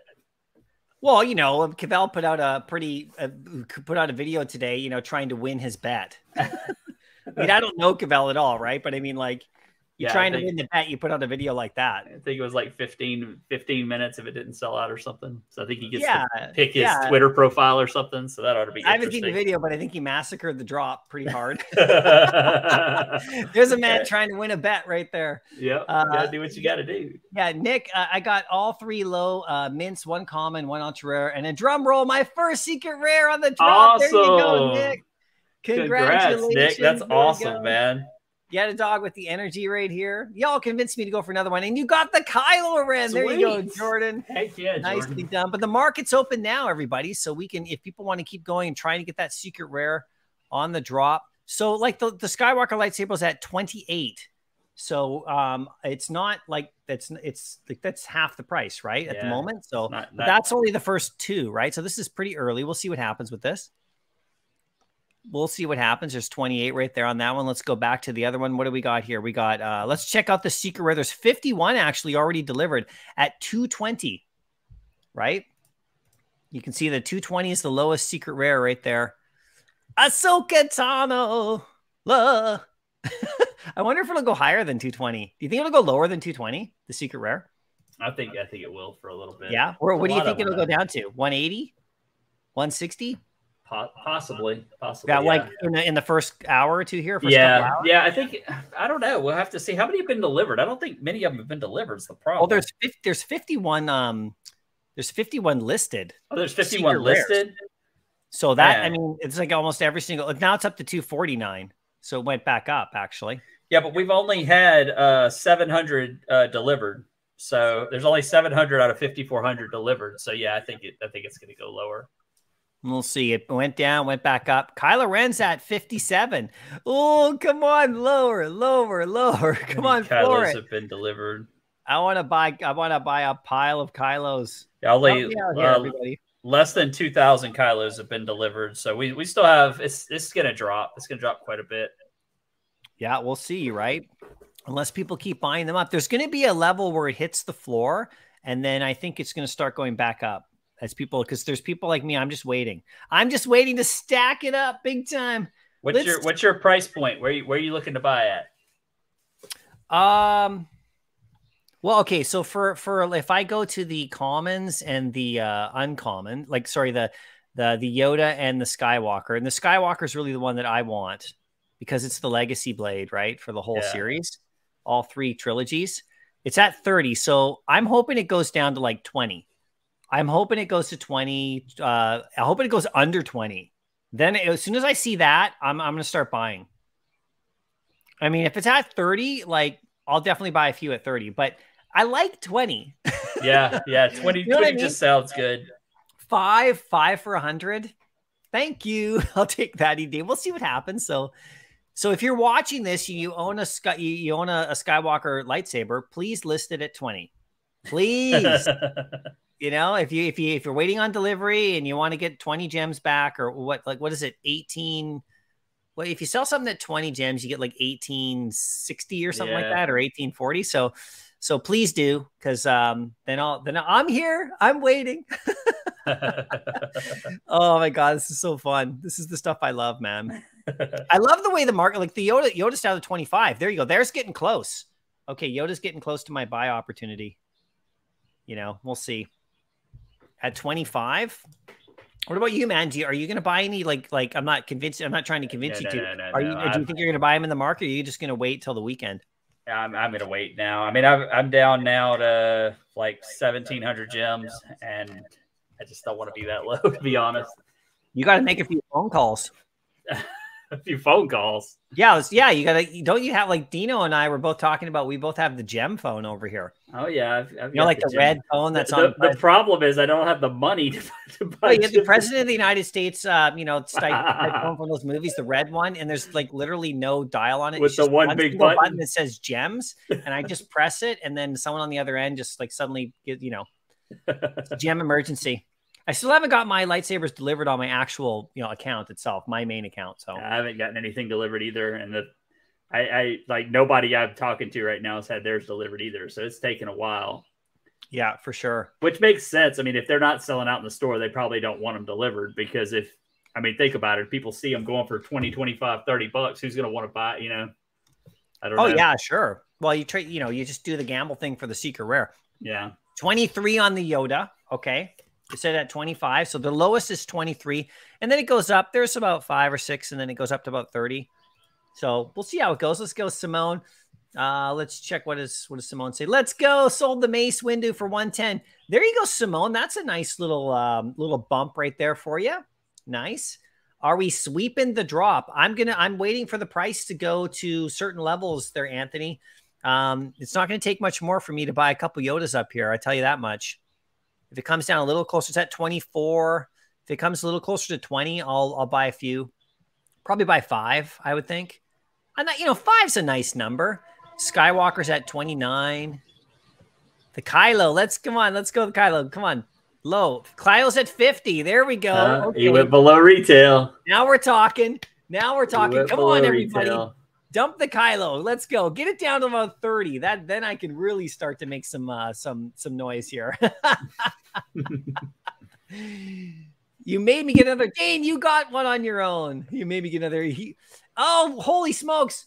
Well, you know, Cavell put out a pretty uh, put out a video today, you know, trying to win his bet. I mean, I don't know Cavell at all, right? But I mean, like, You're yeah, trying think, to win the bet, you put out a video like that. I think it was like fifteen, fifteen minutes if it didn't sell out or something. So I think he gets yeah, to pick his yeah. Twitter profile or something. So that ought to be I haven't seen the video, but I think he massacred the drop pretty hard. There's a man yeah. trying to win a bet right there. Yeah, uh, you got to do what you got to do. Yeah, Nick, uh, I got all three low uh, mints, one common, one ultra rare, and a drum roll. My first secret rare on the drop. Awesome. There you go, Nick. Congratulations. Congrats, Nick. That's awesome, man. You had a dog with the energy right here. Y'all convinced me to go for another one. And you got the Kylo Ren. Sweet. There you go, Jordan. Heck yeah, Jordan. Nicely done. But the market's open now, everybody. So we can, if people want to keep going and trying to get that secret rare on the drop. So like the, the Skywalker lightsaber is at twenty-eight. So um, it's not like that's, it's like that's half the price, right? At yeah, the moment. So not, not that's only the first two, right? So this is pretty early. We'll see what happens with this. We'll see what happens. There's twenty-eight right there on that one. Let's go back to the other one. What do we got here? We got, uh, let's check out the secret rare. There's fifty-one actually already delivered at two twenty, right? You can see the two twenty is the lowest secret rare right there. Ahsoka Tano. La. I wonder if it'll go higher than two twenty. Do you think it'll go lower than two twenty, the secret rare? I think, I think it will for a little bit. Yeah. Or what do you think it'll go down to? one eighty? one sixty? Possibly, possibly. Yeah, like yeah. In, the, in the first hour or two here. First yeah, hours. yeah. I think I don't know. We'll have to see how many have been delivered. I don't think many of them have been delivered. Is the problem? Well, there's there's fifty-one. Um, there's fifty-one listed. Oh, there's fifty-one listed. Rares. So that yeah. I mean, it's like almost every single. Now it's up to two forty-nine. So it went back up actually. Yeah, but we've only had uh seven hundred uh, delivered. So there's only seven hundred out of fifty-four hundred delivered. So yeah, I think it, I think it's going to go lower. We'll see. It went down, went back up. Kylo Ren's at fifty-seven. Oh, come on, lower, lower, lower. Come on, floor it. Kylos have been delivered. I want to buy. I want to buy a pile of Kylos. Yeah, I'll lay, uh, here, less than two thousand Kylos have been delivered. So we we still have. It's it's gonna drop. It's gonna drop quite a bit. Yeah, we'll see. Right, unless people keep buying them up, there's gonna be a level where it hits the floor, and then I think it's gonna start going back up. As people, because there's people like me, I'm just waiting. I'm just waiting to stack it up big time. What's Let's your What's your price point? Where are you Where are you looking to buy at? Um. Well, okay. So for for if I go to the commons and the uh, uncommon, like sorry, the the the Yoda and the Skywalker, and the Skywalker is really the one that I want because it's the Legacy Blade, right? For the whole yeah. series, all three trilogies. It's at thirty, so I'm hoping it goes down to like twenty. I'm hoping it goes to twenty. Uh, I hope it goes under twenty. Then as soon as I see that, I'm, I'm going to start buying. I mean, if it's at thirty, like I'll definitely buy a few at thirty, but I like twenty. Yeah. Yeah. twenty, you know twenty I mean? Just sounds good. Five, five for a hundred. Thank you. I'll take that E D. We'll see what happens. So, so if you're watching this, you own a Sky, you own a, a Skywalker lightsaber, please list it at twenty, please. You know, if you if you if you're waiting on delivery and you want to get twenty gems back or what, like what is it, eighteen? Well, if you sell something at twenty gems, you get like eighteen sixty or something yeah. like that, or eighteen forty. So, so please do, because um, then I'll then I'm here, I'm waiting. Oh my god, this is so fun. This is the stuff I love, man. I love the way the market, like the Yoda Yoda's down to twenty five. There you go. There's getting close. Okay, Yoda's getting close to my buy opportunity. You know, we'll see. At twenty-five, what about you, man? Do you, are you going to buy any? Like, like I'm not convinced. I'm not trying to convince no, you no, to. No, no, are you? No, do you think you're going to buy them in the market? Or are you just going to wait till the weekend? I'm, I'm going to wait now. I mean, I've, I'm down now to like seventeen hundred gems, and I just don't want to be that low, to be honest. You got to make a few phone calls. A few phone calls. Yeah, was, yeah. You gotta. Don't you have like Dino and I were both talking about? We both have the gem phone over here. Oh yeah, I've, I've you know, like the, the red phone that's the, on. The, the problem is I don't have the money to, to buy. Oh, you have the president of the United States. Uh, you know, type phone from those movies, the red one, and there's like literally no dial on it. With it's the just one, one big button. button that says gems, and I just press it, and then someone on the other end just like suddenly, you know, gem emergency. I still haven't got my lightsabers delivered on my actual, you know, account itself, my main account. So I haven't gotten anything delivered either, and the, I, I like nobody I'm talking to right now has had theirs delivered either. So it's taken a while. Yeah, for sure. Which makes sense. I mean, if they're not selling out in the store, they probably don't want them delivered because if I mean, think about it, people see them going for twenty, twenty-five, thirty bucks. Who's going to want to buy? You know, I don't. Oh know. yeah, sure. Well, you trade, you know, you just do the gamble thing for the Seeker Rare. Yeah. twenty-three on the Yoda. Okay. You said at twenty-five. So the lowest is twenty-three. And then it goes up. There's about five or six. And then it goes up to about thirty. So we'll see how it goes. Let's go Simone. Uh, let's check. What is, what does Simone say? Let's go. Sold the Mace Windu for one ten. There you go, Simone. That's a nice little, um, little bump right there for you. Nice. Are we sweeping the drop? I'm going to, I'm waiting for the price to go to certain levels there, Anthony. Um, it's not going to take much more for me to buy a couple Yodas up here. I tell you that much. If it comes down a little closer, it's at twenty-four. If it comes a little closer to twenty, I'll, I'll buy a few, probably buy five. I would think. I'm not, you know, five's a nice number. Skywalker's at twenty-nine. The Kylo, let's come on. Let's go with Kylo. Come on. Low. Kylo's at fifty. There we go. Uh, okay. He went below retail. Now we're talking. Now we're talking. Come on, everybody. Retail. Dump the Kylo. Let's go. Get it down to about thirty. That then I can really start to make some uh, some some noise here. You made me get another game. You got one on your own. You made me get another. He, oh, holy smokes!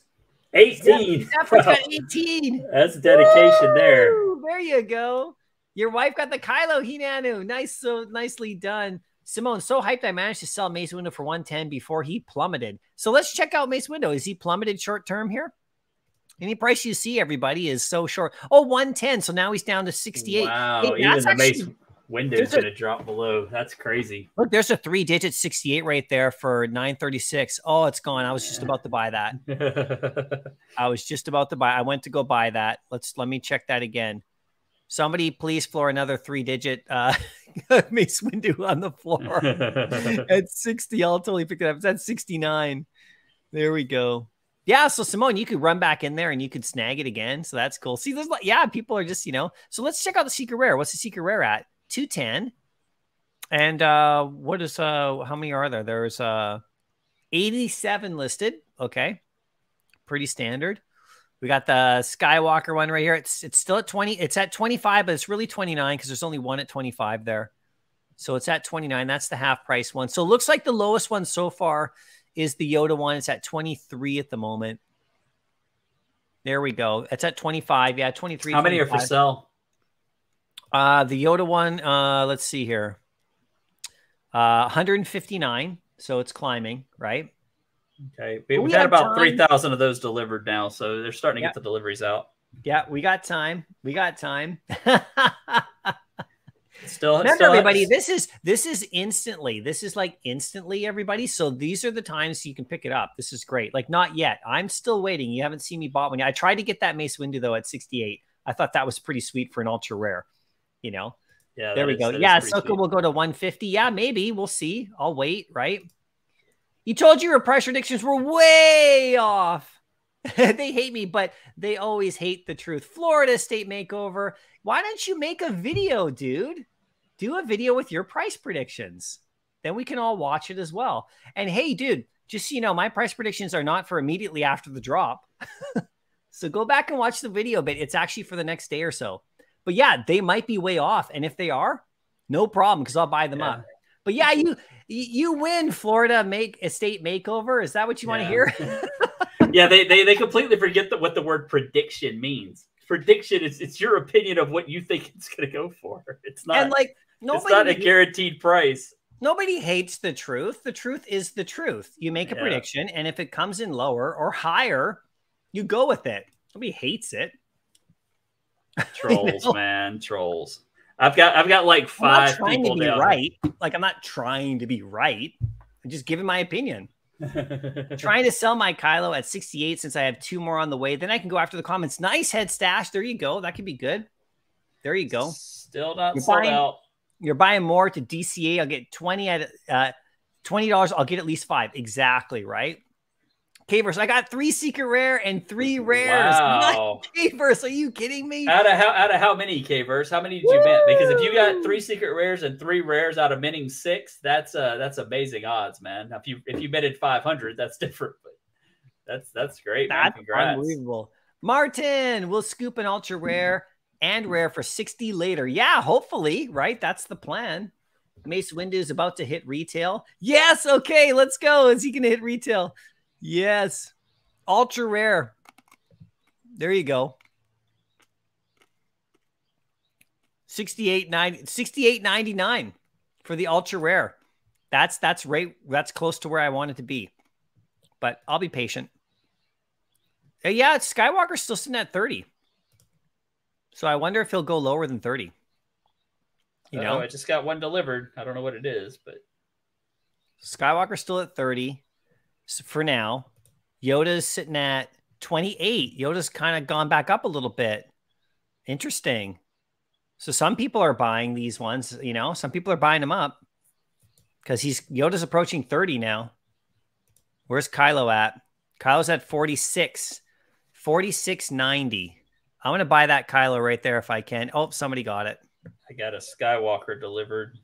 eighteen. Zephyr's got eighteen. That's dedication. Woo! There. There you go. Your wife got the Kylo Hinanu. Nice, so nicely done. Simone, so hyped I managed to sell Mace Windu for one ten before he plummeted. So let's check out Mace Windu. Is he plummeted short term here? Any price you see, everybody, is so short. Oh, one ten. So now he's down to sixty-eight. Wow, hey, even the Mace Windu is going to drop below. That's crazy. Look, there's a three-digit sixty-eight right there for nine thirty-six. Oh, it's gone. I was just about to buy that. I was just about to buy. I went to go buy that. Let's let me check that again. Somebody please floor another three-digit uh, Mace Windu on the floor. At sixty, I'll totally pick it up. It's at sixty-nine. There we go. Yeah, so Simone, you could run back in there and you could snag it again. So that's cool. See, there's like, yeah, people are just, you know. So let's check out the Secret Rare. What's the Secret Rare at? two ten. And uh, what is, uh, how many are there? There's uh, eighty-seven listed. Okay. Pretty standard. We got the Skywalker one right here. It's it's still at twenty. It's at twenty-five, but it's really twenty-nine because there's only one at twenty-five there. So it's at twenty-nine. That's the half price one. So it looks like the lowest one so far is the Yoda one. It's at twenty-three at the moment. There we go. It's at twenty-five. Yeah, twenty-three. How many are for sale? Uh, the Yoda one, uh, let's see here. Uh, one fifty-nine. So it's climbing, right? Okay, we've we got about three thousand of those delivered now, so they're starting to yeah. get the deliveries out. Yeah, we got time. We got time. still, Remember, still everybody, this is this is instantly. This is like instantly, everybody. So these are the times you can pick it up. This is great. Like, not yet. I'm still waiting. You haven't seen me bought one yet. I tried to get that Mace Windu, though, at sixty-eight. I thought that was pretty sweet for an ultra rare, you know? Yeah, there we is, go. Yeah, Ahsoka will go to one fifty. Yeah, maybe. We'll see. I'll wait, right? You told you your price predictions were way off. They hate me, but they always hate the truth. Florida State Makeover. Why don't you make a video, dude? Do a video with your price predictions. Then we can all watch it as well. And hey, dude, just so you know, my price predictions are not for immediately after the drop. So go back and watch the video, but it's actually for the next day or so. But yeah, they might be way off. And if they are, no problem, because I'll buy them yeah. up. But yeah, you you win, Florida make estate makeover. Is that what you yeah. want to hear? yeah, they, they they completely forget that what the word prediction means. Prediction is it's your opinion of what you think it's going to go for. It's not and like nobody, it's not a guaranteed price. Nobody hates the truth. The truth is the truth. You make a yeah. prediction, and if it comes in lower or higher, you go with it. Nobody hates it. Trolls, you know? Man, trolls. I've got I've got like five I'm not people to be down. Right. Like I'm not trying to be right. I'm just giving my opinion. Trying to sell my Kylo at sixty-eight since I have two more on the way. Then I can go after the comments. Nice head stash. There you go. That could be good. There you go. Still not you're sold buying, out. You're buying more to D C A. I'll get twenty at uh, twenty dollars. I'll get at least five. Exactly right. Cavers, I got three secret rare and three rares. Wow. Cavers, are you kidding me? Out of how out of how many Cavers? How many did Woo! You bet? Because if you got three secret rares and three rares out of minting six, that's uh that's amazing odds, man. Now, if you if you betted five hundred, that's different. But that's that's great, that's man. Congrats. Unbelievable. Martin, we'll scoop an ultra rare and rare for sixty later. Yeah, hopefully, right? That's the plan. Mace Windu is about to hit retail. Yes, okay, let's go. Is he gonna hit retail? Yes, ultra rare. There you go. sixty-eight ninety-nine for the ultra rare. That's that's right. That's close to where I want it to be, but I'll be patient. Yeah, Skywalker's still sitting at thirty, so I wonder if he'll go lower than thirty. You know, I just got one delivered. I don't know what it is, but Skywalker's still at thirty for now. Yoda's sitting at twenty-eight. Yoda's kind of gone back up a little bit. Interesting. So some people are buying these ones, you know, some people are buying them up because he's Yoda's approaching thirty now. Where's Kylo at? Kylo's at forty-six, forty-six ninety. I'm going to buy that Kylo right there if I can. Oh, somebody got it. I got a Skywalker delivered.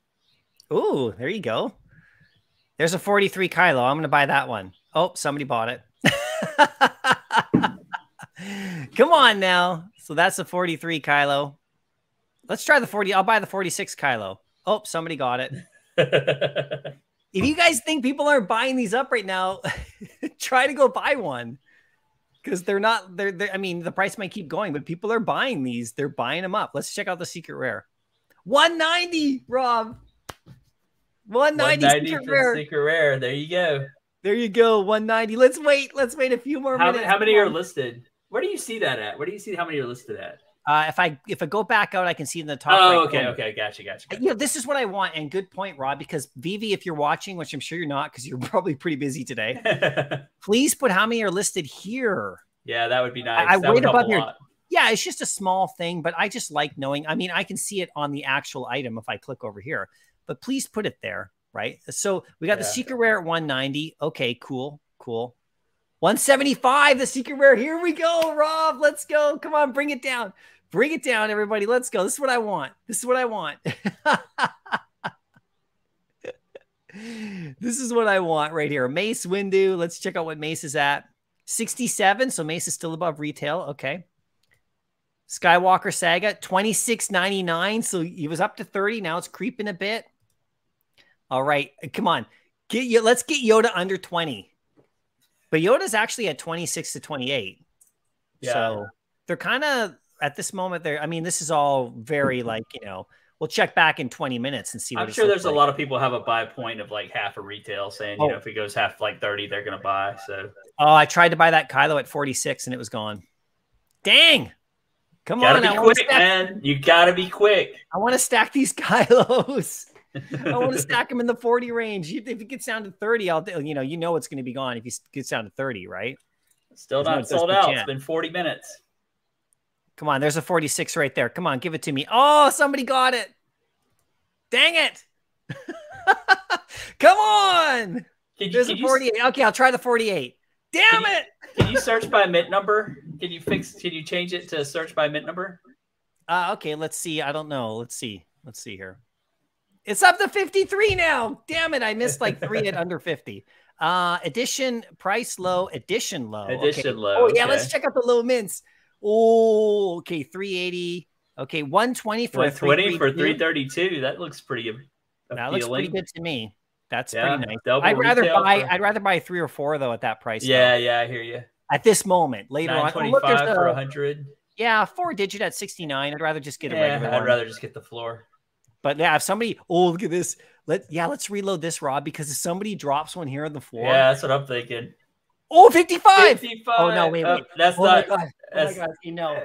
Ooh, there you go. There's a forty-three Kylo. I'm going to buy that one. Oh, somebody bought it. Come on now. So that's a forty-three Kylo. Let's try the forty. I'll buy the forty-six Kylo. Oh, somebody got it. If you guys think people are buying these up right now, try to go buy one because they're not they're, they're I mean, the price might keep going, but people are buying these. They're buying them up. Let's check out the secret rare. one ninety, Rob. one ninety, one ninety secret, for rare. secret rare. There you go. There you go. one ninety. Let's wait. Let's wait a few more how, minutes. How many are listed? Where do you see that at? Where do you see how many are listed at? Uh, if I if I go back out, I can see in the top. Oh, right okay, corner. okay, gotcha, gotcha. gotcha. You know, this is what I want, and good point, Rob. Because VeVe, if you're watching, which I'm sure you're not, because you're probably pretty busy today, please put how many are listed here. Yeah, that would be nice. I, I wait above here. Yeah, it's just a small thing, but I just like knowing. I mean, I can see it on the actual item if I click over here, but please put it there, right? So we got yeah. the secret rare at one ninety. Okay, cool, cool. one seventy-five, the secret rare. Here we go, Rob. Let's go. Come on, bring it down. Bring it down, everybody. Let's go. This is what I want. This is what I want. This is what I want right here. Mace Windu. Let's check out what Mace is at. sixty-seven. So Mace is still above retail. Okay. Skywalker Saga, twenty-six ninety-nine. So he was up to thirty. Now it's creeping a bit. All right. Come on. Get, let's get Yoda under twenty. But Yoda's actually at twenty-six to twenty-eight. Yeah. So they're kind of... At this moment, there, I mean, this is all very like, you know, we'll check back in twenty minutes and see what I'm sure there's like. A lot of people have a buy point of like half a retail saying, oh. you know, if it goes half like thirty, they're going to buy. So, oh, I tried to buy that Kylo at forty-six and it was gone. Dang. Come gotta on. Be I quick, stack man. You got to be quick. I want to stack these Kylos. I want to stack them in the forty range. If it gets down to thirty, I'll, you know, you know, it's going to be gone if you get down to thirty, right? Still not no sold out. Chance. It's been forty minutes. Come on, there's a forty-six right there. Come on, give it to me. Oh, somebody got it. Dang it. Come on. You, there's a forty-eight. You, okay, I'll try the forty-eight. Damn can it. You, can you search by mint number? Can you fix, can you change it to search by mint number? Uh, okay, let's see. I don't know. Let's see. Let's see here. It's up to fifty-three now. Damn it. I missed like three at under fifty. Uh, edition price low, edition low. Edition okay. low. Oh, yeah, okay. Let's check out the low mints. Oh, okay, three eighty. Okay, one twenty for one twenty for three thirty-two. That looks pretty appealing. That looks pretty good to me. That's yeah, pretty nice. I'd rather buy. For... I'd rather buy three or four though at that price. Yeah, now. yeah, I hear you. At this moment, later on, oh, look, there's for a hundred. Yeah, four digit at sixty-nine. I'd rather just get yeah, a regular. I'd rather one. just get the floor. But yeah, if somebody, oh look at this. Let yeah, let's reload this, Rob, because if somebody drops one here on the floor. Yeah, that's what I'm thinking. Oh, fifty-five. fifty-five. Oh no, wait, wait. Uh, that's oh, not. My God. Oh that's, my God, you know,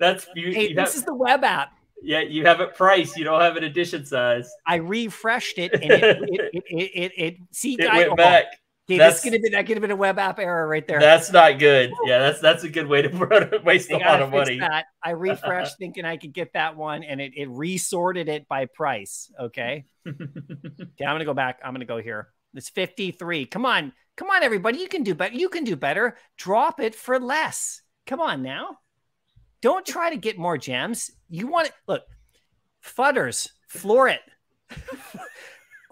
that's you, hey, you this have, is the web app. Yeah, you have it priced. You don't have an edition size. I refreshed it, and it it it it, it, it see it went oh, back. Okay, that's gonna be that could have been a web app error right there. That's not good. Yeah, that's that's a good way to waste a lot of money. That. I refreshed thinking I could get that one, and it it resorted it by price. Okay. Okay, I'm gonna go back. I'm gonna go here. It's fifty-three. Come on, come on, everybody. You can do better. You can do better. Drop it for less. Come on now. Don't try to get more gems. You want it. Look, Fudders, floor it.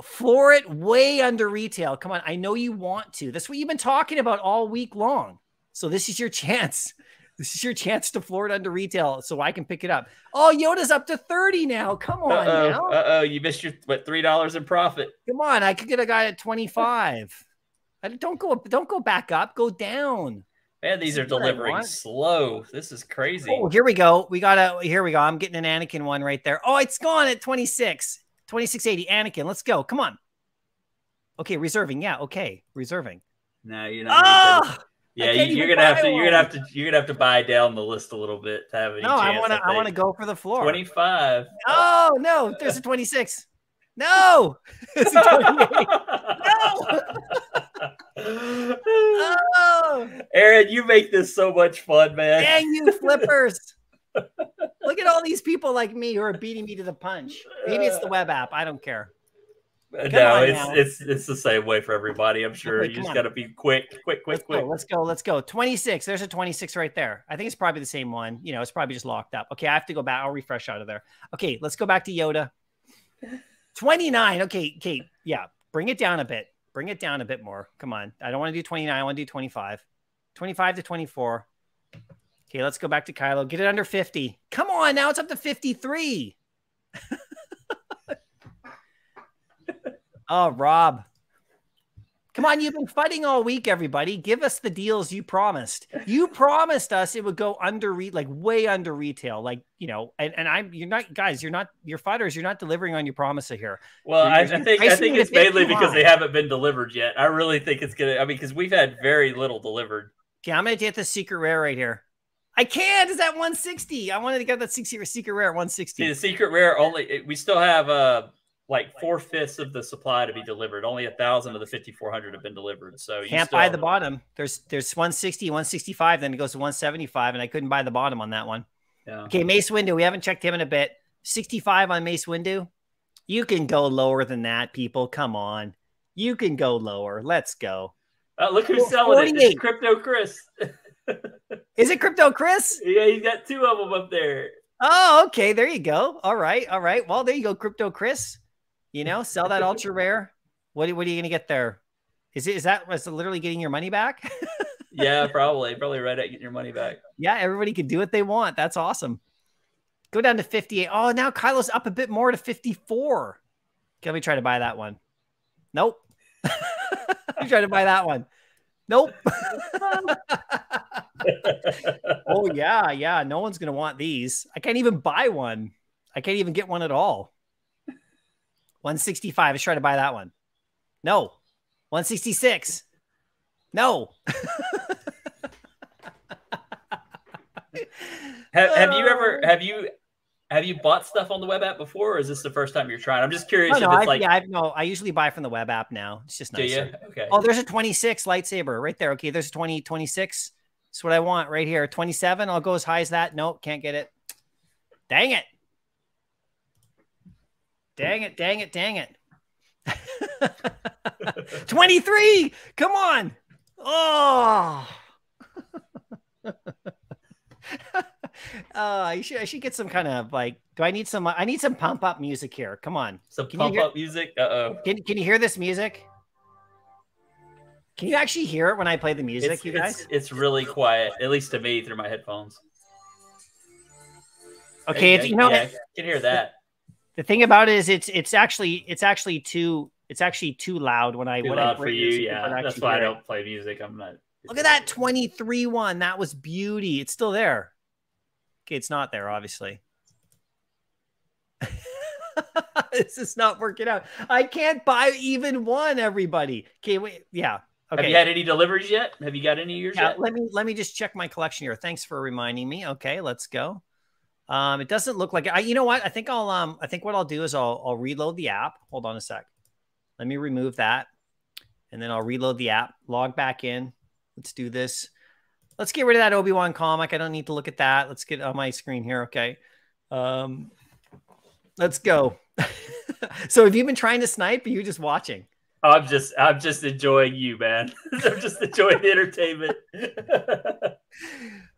Floor it way under retail. Come on. I know you want to. That's what you've been talking about all week long. So this is your chance. This is your chance to floor it under retail so I can pick it up. Oh, Yoda's up to thirty now. Come on uh-oh, now. Uh-oh, you missed your, what, three dollars in profit. Come on. I could get a guy at twenty-five. Don't go up. Don't go back up. Go down. Man, these are delivering slow. This is crazy. Oh, here we go. We got a, here we go. I'm getting an Anakin one right there. Oh, it's gone at twenty-six. twenty-six eighty. Anakin, let's go. Come on. Okay, reserving. Yeah, okay. Reserving. No, you're not. Oh! Yeah, you're gonna have to. One. You're gonna have to. You're gonna have to buy down the list a little bit to have any. No, chance, I want to. I, I want to go for the floor. twenty-five. Oh no! There's a twenty-six. No. It's a twenty-eight. No. Oh. Aaron, you make this so much fun, man. Dang you, flippers! Look at all these people like me who are beating me to the punch. Maybe it's the web app. I don't care. Come no, it's now. it's it's the same way for everybody. I'm sure okay, you just got to be quick, quick, quick, let's quick. Go, let's go, let's go. twenty-six. There's a twenty-six right there. I think it's probably the same one. You know, it's probably just locked up. Okay, I have to go back. I'll refresh out of there. Okay, let's go back to Yoda. twenty-nine. Okay, Kate. Yeah, bring it down a bit. Bring it down a bit more. Come on. I don't want to do twenty-nine. I want to do twenty-five. twenty-five to twenty-four. Okay, let's go back to Kylo. Get it under fifty. Come on, now it's up to fifty-three. Oh, Rob. Come on, you've been fighting all week, everybody. Give us the deals you promised. You promised us it would go under, re like way under retail. Like, you know, and, and I'm, you're not, guys, you're not, your fighters, you're not delivering on your promise here. Well, you're, I, you're I think I think it's mainly because they haven't been delivered yet. I really think it's going to, I mean, because we've had very little delivered. Okay, I'm going to get the secret rare right here. I can't. Is that one sixty? I wanted to get that secret rare at one sixty. See, the secret rare only, we still have, uh, like four fifths of the supply to be delivered. Only a thousand of the fifty-four hundred have been delivered. So you can't buy the bottom. There's there's one sixty, one sixty-five, then it goes to one seventy-five, and I couldn't buy the bottom on that one. Yeah. Okay, Mace Windu. We haven't checked him in a bit. sixty-five on Mace Windu. You can go lower than that, people. Come on, you can go lower. Let's go. Uh, look who's selling it. It's Crypto Chris. Is it Crypto Chris? Yeah, he's got two of them up there. Oh, okay. There you go. All right, all right. Well, there you go, Crypto Chris. You know, sell that ultra rare. What what are you going to get there? Is it is that was literally getting your money back? Yeah, probably. Probably right at getting your money back. Yeah, everybody can do what they want. That's awesome. Go down to fifty-eight. Oh, now Kylo's up a bit more to fifty-four. Okay, let me try to buy that one. Nope. You try to buy that one. Nope. Oh yeah, yeah. No one's going to want these. I can't even buy one. I can't even get one at all. one sixty-five. Let's try to buy that one. No. one sixty-six. No. have, have you ever have you have you bought stuff on the web app before, or is this the first time you're trying? I'm just curious. Oh, no, if it's I've, like yeah, I've, no, I usually buy from the web app now. It's just nice. Okay. Oh, there's a twenty-six lightsaber right there. Okay, there's a twenty, twenty-six. That's what I want right here. twenty-seven. I'll go as high as that. Nope, can't get it. Dang it. Dang it, dang it, dang it. twenty-three. Come on. Oh. uh, I should I should get some kind of like, do I need some I need some pump up music here. Come on. Some pump up music. Uh-oh. Can can you hear this music? Can you actually hear it when I play the music, it's, you guys? It's, it's really quiet, at least to me through my headphones. Okay, it's, you know, yeah, I can hear that. The thing about it is it's it's actually it's actually too it's actually too loud when I too when loud I for you yeah that's why I don't it. play music. I'm not look at that twenty-three one. That was beauty. It's still there. Okay, it's not there obviously. This is not working out. I can't buy even one. Everybody, okay, wait, yeah. Okay. Have you had any deliveries yet? Have you got any of yours yeah, yet? Let me let me just check my collection here. Thanks for reminding me. Okay, let's go. Um, it doesn't look like I, you know what? I think I'll, um, I think what I'll do is I'll, I'll reload the app. Hold on a sec. Let me remove that. And then I'll reload the app, log back in. Let's do this. Let's get rid of that Obi-Wan comic. I don't need to look at that. Let's get on my screen here. Okay. Um, let's go. So have you been trying to snipe or are you just watching? I'm just, I'm just enjoying you, man. I'm just enjoying the entertainment.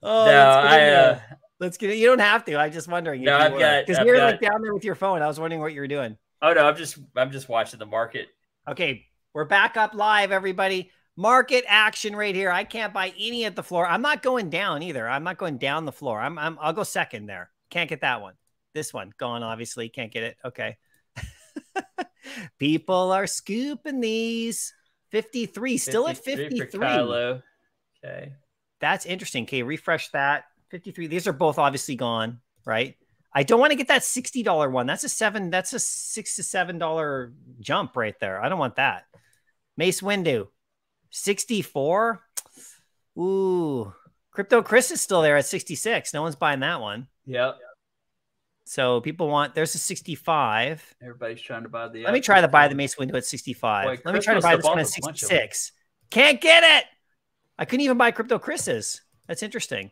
Oh, no, I, uh, Let's get it. You don't have to. I'm just wondering. No, I've got because you're like down there with your phone. I was wondering what you were doing. Oh no, I'm just I'm just watching the market. Okay, we're back up live, everybody. Market action right here. I can't buy any at the floor. I'm not going down either. I'm not going down the floor. I'm I'm I'll go second there. Can't get that one. This one gone. Obviously, can't get it. Okay. People are scooping these. fifty-three still at fifty-three. Okay. That's interesting. Okay, refresh that. fifty-three. These are both obviously gone, right? I don't want to get that sixty dollar one. That's a seven. That's a six to seven dollar jump right there. I don't want that. Mace Windu, sixty-four. Ooh, Crypto Chris is still there at sixty-six. No one's buying that one. Yep. So people want. There's a sixty-five. Everybody's trying to buy the. Let me try to buy the Mace Windu at sixty-five. Boy, Let Chris me try to buy this one at sixty-six. Can't get it. I couldn't even buy Crypto Chris's. That's interesting.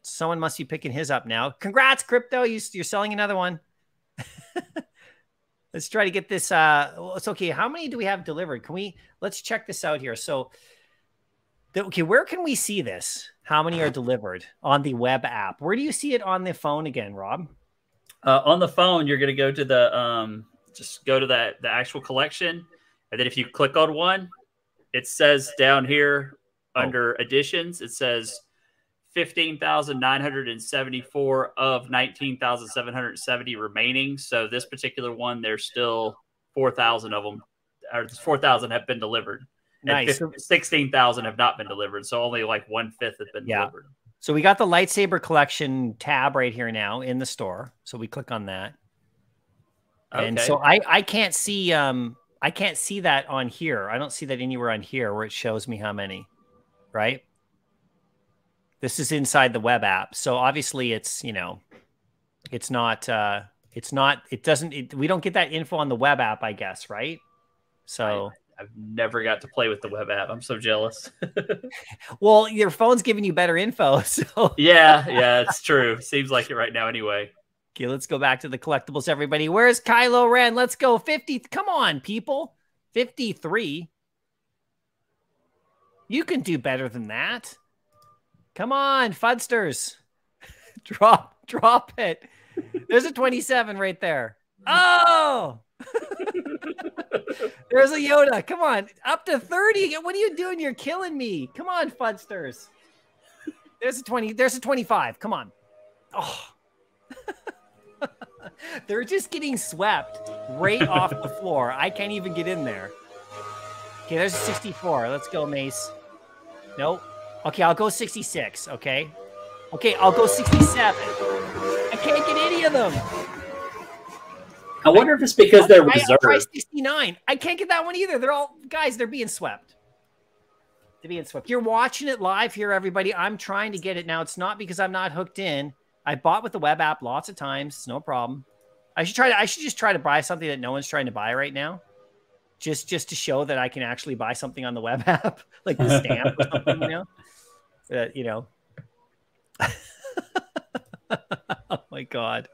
Someone must be picking his up now. Congrats, Crypto. You, you're selling another one. Let's try to get this. Uh, well, it's okay. How many do we have delivered? Can we, let's check this out here. So, the, okay, where can we see this? How many are delivered on the web app? Where do you see it on the phone again, Rob? Uh, on the phone, you're going to go to the, um, just go to the, the actual collection. And then if you click on one, it says down here under oh. additions, it says fifteen thousand nine hundred seventy-four of nineteen thousand seven hundred seventy remaining. So this particular one, there's still four thousand of them, or four thousand have been delivered. Nice. sixteen thousand have not been delivered. So only like one fifth have been yeah. delivered. So we got the lightsaber collection tab right here now in the store. So we click on that. Okay. And so I, I can't see, um, I can't see that on here. I don't see that anywhere on here where it shows me how many, right? This is inside the web app. So obviously it's, you know, it's not, uh, it's not, it doesn't, it, we don't get that info on the web app, I guess. Right. So I, I've never got to play with the web app. I'm so jealous. Well, your phone's giving you better info. So yeah, yeah, it's true. Seems like it right now. Anyway. Okay. Let's go back to the collectibles, everybody. Where's Kylo Ren? Let's go. fifty. Come on, people. fifty-three. You can do better than that. Come on, Fudsters. drop, drop it. There's a twenty-seven right there. Oh! There's a Yoda. Come on. Up to thirty. What are you doing? You're killing me. Come on, Fudsters. There's a twenty. There's a twenty-five. Come on. Oh. They're just getting swept right off the floor. I can't even get in there. Okay, there's a sixty-four. Let's go, Mace. Nope. Okay, I'll go sixty-six, okay? Okay, I'll go sixty-seven. I can't get any of them. I wonder if it's because they're reserved. I'll try sixty-nine. I can't get that one either. They're all, guys, they're being swept. They're being swept. You're watching it live here, everybody. I'm trying to get it now. It's not because I'm not hooked in. I bought with the web app lots of times. It's no problem. I should try to, I should just try to buy something that no one's trying to buy right now. Just, just to show that I can actually buy something on the web app, like the stamp or something, you know? Uh, you know. Oh, my God.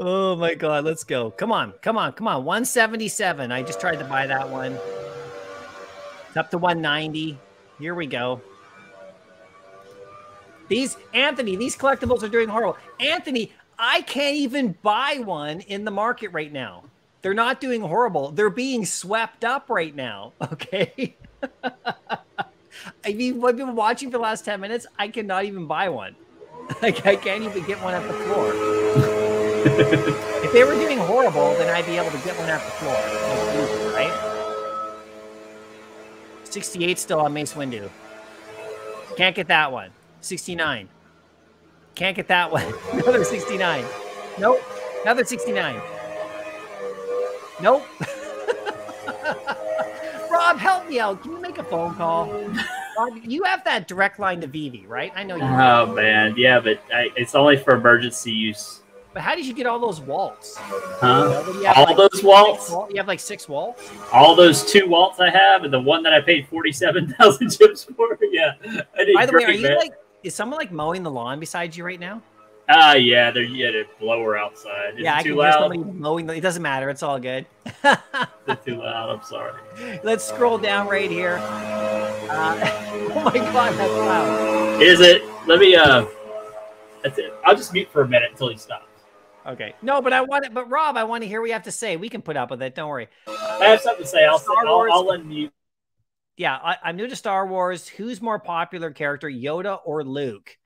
Oh, my God. Let's go. Come on. Come on. Come on. one seventy-seven. I just tried to buy that one. It's up to one ninety. Here we go. These, Anthony, these collectibles are doing horrible. Anthony, I can't even buy one in the market right now. They're not doing horrible. They're being swept up right now. Okay. I mean, I've been watching for the last ten minutes. I cannot even buy one. Like, I can't even get one at the floor. If they were doing horrible, then I'd be able to get one at the floor. That's easy, right? sixty-eight still on Mace Windu. Can't get that one. sixty-nine. Can't get that one. Another sixty-nine. Nope. Another sixty-nine. Nope. Rob, help me out. Can you make a phone call? Rob, you have that direct line to VeVe, right? I know you. Oh, do. Man. Yeah, but I, it's only for emergency use. But how did you get all those waltz? Huh? You know, all like those waltz? Walt? You have like six waltz? All those two waltz I have and the one that I paid forty-seven thousand chips for. Yeah. I didn't By the great, way, are man. you like, is someone like mowing the lawn beside you right now? Ah, uh, yeah, they're yeah, the blower outside. Is yeah, it I too can loud? Hear somebody mowing. It doesn't matter. It's all good. It's too loud. I'm sorry. Let's scroll down right here. Uh, oh my God, that's loud. Is it? Let me. Uh, that's it. I'll just mute for a minute until he stops. Okay. No, but I want it. But Rob, I want to hear what you have to say. We can put up with it. Don't worry. I have something to say. I'll Star Wars, I'll, I'll unmute. Yeah, I, I'm new to Star Wars. Who's more popular character, Yoda or Luke?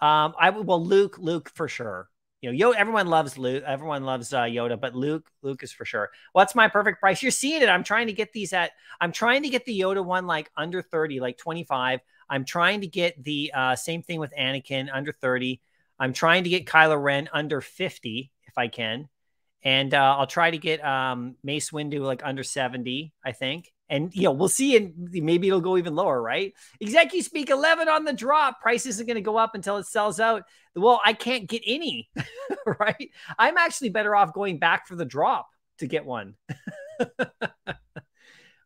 Um, I well, Luke, Luke for sure. You know, Yoda, everyone loves Luke, everyone loves uh, Yoda, but Luke, Luke is for sure. What's my perfect price? You're seeing it. I'm trying to get these at. I'm trying to get the Yoda one like under thirty, like twenty-five. I'm trying to get the uh, same thing with Anakin under thirty. I'm trying to get Kylo Ren under fifty if I can. And uh, I'll try to get um, Mace Windu like under seventy, I think. And, you know, we'll see. And maybe it'll go even lower, right? Execu Speak eleven on the drop. Price isn't going to go up until it sells out. Well, I can't get any, right? I'm actually better off going back for the drop to get one.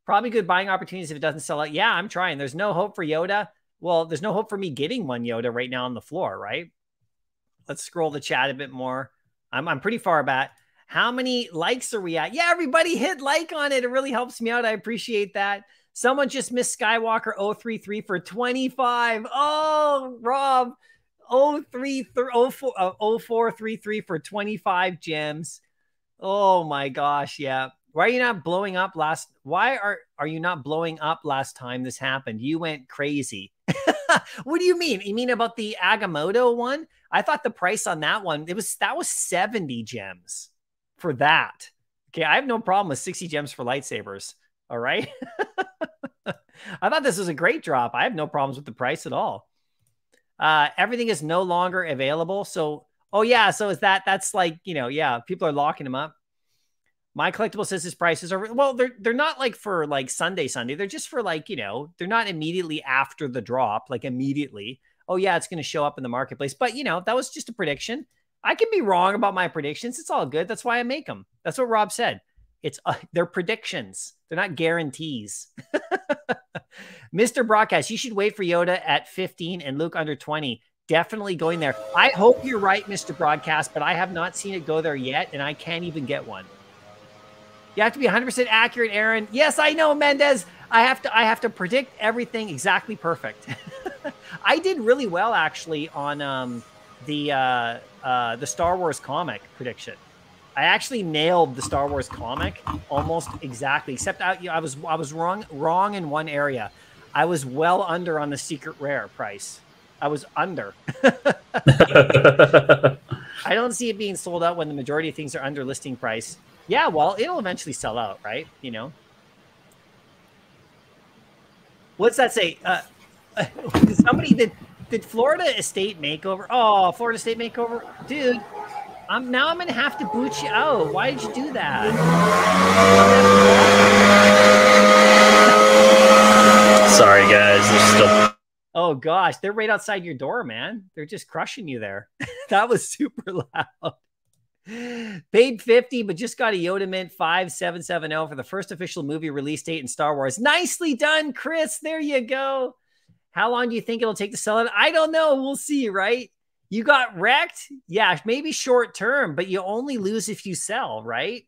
Probably good buying opportunities if it doesn't sell out. Yeah, I'm trying. There's no hope for Yoda. Well, there's no hope for me getting one Yoda right now on the floor, right? Let's scroll the chat a bit more. I'm, I'm pretty far back. How many likes are we at? Yeah, everybody hit like on it. It really helps me out. I appreciate that. Someone just missed Skywalker oh three three for twenty-five. Oh, Rob, oh three three, oh four, oh four three three for twenty-five gems. Oh my gosh, yeah. Why are you not blowing up last? Why are, are you not blowing up last time this happened? You went crazy. What do you mean? You mean about the Agamotto one? I thought the price on that one, it was, that was seventy gems for that. Okay. I have no problem with sixty gems for lightsabers. All right. I thought this was a great drop. I have no problems with the price at all. Uh, everything is no longer available. So, oh yeah. So is that, that's like, you know, yeah, people are locking them up. My Collectible says his prices are, well, they're, they're not like for like Sunday, Sunday. They're just for like, you know, they're not immediately after the drop, like immediately. Oh yeah, it's going to show up in the marketplace. But you know, that was just a prediction. I can be wrong about my predictions. It's all good. That's why I make them. That's what Rob said. It's uh, they're predictions. They're not guarantees. Mister Broadcast, you should wait for Yoda at fifteen and Luke under twenty. Definitely going there. I hope you're right, Mister Broadcast, but I have not seen it go there yet. And I can't even get one. You have to be one hundred percent accurate, Aaron. Yes, I know, Mendez. I have to I have to predict everything exactly perfect. I did really well, actually, on um, the uh, uh, the Star Wars comic prediction. I actually nailed the Star Wars comic almost exactly, except I, I was I was wrong wrong in one area. I was well under on the secret rare price. I was under. I don't see it being sold out when the majority of things are under listing price. Yeah, well, it'll eventually sell out, right? You know? What's that say? Uh, somebody did, did Florida Estate Makeover. Oh, Florida Estate Makeover. Dude, I'm, now I'm going to have to boot you out. Why did you do that? Sorry, guys. They're still... Oh, gosh. They're right outside your door, man. They're just crushing you there. That was super loud. Paid fifty, but just got a Yoda Mint five seven seven zero for the first official movie release date in Star Wars. Nicely done, Chris. There you go. How long do you think it'll take to sell it? I don't know. We'll see, right? You got wrecked? Yeah, maybe short term, but you only lose if you sell, right?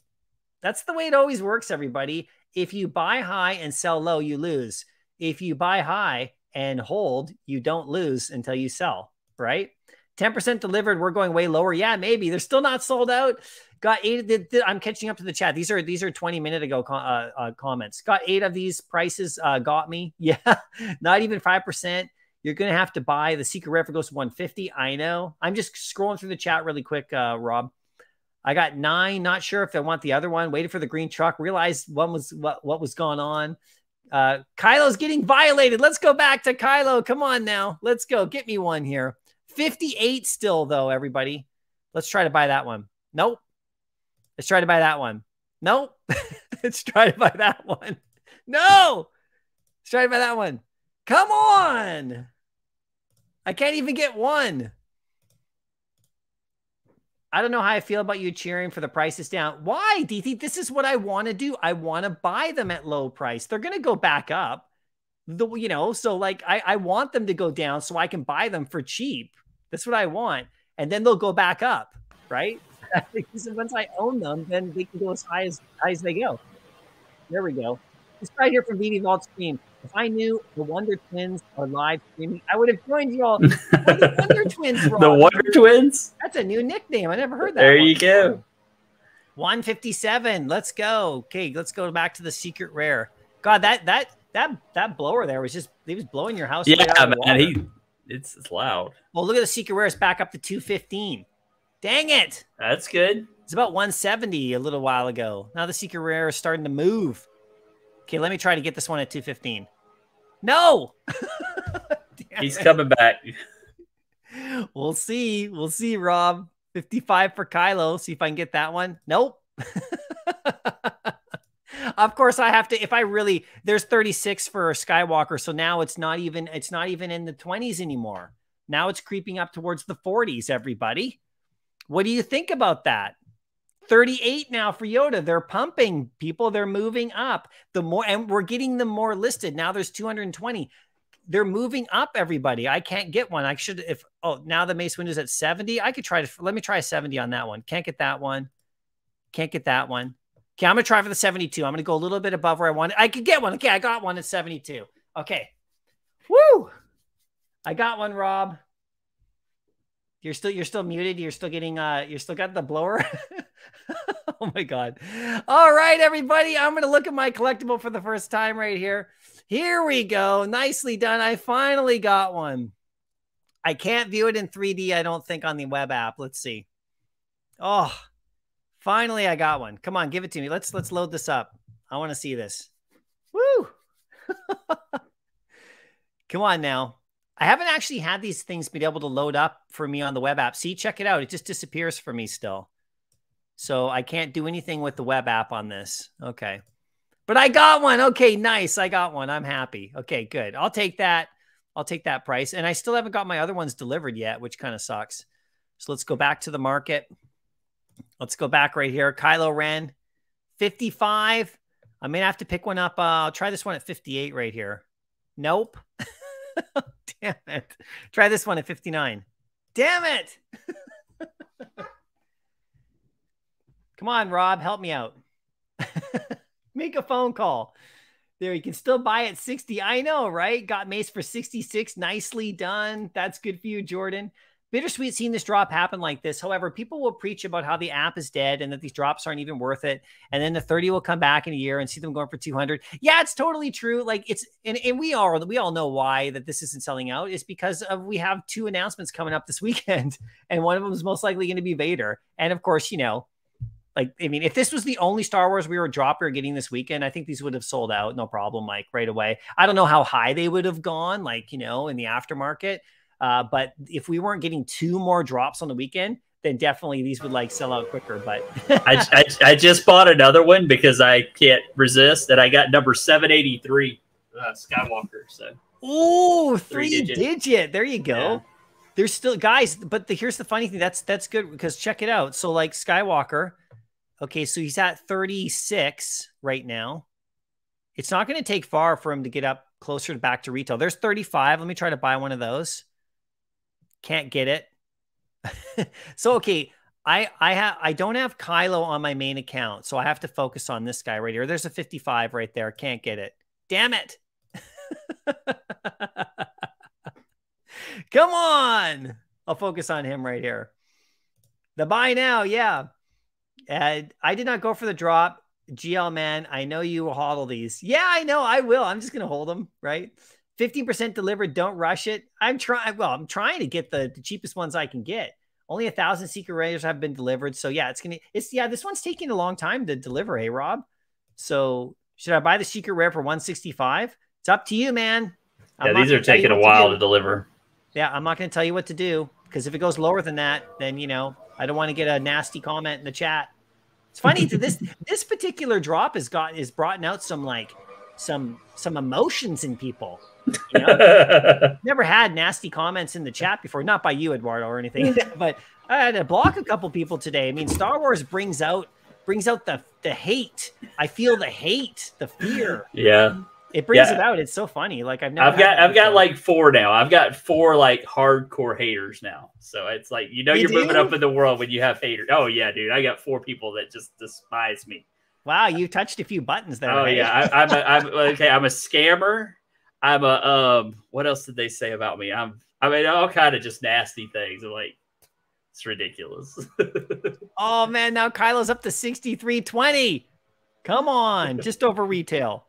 That's the way it always works, everybody. If you buy high and sell low, you lose. If you buy high and hold, you don't lose until you sell, right? ten percent delivered. We're going way lower. Yeah, maybe. They're still not sold out. Got eight. The, the, I'm catching up to the chat. These are these are twenty minute ago com uh, uh, comments. Got eight of these prices. Uh, got me. Yeah, not even five percent. You're going to have to buy the secret rare for goes to one fifty. I know. I'm just scrolling through the chat really quick, uh, Rob. I got nine. Not sure if I want the other one. Waited for the green truck. Realized one was what, what was going on. Uh, Kylo's getting violated. Let's go back to Kylo. Come on now. Let's go. Get me one here. fifty-eight still, though, everybody. Let's try to buy that one. Nope. Let's try to buy that one. Nope. Let's try to buy that one. No. Let's try to buy that one. Come on. I can't even get one. I don't know how I feel about you cheering for the prices down. Why, D T? This is what I want to do. I want to buy them at low price. They're going to go back up. The, you know, so like I, I want them to go down so I can buy them for cheap. That's what I want. And then they'll go back up, right? Because once I own them, then they can go as high as, high as they go. There we go. Just right here from V V Vault Stream. If I knew the Wonder Twins are live streaming, I would have joined you all. The Wonder Twins, Rob. The Wonder Twins? That's a new nickname. I never heard that. There you go. one fifty-seven. Let's go. Okay, let's go back to the secret rare. God, that that... That that blower there was just, he was blowing your house. Yeah, right, man, he, it's, it's loud. Well, look at the secret rare. It's back up to two fifteen. Dang it. That's good. It's about one seventy a little while ago. Now the secret rare is starting to move. Okay, let me try to get this one at two fifteen. No. He's coming back. We'll see. We'll see, Rob. fifty-five for Kylo. See if I can get that one. Nope. Of course, I have to. If I really, there's thirty-six for Skywalker. So now it's not even. It's not even in the twenties anymore. Now it's creeping up towards the forties. Everybody, what do you think about that? thirty-eight now for Yoda. They're pumping people. They're moving up. The more, and we're getting them more listed. Now there's two hundred twenty. They're moving up, everybody. I can't get one. I should, if, oh, now the Mace Windu's at seventy. I could try to, let me try a seventy on that one. Can't get that one. Can't get that one. Okay, I'm going to try for the seventy-two. I'm going to go a little bit above where I want. I could get one. Okay, I got one at seventy-two. Okay. Woo! I got one, Rob. You're still, you're still muted. You're still getting, uh, you're still got the blower. Oh my God. All right, everybody. I'm going to look at my collectible for the first time right here. Here we go. Nicely done. I finally got one. I can't view it in three D, I don't think, on the web app. Let's see. Oh, finally I got one. Come on, give it to me. Let's, let's load this up. I want to see this. Woo. Come on now. I haven't actually had these things be able to load up for me on the web app. See, check it out. It just disappears for me still. So I can't do anything with the web app on this. Okay. But I got one. Okay, nice. I got one. I'm happy. Okay, good. I'll take that. I'll take that price. And I still haven't got my other ones delivered yet, which kind of sucks. So let's go back to the market. Let's go back right here. Kylo Ren, fifty-five. I may have to pick one up. Uh, I'll try this one at fifty-eight right here. Nope. Damn it. Try this one at fifty-nine. Damn it. Come on, Rob. Help me out. Make a phone call. There, you can still buy at sixty. I know, right? Got Mace for sixty-six. Nicely done. That's good for you, Jordan. Bittersweet seeing this drop happen like this. However, people will preach about how the app is dead and that these drops aren't even worth it. And then the thirty will come back in a year and see them going for two hundred. Yeah, it's totally true. Like it's, and, and we all, we all know why that this isn't selling out. It's because of, we have two announcements coming up this weekend. And one of them is most likely going to be Vader. And of course, you know, like, I mean, if this was the only Star Wars we were dropping or getting this weekend, I think these would have sold out. No problem. Like right away. I don't know how high they would have gone, like, you know, in the aftermarket. Uh, but if we weren't getting two more drops on the weekend, then definitely these would like sell out quicker. But I, I, I just bought another one because I can't resist that. I got number seven eighty-three uh, Skywalker. So oh, three, three digit. digit. There you go. Yeah. There's still guys, but the, here's the funny thing. That's that's good because check it out. So like Skywalker, okay, so he's at thirty-six right now. It's not going to take far for him to get up closer back to retail. There's thirty-five. Let me try to buy one of those. Can't get it. So, okay, I I have I don't have Kylo on my main account, so I have to focus on this guy right here. There's a fifty-five right there. Can't get it. Damn it. Come on. I'll focus on him right here. The buy now, yeah. Uh, I did not go for the drop. G L, man, I know you will hodl these. Yeah, I know. I will. I'm just going to hold them, right? fifteen percent delivered. Don't rush it. I'm trying. Well, I'm trying to get the, the cheapest ones I can get. Only a thousand secret raiders have been delivered. So yeah, it's gonna. It's yeah. This one's taking a long time to deliver. Hey, Rob. So should I buy the secret rare for one sixty-five? It's up to you, man. I'm yeah, these are taking a while to, to deliver. Yeah, I'm not gonna tell you what to do because if it goes lower than that, then you know I don't want to get a nasty comment in the chat. It's funny that this this particular drop has got is brought out some like some some emotions in people. You know, never had nasty comments in the chat before, not by you, Eduardo, or anything, but I had to block a couple people today. I mean, Star Wars brings out brings out the the hate. I feel the hate, the fear. Yeah, it brings yeah. it out. It's so funny. Like I've never. I've got I've got like four now. I've got four like hardcore haters now. So it's like you know you you're do? moving up in the world when you have haters. Oh yeah, dude, I got four people that just despise me. Wow, you touched a few buttons there. Oh right? yeah, I, I'm a, I'm okay. I'm a scammer. I'm a, um, what else did they say about me? I'm, I mean, all kind of just nasty things. I'm like, it's ridiculous. Oh man. Now Kylo's up to sixty-three twenty. Come on. Just over retail.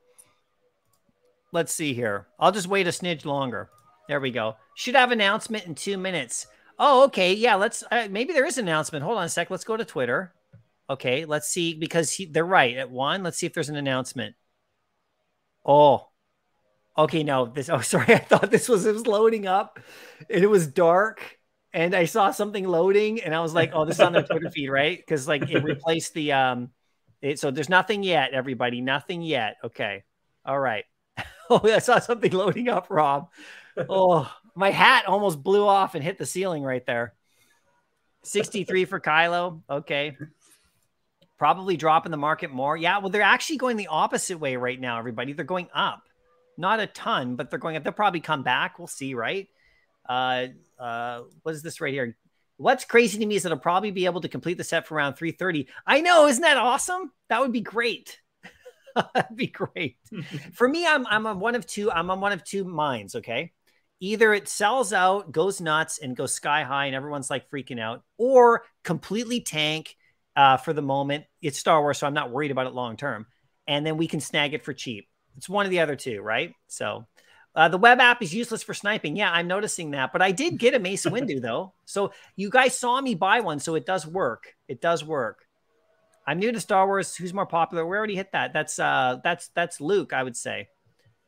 Let's see here. I'll just wait a snidge longer. There we go. Should have announcement in two minutes. Oh, okay. Yeah. Let's, uh, maybe there is an announcement. Hold on a sec. Let's go to Twitter. Okay. Let's see, because he, they're right at one. Let's see if there's an announcement. Oh, Okay, no, this, oh, sorry. I thought this was, it was loading up and it was dark and I saw something loading and I was like, oh, this is on their Twitter feed, right? Cause like it replaced the, um, it, so there's nothing yet, everybody, nothing yet. Okay. All right. Oh, I saw something loading up, Rob. Oh, my hat almost blew off and hit the ceiling right there. sixty-three for Kylo. Okay. Probably dropping the market more. Yeah. Well, they're actually going the opposite way right now, everybody. They're going up. Not a ton, but they're going up. They'll probably come back. We'll see, right? Uh, uh, what is this right here? What's crazy to me is that I'll probably be able to complete the set for around three thirty. I know. Isn't that awesome? That would be great. That'd be great. For me, I'm, I'm on one of two. I'm on one of two minds, okay? Either it sells out, goes nuts, and goes sky high, and everyone's like freaking out, or completely tank uh, for the moment. It's Star Wars, so I'm not worried about it long term. And then we can snag it for cheap. It's one of the other two, right? So uh, the web app is useless for sniping. Yeah, I'm noticing that. But I did get a Mace Windu, though. So you guys saw me buy one, so it does work. It does work. I'm new to Star Wars. Who's more popular? We already hit that. That's uh, that's that's Luke, I would say.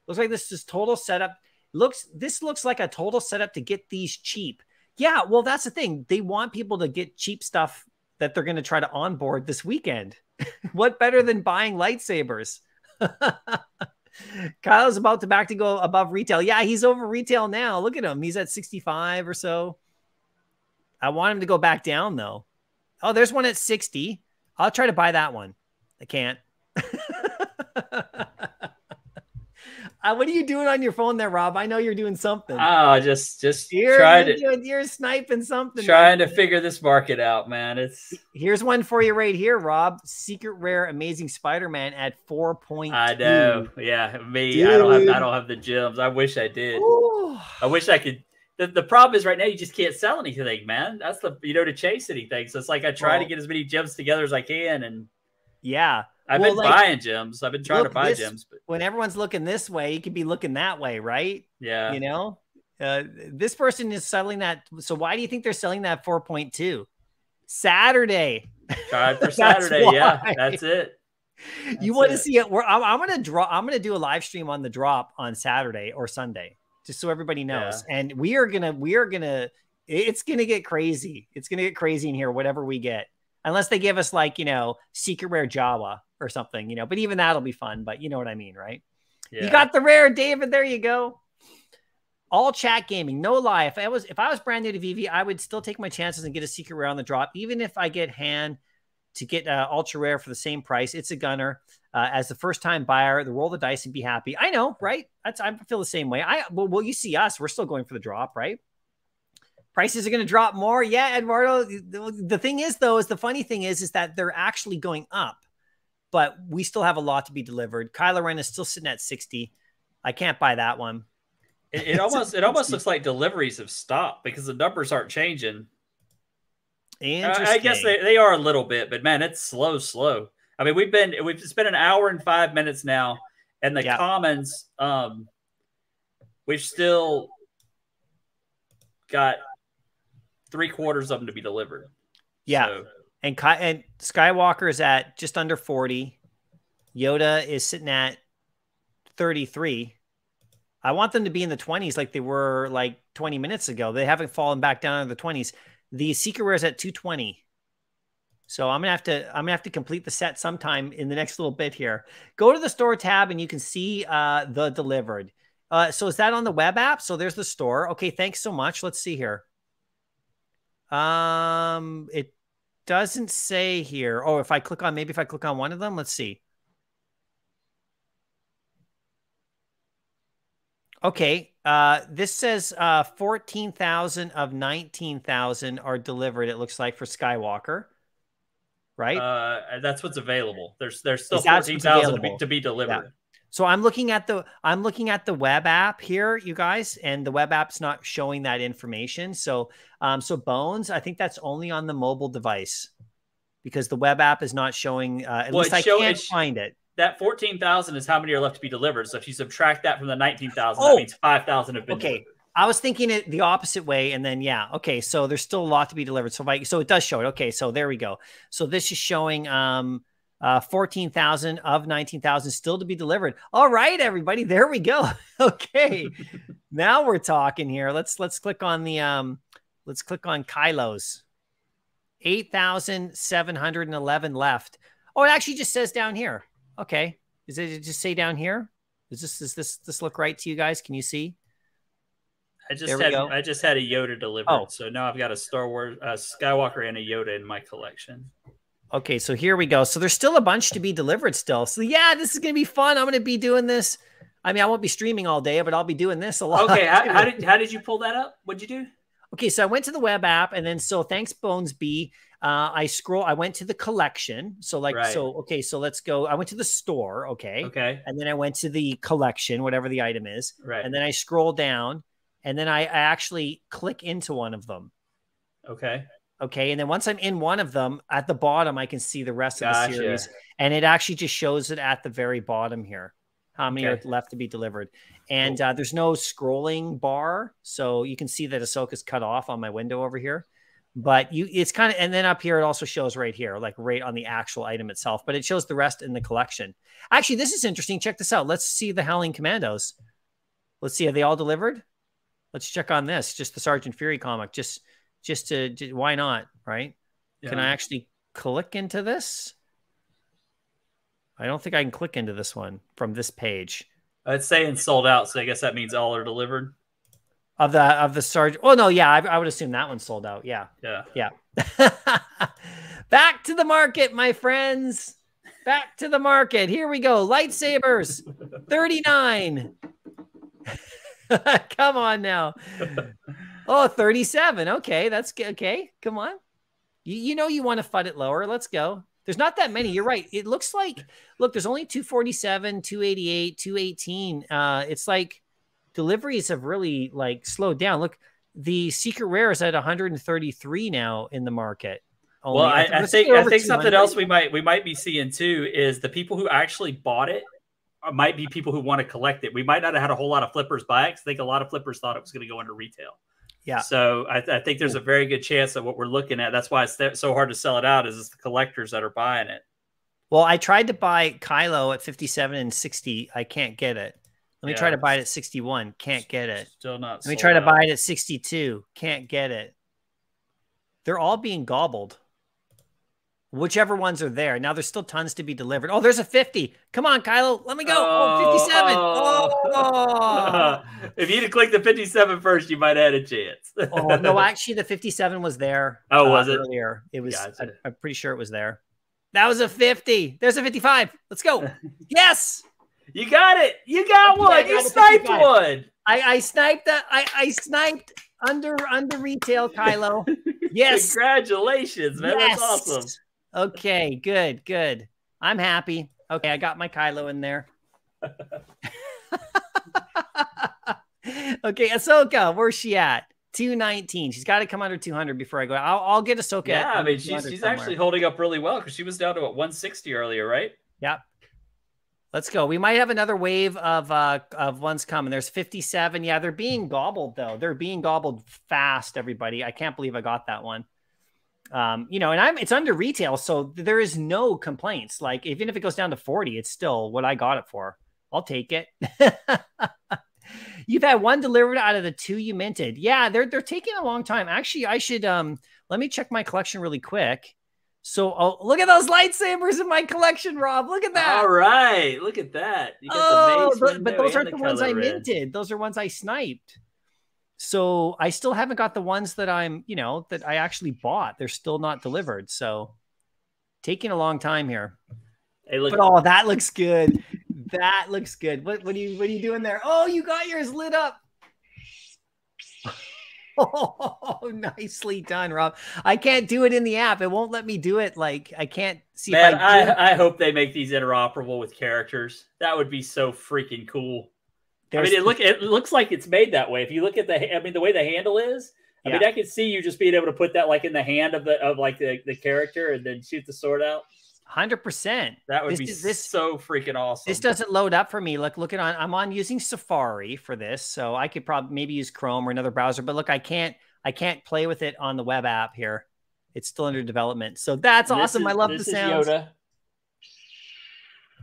Looks like this is total setup. Looks, this looks like a total setup to get these cheap. Yeah, well, that's the thing. They want people to get cheap stuff that they're going to try to onboard this weekend. What better than buying lightsabers? Kyle's about to back to go above retail. Yeah, he's over retail now. Look at him. He's at sixty-five or so. I want him to go back down, though. Oh, there's one at sixty. I'll try to buy that one. I can't. uh, what are you doing on your phone there, Rob? I know you're doing something. Oh, just just you're, trying you're, to, doing, you're sniping something. Trying man. to figure this market out, man. It's Here's one for you right here, Rob. Secret Rare Amazing Spider-Man at four point two. I know. Yeah, me. Dude. I don't have I don't have the gems. I wish I did. Ooh. I wish I could. The, the problem is right now you just can't sell anything, man. That's the you know to chase anything. So it's like I try well, to get as many gems together as I can, and yeah. I've well, been like, buying gems. I've been trying to buy this, gems. But when everyone's looking this way, you could be looking that way, right? Yeah. You know, uh, this person is selling that. So why do you think they're selling that four point two? Saturday. Tried for Saturday. Why. Yeah, that's it. That's you want to see it? We're, I'm, I'm going to draw. I'm going to do a live stream on the drop on Saturday or Sunday, just so everybody knows. Yeah. And we are going to, we are going to, it's going to get crazy. It's going to get crazy in here, whatever we get. Unless they give us like, you know, Secret Rare Jawa or something, you know, but even that'll be fun. But you know what I mean, right? Yeah. You got the rare, David. There you go. All chat gaming. No lie. If I was if I was brand new to VeVe, I would still take my chances and get a secret rare on the drop. Even if I get hand to get uh, ultra rare for the same price, it's a gunner. Uh, as the first time buyer, the roll the dice and be happy. I know, right? That's I feel the same way. I well, well you see us, we're still going for the drop, right? Prices are going to drop more. Yeah, Eduardo. The thing is, though, is the funny thing is, is that they're actually going up, but we still have a lot to be delivered. Kylo Ren is still sitting at sixty. I can't buy that one. It, it almost it almost looks like deliveries have stopped because the numbers aren't changing. Interesting. I, I guess they, they are a little bit, but man, it's slow, slow. I mean, we've been we've spent an hour and five minutes now, and the yeah. commons, um, we've still got three quarters of them to be delivered. Yeah. So. And Ky and Skywalker is at just under forty. Yoda is sitting at thirty-three. I want them to be in the twenties like they were like twenty minutes ago. They haven't fallen back down into the twenties. The secret rare is at two twenty. So I'm going to have to I'm going to have to complete the set sometime in the next little bit here. Go to the store tab and you can see uh the delivered. Uh so is that on the web app? So there's the store. Okay, thanks so much. Let's see here. Um, it doesn't say here. Oh, if I click on, maybe if I click on one of them, let's see. Okay. Uh, this says, uh, fourteen thousand of nineteen thousand are delivered. It looks like for Skywalker, right? Uh, that's what's available. There's, there's still fourteen thousand to be, to be delivered. Yeah. So I'm looking at the, I'm looking at the web app here, you guys, and the web app's not showing that information. So, um, so Bones, I think that's only on the mobile device because the web app is not showing, uh, at well, least I show, can't find it. That fourteen thousand is how many are left to be delivered. So if you subtract that from the nineteen thousand, oh, that means five thousand have been okay. delivered. I was thinking it the opposite way. And then, yeah. Okay. So there's still a lot to be delivered. So if I, so it does show it. Okay. So there we go. So this is showing, um, Uh, fourteen thousand of nineteen thousand still to be delivered. All right, everybody, there we go. Okay, now we're talking here. Let's let's click on the um, let's click on Kylo's. eight thousand seven hundred eleven left. Oh, it actually just says down here. Okay, is it, it just say down here? Is this does this this look right to you guys? Can you see? I just had go. I just had a Yoda delivered, oh. so now I've got a Star Wars uh, Skywalker and a Yoda in my collection. Okay, so here we go. So there's still a bunch to be delivered still. So yeah, this is going to be fun. I'm going to be doing this. I mean, I won't be streaming all day, but I'll be doing this a lot. Okay, how, how, did, how did you pull that up? What'd you do? Okay, so I went to the web app, and then so thanks, Bones B. Uh, I scroll. I went to the collection. So like, right. so okay, so let's go. I went to the store. Okay. Okay. And then I went to the collection, whatever the item is. Right. And then I scroll down, and then I, I actually click into one of them. Okay. Okay, and then once I'm in one of them, at the bottom, I can see the rest gotcha. of the series. And it actually just shows it at the very bottom here, how many okay. are left to be delivered. And cool. uh, there's no scrolling bar, so you can see that Ahsoka's cut off on my window over here. But you, it's kind of, and then up here, it also shows right here, like right on the actual item itself. But it shows the rest in the collection. Actually, this is interesting. Check this out. Let's see the Howling Commandos. Let's see, are they all delivered? Let's check on this, just the Sergeant Fury comic, just... Just to, just, why not, right? Yeah. Can I actually click into this? I don't think I can click into this one from this page. It's saying sold out, so I guess that means all are delivered. Of the of the Sergeant. Oh no, yeah, I, I would assume that one's sold out. Yeah, yeah, yeah. Back to the market, my friends. Back to the market. Here we go. Lightsabers, thirty-nine. Come on now. Oh, thirty-seven. Okay, that's okay. Come on. You, you know you want to fud it lower. Let's go. There's not that many. You're right. It looks like, look, there's only two forty-seven, two eighty-eight, two eighteen. Uh, it's like deliveries have really like slowed down. Look, the secret rare is at one hundred thirty-three now in the market. Only. Well, I, I think I think something else we might we might be seeing too is the people who actually bought it might be people who want to collect it. We might not have had a whole lot of flippers buy it because I think a lot of flippers thought it was going to go into retail. Yeah. So I, th I think there's a very good chance of what we're looking at. That's why it's so hard to sell it out is it's the collectors that are buying it. Well, I tried to buy Kylo at fifty-seven and sixty. I can't get it. Let me yeah. try to buy it at sixty-one. Can't get it. Still not. Let me try out. to buy it at sixty-two. Can't get it. They're all being gobbled. Whichever ones are there. Now there's still tons to be delivered. Oh, there's a fifty. Come on, Kylo. Let me go. Oh, oh fifty-seven. Oh. Oh. If you'd have clicked the fifty-seven first, you might have had a chance. Oh, no, actually the fifty-seven was there. Oh, was uh, it? Earlier. It was, gotcha. I, I'm pretty sure it was there. That was a fifty. There's a fifty-five. Let's go. Yes. You got it. You got one. Got you sniped fifty-five. One. I, I sniped that. I, I sniped under, under retail, Kylo. Yes. Congratulations, man. Yes. That's awesome. Okay, good, good. I'm happy. Okay, I got my Kylo in there. Okay, Ahsoka, where's she at? two nineteen. She's got to come under two hundred before I go. I'll, I'll get Ahsoka. Yeah, I mean, she's, she's actually holding up really well because she was down to what, one sixty earlier, right? Yep. Let's go. We might have another wave of uh, of ones coming. There's fifty-seven. Yeah, they're being gobbled, though. They're being gobbled fast, everybody. I can't believe I got that one. Um, you know, and I'm, it's under retail, so there is no complaints. Like even if it goes down to forty, it's still what I got it for. I'll take it. You've had one delivered out of the two you minted. Yeah. They're, they're taking a long time. Actually, I should, um, let me check my collection really quick. So oh, look at those lightsabers in my collection, Rob. Look at that. All right. Look at that. You get oh, the but, but those aren't the, the ones I minted. Those are ones I sniped. So I still haven't got the ones that I'm, you know, that I actually bought. They're still not delivered. So taking a long time here. Hey, look. But oh, that looks good. That looks good. What what are you what are you doing there? Oh, you got yours lit up. Oh, nicely done, Rob. I can't do it in the app. It won't let me do it. Like I can't see. Man, if I, I, I hope they make these interoperable with characters. That would be so freaking cool. There's, I mean, it look it looks like it's made that way. If you look at the, I mean, the way the handle is, I yeah. mean, I can see you just being able to put that like in the hand of the of like the, the character and then shoot the sword out. Hundred percent. That would this, be this, so freaking awesome. This doesn't load up for me. Look, look at on. I'm on using Safari for this, so I could probably maybe use Chrome or another browser. But look, I can't I can't play with it on the web app here. It's still under development. So that's this awesome. Is, I love this the sound. Yoda.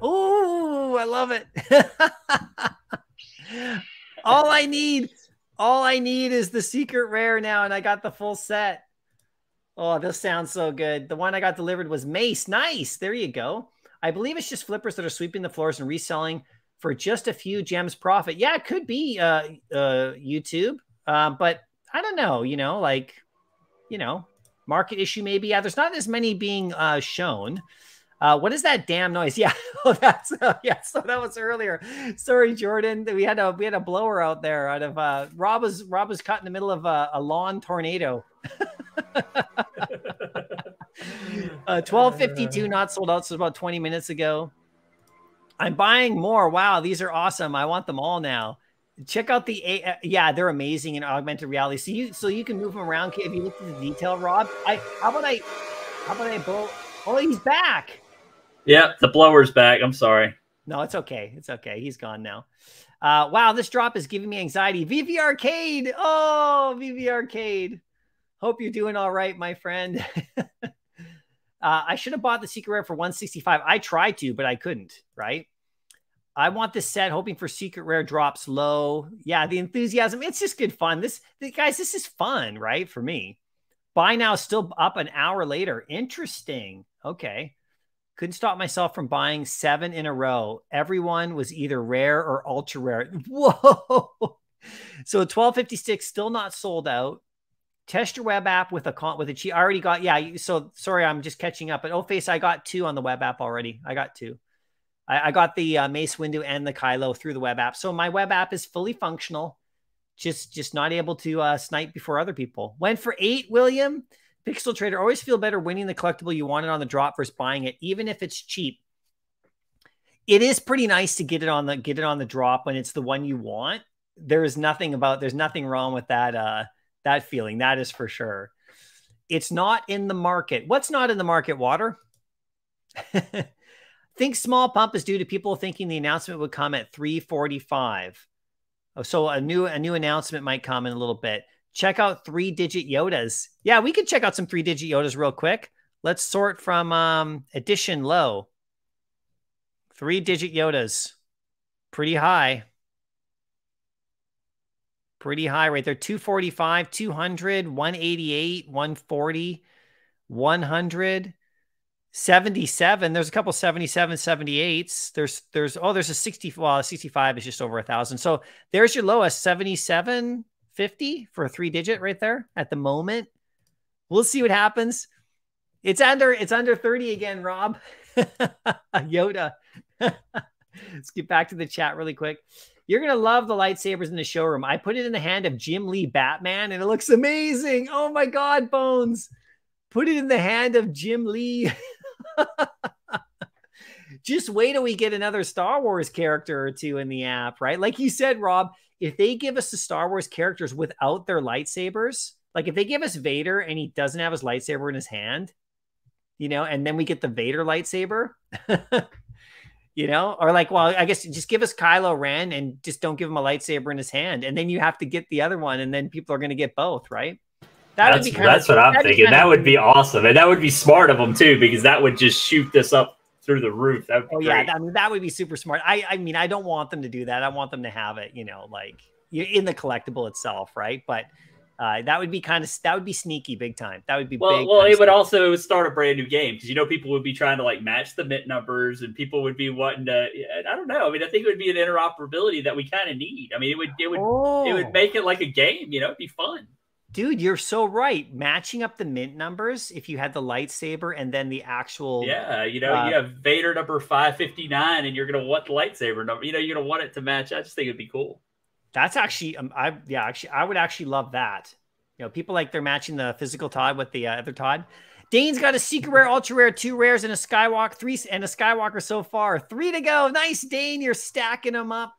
Oh, I love it. All I need, all I need is the secret rare now, and I got the full set. Oh, this sounds so good. The one I got delivered was Mace. Nice. There you go. I believe it's just flippers that are sweeping the floors and reselling for just a few gems profit. Yeah, it could be uh, uh, YouTube, uh, but I don't know, you know, like, you know, market issue maybe. Yeah, there's not as many being uh, shown. Uh, what is that damn noise? Yeah, oh, that's uh, yeah. So that was earlier. Sorry, Jordan. We had a we had a blower out there. Out of uh, Rob was Rob was caught in the middle of a, a lawn tornado. uh, twelve fifty-two not sold out. So about twenty minutes ago. I'm buying more. Wow, these are awesome. I want them all now. Check out the a uh, yeah, they're amazing in augmented reality. So you so you can move them around. If you look at the detail, Rob. I how about I how about I blow? Oh, he's back. Yeah, the blower's back. I'm sorry. No, it's okay. It's okay. He's gone now. Uh, wow, this drop is giving me anxiety. VeVe Arcade. Oh, VeVe Arcade. Hope you're doing all right, my friend. uh, I should have bought the secret rare for one sixty-five. I tried to, but I couldn't, right? I want this set, hoping for secret rare drops low. Yeah, the enthusiasm. It's just good fun. This, guys, this is fun, right, for me. Buy now still up an hour later. Interesting. Okay. Couldn't stop myself from buying seven in a row. Everyone was either rare or ultra rare. Whoa. So twelve fifty-six still not sold out. Test your web app with a con with a cheat. I already got, yeah. So sorry, I'm just catching up. But oh, face, I got two on the web app already. I got two. I, I got the uh, Mace Windu and the Kylo through the web app. So my web app is fully functional. Just, just not able to uh, snipe before other people. Went for eight, William. Pixel Trader, always feel better winning the collectible you wanted on the drop versus buying it, even if it's cheap. It is pretty nice to get it on the get it on the drop when it's the one you want. There is nothing about there's nothing wrong with that uh, that feeling. That is for sure. It's not in the market. What's not in the market? Water. Think small pump is due to people thinking the announcement would come at three forty-five. So a new a new announcement might come in a little bit. Check out three-digit Yodas. Yeah, we could check out some three-digit Yodas real quick. Let's sort from um, edition low. Three-digit Yodas. Pretty high. Pretty high right there. two forty-five, two hundred, one eighty-eight, one forty, one hundred, seventy-seven. There's a couple seventy-seven, seventy-eights. There's, there's, oh, there's a sixty. Well, sixty-five is just over a thousand. So there's your lowest, seventy-seven fifty for a three digit right there at the moment. We'll see what happens. It's under, it's under thirty again, Rob. Yoda. Let's get back to the chat really quick. You're going to love the lightsabers in the showroom. I put it in the hand of Jim Lee Batman and it looks amazing. Oh my God, Bones. Put it in the hand of Jim Lee. Just wait till we get another Star Wars character or two in the app, right? Like you said, Rob, if they give us the Star Wars characters without their lightsabers, like if they give us Vader and he doesn't have his lightsaber in his hand, you know, and then we get the Vader lightsaber, you know, or like, well, I guess just give us Kylo Ren and just don't give him a lightsaber in his hand. And then you have to get the other one and then people are going to get both, right? That that's would be that's of, what I'm thinking. That of, would be awesome. And that would be smart of them too, because that would just shoot this up through the roof. That would be oh, great. Yeah, I mean, that would be super smart. I, I mean, I don't want them to do that. I want them to have it, you know, like in the collectible itself, right? But uh, that would be kind of, that would be sneaky big time. That would be well, big. Well, it would also it would start a brand new game because, you know, people would be trying to like match the mint numbers and people would be wanting to, I don't know. I mean, I think it would be an interoperability that we kind of need. I mean, it would, it would, oh. it would make it like a game, you know, it'd be fun. Dude, you're so right. Matching up the mint numbers, if you had the lightsaber and then the actual... Yeah, you know, uh, you have Vader number five fifty-nine and you're going to want the lightsaber number. You know, you're going to want it to match. I just think it'd be cool. That's actually... Um, I Yeah, actually, I would actually love that. You know, people like they're matching the physical Todd with the uh, other Todd. Dane's got a secret rare, ultra rare, two rares, and a Skywalker, three, and a Skywalker so far. Three to go. Nice, Dane. You're stacking them up.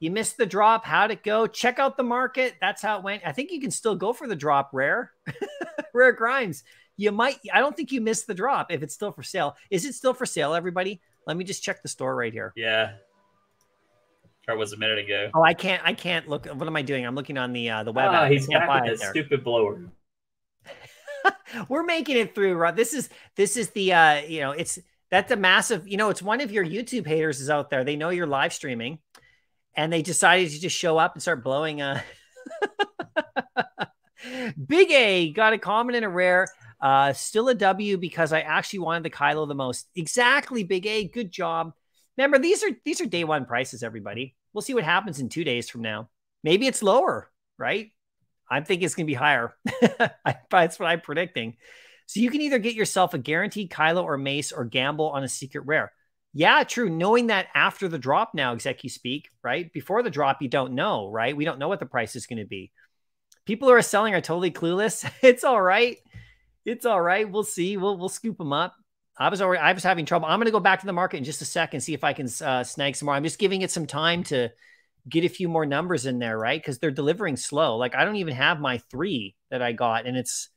You missed the drop. How'd it go? Check out the market. That's how it went. I think you can still go for the drop rare. Rare Grimes. You might. I don't think you missed the drop if it's still for sale. Is it still for sale, everybody? Let me just check the store right here. Yeah. That was a minute ago. Oh, I can't. I can't look. What am I doing? I'm looking on the uh, the web. Oh, app. He's hacking that stupid blower. We're making it through, Rob. This is this is the uh, you know it's That's a massive, you know, it's one of your YouTube haters is out there. They know you're live streaming and they decided to just show up and start blowing. Uh... Big A got a common and a rare. Uh, still a W because I actually wanted the Kylo the most. Exactly, Big A. Good job. Remember, these are these are day one prices, everybody. We'll see what happens in two days from now. Maybe it's lower, right? I'm thinking it's going to be higher. That's what I'm predicting. So you can either get yourself a guaranteed Kylo or Mace or gamble on a secret rare. Yeah, true. Knowing that after the drop now, Execu Speak, right? Before the drop, you don't know, right? We don't know what the price is going to be. People who are selling are totally clueless. It's all right. It's all right. We'll see. We'll we'll scoop them up. I was already, I was having trouble. I'm going to go back to the market in just a second, see if I can uh, snag some more. I'm just giving it some time to get a few more numbers in there, right? Because they're delivering slow. Like I don't even have my three that I got, and it's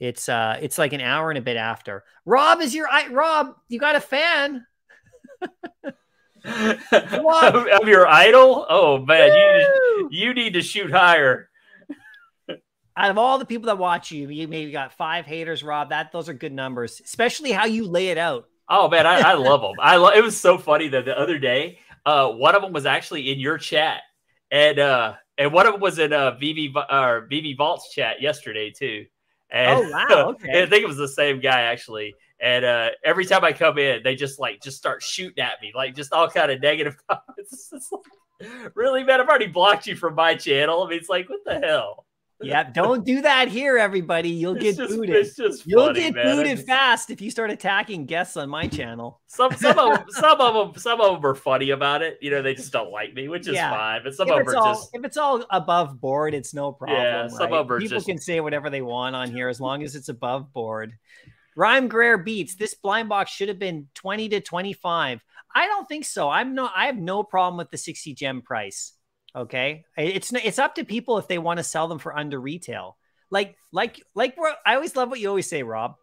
it's uh it's like an hour and a bit after. Rob is your I Rob. You got a fan of, of your idol? Oh man, you, you need to shoot higher. Out of all the people that watch you, you maybe got five haters, Rob. That those are good numbers, especially how you lay it out. Oh man, I, I love them. I lo it was so funny that the other day, uh, one of them was actually in your chat, and uh, and one of them was in uh, VeVe or VeVe Vault's chat yesterday too. And, oh wow! Okay. I think it was the same guy actually. And uh, every time I come in, they just like just start shooting at me, like just all kind of negative comments. It's like, really, man, I've already blocked you from my channel. I mean, it's like, what the hell? Yeah, don't do that here, everybody. You'll it's get just, booted. It's just You'll funny, get man. booted just... fast if you start attacking guests on my channel. Some some of them, some of them some of them are funny about it. You know, they just don't like me, which is yeah. fine. But some if of them are all, just if it's all above board, it's no problem. Yeah, some right? of them people just... can say whatever they want on here as long as it's above board. Rhyme Greer beats this blind box should have been twenty to twenty-five. I don't think so. I'm not. I have no problem with the sixty gem price. Okay, it's it's up to people if they want to sell them for under retail. Like like like we're, I always love what you always say, Rob.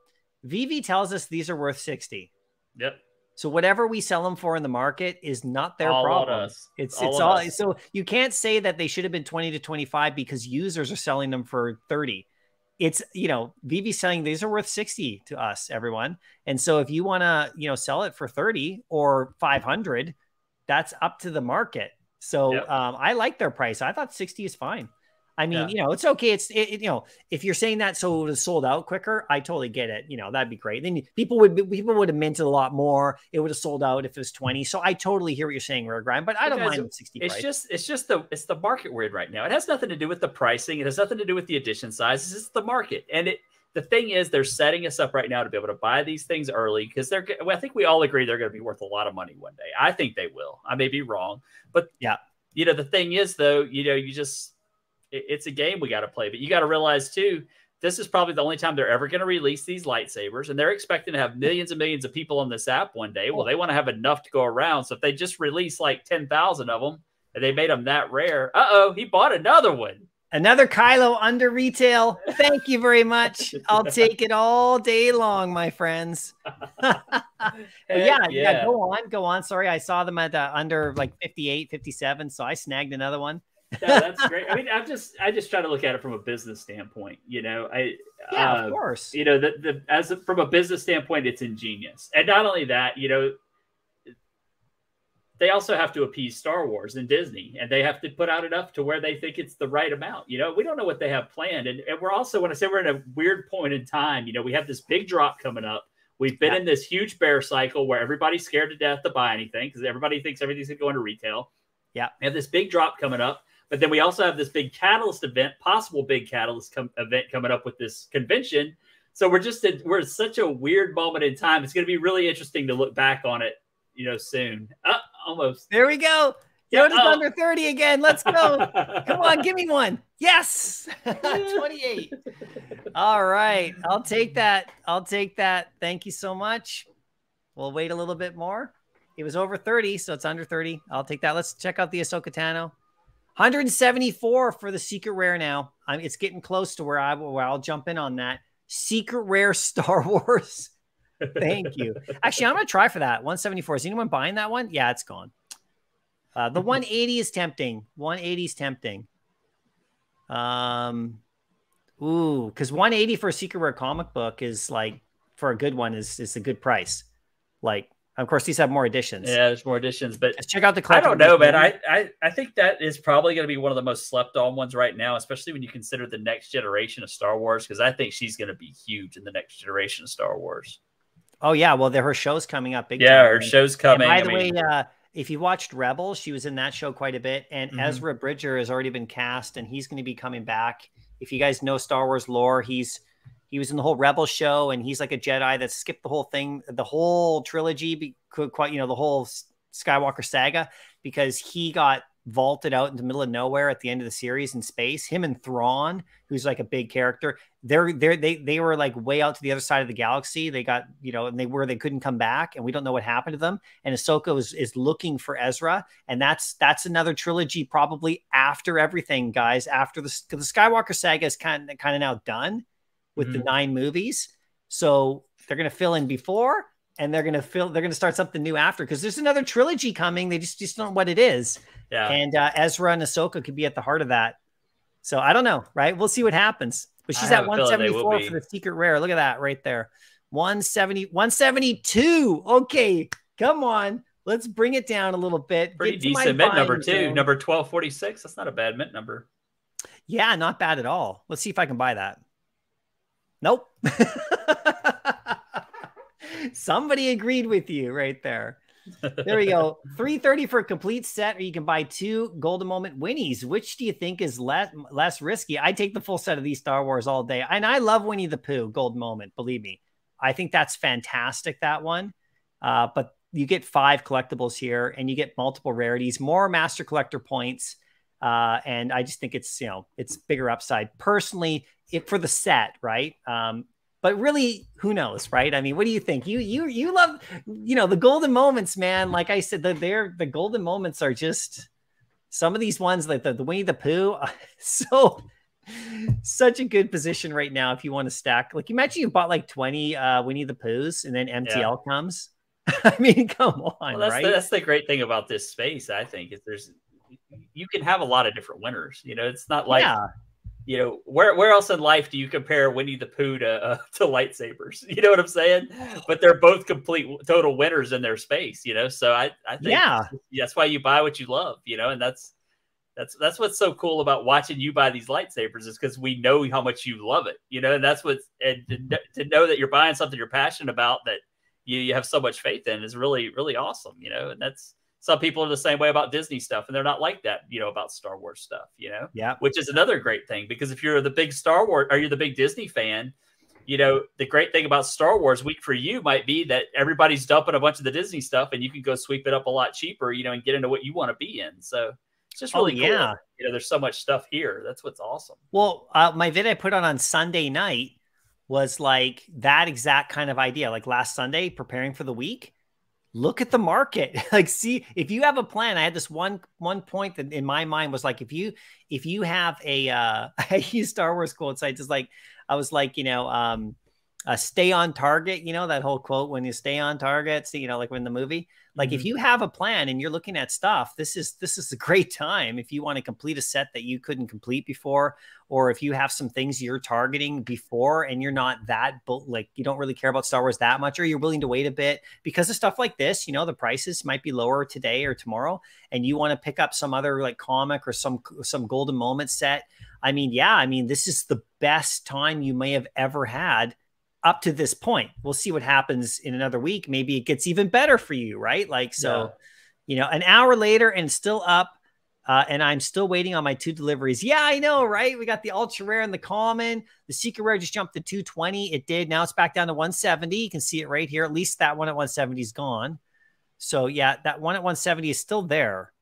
VeVe tells us these are worth sixty. Yep. So whatever we sell them for in the market is not their all problem. Us. It's all it's all us. So you can't say that they should have been twenty to twenty-five because users are selling them for thirty. It's you know VeVe selling these are worth sixty to us, everyone. And so if you want to you know sell it for thirty or five hundred, that's up to the market. So yep. um, I like their price. I thought sixty is fine. I mean, yeah. you know, it's okay. It's, it, it, you know, if you're saying that, so it was sold out quicker, I totally get it. You know, that'd be great. Then people would, be, people would have minted a lot more. It would have sold out if it was twenty. So I totally hear what you're saying, Rare Grime, but I don't because mind sixty. It's price. just, it's just the, it's the market we're in right now. It has nothing to do with the pricing. It has nothing to do with the edition sizes. It's the market. And it, the thing is they're setting us up right now to be able to buy these things early because they're, well, I think we all agree they're going to be worth a lot of money one day. I think they will. I may be wrong, but yeah, you know, the thing is though, you know, you just, it, it's a game we got to play, but you got to realize too, this is probably the only time they're ever going to release these lightsabers and they're expecting to have millions and millions of people on this app one day. Well, they want to have enough to go around. So if they just release like ten thousand of them and they made them that rare, uh-oh, he bought another one. Another Kylo under retail. Thank you very much. I'll take it all day long, my friends. yeah, yeah, yeah, go on, go on. Sorry, I saw them at uh, under like fifty-eight, fifty-seven, so I snagged another one. Yeah, that's great. I mean, I'm just, I just try to look at it from a business standpoint. You know, I yeah, uh, of course. You know, the, the as a, from a business standpoint, it's ingenious, and not only that, you know. They also have to appease Star Wars and Disney, and they have to put out enough to where they think it's the right amount. You know, we don't know what they have planned. And, and we're also, when I say we're in a weird point in time, you know, we have this big drop coming up. We've been yeah. in this huge bear cycle where everybody's scared to death to buy anything because everybody thinks everything's going to go into retail. Yeah. We have this big drop coming up, but then we also have this big catalyst event, possible big catalyst com event coming up with this convention. So we're just, in, we're in such a weird moment in time. It's going to be really interesting to look back on it, you know, soon. Uh, Almost. There we go. Yoda's oh. under thirty again. Let's go. Come on, give me one. Yes. twenty-eight. All right. I'll take that. I'll take that. Thank you so much. We'll wait a little bit more. It was over thirty, so it's under thirty. I'll take that. Let's check out the Ahsoka Tano. one hundred seventy-four for the secret rare now. I'm, it's getting close to where, I, where I'll jump in on that. Secret rare Star Wars. Thank you. Actually, I'm going to try for that. one seventy-four. Is anyone buying that one? Yeah, it's gone. Uh, the one eighty is tempting. one eighty is tempting. Um, ooh, because one eighty for a secret rare comic book is like, for a good one, is, is a good price. Like, of course, these have more editions. Yeah, there's more editions, but just check out the. I don't know, man. I, I I think that is probably going to be one of the most slept on ones right now, especially when you consider the next generation of Star Wars, because I think she's going to be huge in the next generation of Star Wars. Oh yeah, well, her show's coming up. Big yeah, time. her show's coming. And by the I mean, way, uh, if you watched Rebels, she was in that show quite a bit, and mm-hmm. Ezra Bridger has already been cast, and he's going to be coming back. If you guys know Star Wars lore, he's he was in the whole Rebel show, and he's like a Jedi that skipped the whole thing, the whole trilogy, quite you know, the whole Skywalker saga, because he got vaulted out in the middle of nowhere at the end of the series in space. Him and Thrawn, who's like a big character, they're they they they were like way out to the other side of the galaxy. They got you know, and they were they couldn't come back, and we don't know what happened to them. And Ahsoka is is looking for Ezra, and that's that's another trilogy probably after everything, guys. After the the Skywalker saga is kind of kind of now done with mm-hmm. the nine movies, so they're gonna fill in before, and they're gonna fill they're gonna start something new after, because there's another trilogy coming. They just just don't know what it is. Yeah, and uh, Ezra and Ahsoka could be at the heart of that. So I don't know, right? We'll see what happens. But she's at one seventy-four for the secret rare. Look at that right there, one seventy, one seventy-two. Okay, come on, let's bring it down a little bit. Pretty decent mint number too. Number twelve forty-six. That's not a bad mint number. Yeah, not bad at all. Let's see if I can buy that. Nope. Somebody agreed with you right there. There we go. three thirty for a complete set, or you can buy two Golden Moment Winnies. Which do you think is less less risky? I take the full set of these Star Wars all day. And I love Winnie the Pooh Golden Moment, believe me. I think that's fantastic, that one. Uh, but you get five collectibles here, and you get multiple rarities, more Master Collector points. Uh, and I just think it's, you know, it's bigger upside. Personally, it, for the set, right? Um, but really, who knows, right? I mean, what do you think? You you you love, you know, the Golden Moments, man. Like I said, the, they're, the Golden Moments are just, some of these ones, like the, the Winnie the Pooh, uh, so, such a good position right now if you want to stack. Like, imagine you bought like twenty uh, Winnie the Poohs, and then M T L yeah. comes. I mean, come on, well, that's right? The, that's the great thing about this space, I think, is there's, you can have a lot of different winners. You know, it's not like yeah. you know where where else in life do you compare Winnie the Pooh to uh, to lightsabers? You know what I'm saying? But they're both complete total winners in their space. You know, so I I think yeah. that's why you buy what you love. You know, and that's that's that's what's so cool about watching you buy these lightsabers, is because we know how much you love it. You know, and that's what and to, to know that you're buying something you're passionate about, that you you have so much faith in, is really really awesome. You know, and that's. Some people are the same way about Disney stuff, and they're not like that, you know, about Star Wars stuff, you know, yeah. which is another great thing, because if you're the big Star Wars or you're the big Disney fan, you know, the great thing about Star Wars week for you might be that everybody's dumping a bunch of the Disney stuff, and you can go sweep it up a lot cheaper, you know, and get into what you want to be in. So it's just really oh, yeah. cool. You know, there's so much stuff here. That's what's awesome. Well, uh, my vid I put on on Sunday night was like that exact kind of idea, like last Sunday, preparing for the week. Look at the market. Like, see if you have a plan. I had this one, one point that in my mind was like, if you, if you have a, uh, I use Star Wars quote sites. It's like, I was like, you know, um, uh, stay on target, you know, that whole quote, when you stay on target, so, you know, like when the movie, like mm-hmm. if you have a plan and you're looking at stuff, this is, this is a great time. If you want to complete a set that you couldn't complete before, or if you have some things you're targeting before and you're not that, like you don't really care about Star Wars that much, or you're willing to wait a bit because of stuff like this, you know, the prices might be lower today or tomorrow, and you want to pick up some other like comic or some, some Golden Moment set. I mean, yeah, I mean, this is the best time you may have ever had up to this point. We'll see what happens in another week. Maybe it gets even better for you, right? Like, so, yeah. you know, an hour later and still up, uh, and I'm still waiting on my two deliveries. Yeah, I know, right? We got the ultra rare and the common. The secret rare just jumped to two twenty. It did. Now it's back down to one seventy. You can see it right here. At least that one at one seventy is gone. So yeah, that one at one seventy is still there.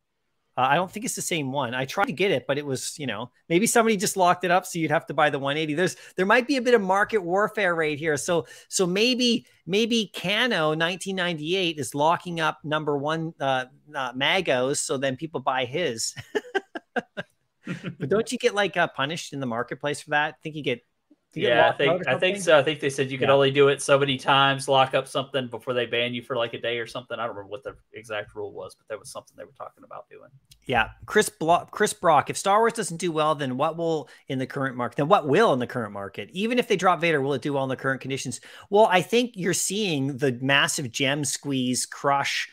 Uh, I don't think it's the same one. I tried to get it, but it was, you know, maybe somebody just locked it up, so you'd have to buy the one eighty. There's, there might be a bit of market warfare right here. So, so maybe, maybe Cano nineteen ninety-eight is locking up number one uh, uh, Magos, so then people buy his. But don't you get like uh, punished in the marketplace for that? I think you get Yeah, I think I think so. I think they said you could yeah. only do it so many times, lock up something before they ban you for like a day or something. I don't remember what the exact rule was, but that was something they were talking about doing. Yeah, Chris Blo- Chris Brock. If Star Wars doesn't do well, then what will in the current market? Then what will in the current market? Even if they drop Vader, will it do well in the current conditions? Well, I think you're seeing the massive gem squeeze, crush,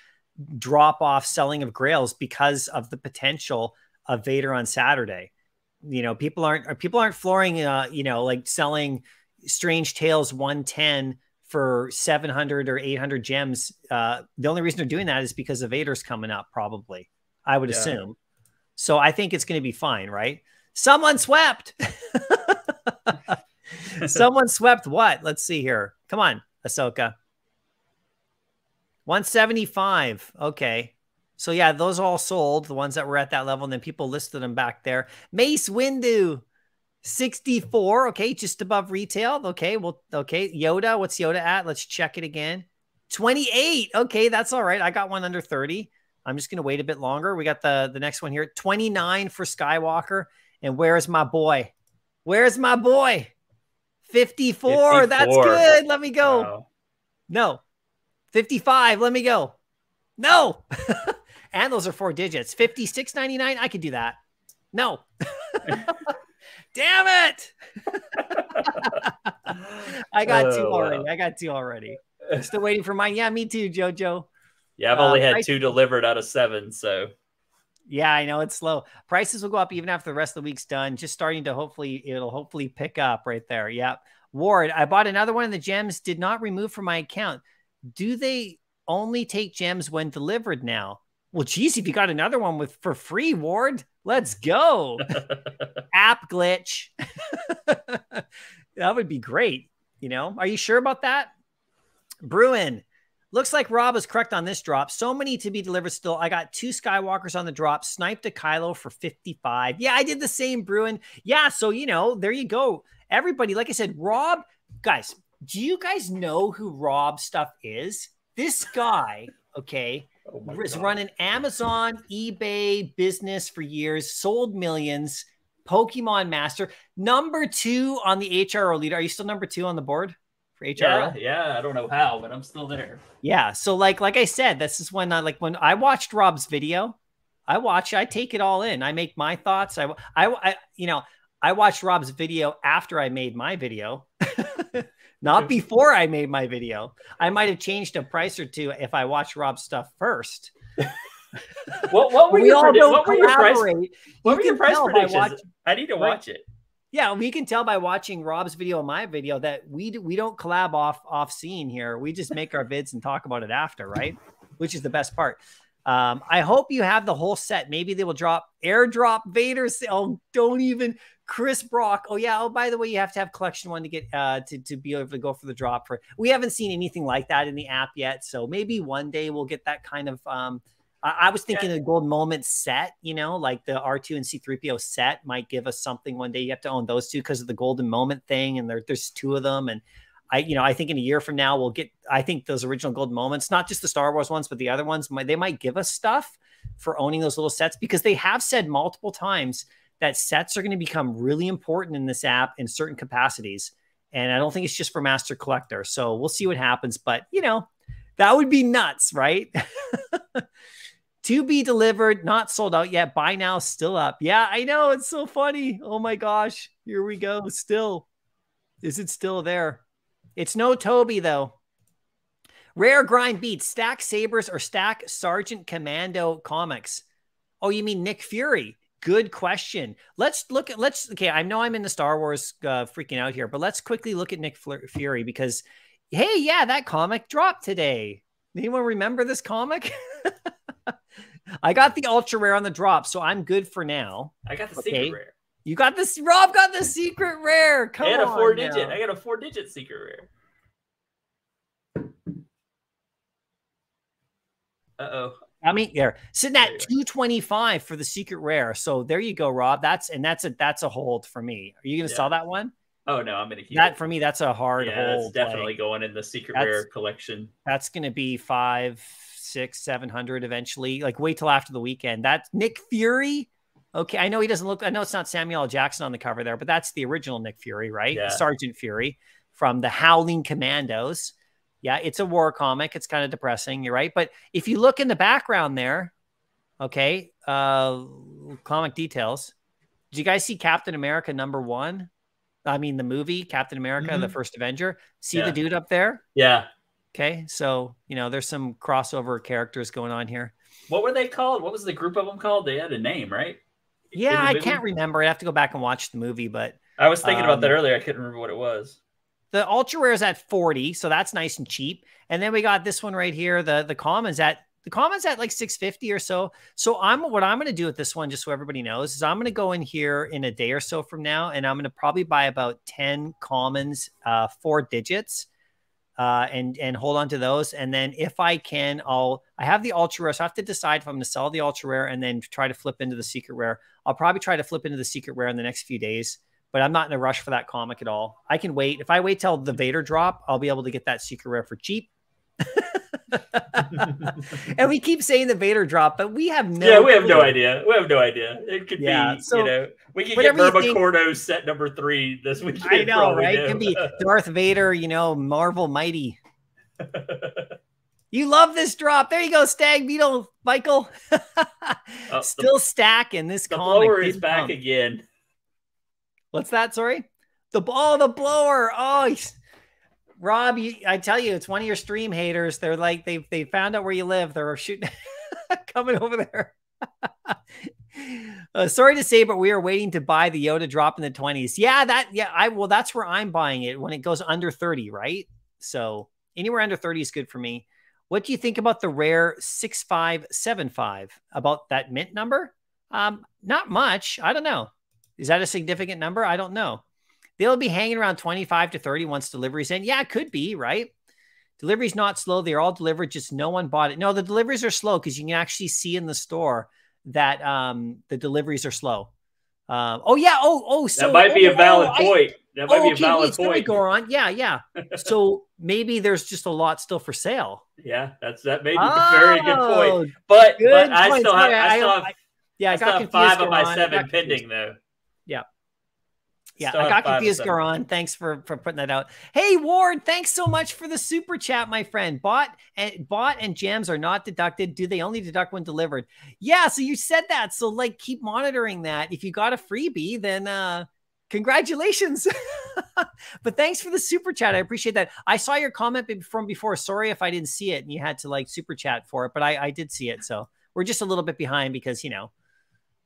drop off, selling of grails because of the potential of Vader on Saturday. You know, people aren't people aren't flooring, uh, you know, like selling Strange Tales one ten for seven hundred or eight hundred gems. Uh, the only reason they're doing that is because of Vader's coming up, probably, I would yeah. assume. So I think it's going to be fine, right? Someone swept. Someone swept what? Let's see here. Come on, Ahsoka. one seventy-five. Okay. So yeah, those all sold, the ones that were at that level, and then people listed them back there. Mace Windu, sixty-four, okay, just above retail. Okay, well, okay, Yoda, what's Yoda at? Let's check it again. twenty-eight, okay, that's all right. I got one under thirty. I'm just going to wait a bit longer. We got the, the next one here, twenty-nine for Skywalker. And where is my boy? Where is my boy? fifty-four, fifty-four. That's good. Let me go. Wow. No, fifty-five, let me go. No. And those are four digits. fifty-six ninety-nine. I could do that. No. Damn it. I got oh, two already. Wow. I got two already. I'm still waiting for mine. Yeah, me too, Jojo. Yeah, I've uh, only had prices... two delivered out of seven. So, yeah, I know it's slow. Prices will go up even after the rest of the week's done. Just starting to hopefully, it'll hopefully pick up right there. Yep. Ward, I bought another one of the gems, did not remove from my account. Do they only take gems when delivered now? Well, geez, if you got another one with for free, Ward, let's go. App glitch. That would be great. You know, are you sure about that? Bruin, looks like Rob is correct on this drop. So many to be delivered still. I got two Skywalkers on the drop, sniped a Kylo for fifty-five. Yeah, I did the same, Bruin. Yeah, so, you know, there you go. Everybody, like I said, Rob, guys, do you guys know who Rob Stuff is? This guy, okay, oh has run an Amazon, eBay business for years, sold millions, Pokemon master, number two on the H R O leader. Are you still number two on the board for H R O? Yeah, yeah, I don't know how, but I'm still there. Yeah, so like like I said, this is when I, like when I watched Rob's video, I watch, I take it all in. I make my thoughts. I, I, I you know, I watched Rob's video after I made my video. Not before I made my video. I might have changed a price or two if I watched Rob's Stuff first. Well, what were we your all don't what were your price, what you were your price predictions? Watch, I need to watch right? it. Yeah, we can tell by watching Rob's video and my video that we do, we don't collab off off scene here. We just make our vids and talk about it after, right? Which is the best part. Um, I hope you have the whole set. Maybe they will drop airdrop Vader. Oh, don't even. Chris Brock. Oh yeah. Oh, by the way, you have to have collection one to get uh to, to be able to go for the drop for. We haven't seen anything like that in the app yet. So maybe one day we'll get that kind of um I, I was thinking yeah. a Golden Moments set, you know, like the R two and C three P O set might give us something one day. You have to own those two because of the Golden Moment thing, and there, there's two of them. And I, you know, I think in a year from now we'll get, I think those original Golden Moments, not just the Star Wars ones, but the other ones, might, they might give us stuff for owning those little sets, because they have said multiple times that sets are going to become really important in this app in certain capacities. And I don't think it's just for master collector. So we'll see what happens, but you know, that would be nuts, right? To be delivered, not sold out yet. Buy now, still up. Yeah, I know. It's so funny. Oh my gosh. Here we go. Still. Is it still there? It's no Toby though. Rare grind beats, stack sabers or stack Sergeant Commando comics. Oh, you mean Nick Fury? Good question. Let's look at, let's, okay, I know I'm in the Star Wars uh, freaking out here, but let's quickly look at Nick Fury because, hey, yeah, that comic dropped today. Anyone remember this comic? I got the ultra rare on the drop, so I'm good for now. I got the okay. secret rare. You got this, Rob got the secret rare. Come on. I got a four digit, now. I got a four digit secret rare. Uh-oh. I mean, there sitting at two twenty-five for the secret rare. So there you go, Rob. That's and that's a that's a hold for me. Are you going to yeah. sell that one? Oh no, I'm going to keep that it. For me. That's a hard yeah, hold. That's definitely like, going in the secret rare collection. That's going to be five, six, seven hundred eventually. Like wait till after the weekend. That's Nick Fury. Okay, I know he doesn't look, I know it's not Samuel L. Jackson on the cover there, but that's the original Nick Fury, right? Yeah. Sergeant Fury from the Howling Commandos. Yeah, it's a war comic. It's kind of depressing, you're right. But if you look in the background there, okay, uh, comic details. Did you guys see Captain America number one? I mean, the movie, Captain America, mm-hmm. the First Avenger. See yeah. the dude up there? Yeah. Okay, so, you know, there's some crossover characters going on here. What were they called? What was the group of them called? They had a name, right? Yeah, I can't remember. I have to go back and watch the movie, but I was thinking um, about that earlier. I couldn't remember what it was. The ultra rare is at forty, so that's nice and cheap. And then we got this one right here. The the common's at the common's at like six fifty or so. So I'm what I'm going to do with this one, just so everybody knows, is I'm going to go in here in a day or so from now, and I'm going to probably buy about ten commons, uh, four digits, uh, and and hold on to those. And then if I can, I'll I have the ultra rare, so I have to decide if I'm going to sell the ultra rare and then try to flip into the secret rare. I'll probably try to flip into the secret rare in the next few days, but I'm not in a rush for that comic at all. I can wait. If I wait till the Vader drop, I'll be able to get that secret rare for cheap. And we keep saying the Vader drop, but we have no, yeah, we have clue. no idea. We have no idea. It could yeah, be, so, you know, we could get Vermicordo set number three this weekend. I know, right? It could be Darth Vader, you know, Marvel Mighty. You love this drop. There you go, Stag Beetle, Michael. uh, Still the, stacking this the comic. The blower is back come. again. What's that? Sorry? The ball, oh, the blower. Oh, he's, Rob, you, I tell you, it's one of your stream haters. They're like, they they found out where you live. They're shooting, coming over there. uh, sorry to say, but we are waiting to buy the Yoda drop in the twenties. Yeah, that, yeah, I well, that's where I'm buying it when it goes under thirty, right? So anywhere under thirty is good for me. What do you think about the rare six five seven five, about that mint number? Um, not much. I don't know. Is that a significant number? I don't know. They'll be hanging around twenty-five to thirty once delivery's in. Yeah, it could be, right? Delivery's not slow. They're all delivered. Just no one bought it. No, the deliveries are slow because you can actually see in the store that um, the deliveries are slow. Um, oh, yeah. Oh, oh. So, that might be oh, a valid oh, point. I, that might oh, be a valid wait, point. Goron. Yeah, yeah. So maybe there's just a lot still for sale. Yeah, that's that may be oh, a very good point. But, good but I still have, I still have, I, yeah, I I got still five of my seven pending, though. Yeah. Yeah, Star I got confused, Garon. Thanks for, for putting that out. Hey, Ward, thanks so much for the super chat, my friend. Bot and bot and jams are not deducted. Do they only deduct when delivered? Yeah, so you said that. So, like, keep monitoring that. If you got a freebie, then uh, congratulations. But thanks for the super chat. I appreciate that. I saw your comment from before. Sorry if I didn't see it and you had to, like, super chat for it. But I, I did see it. So we're just a little bit behind because, you know,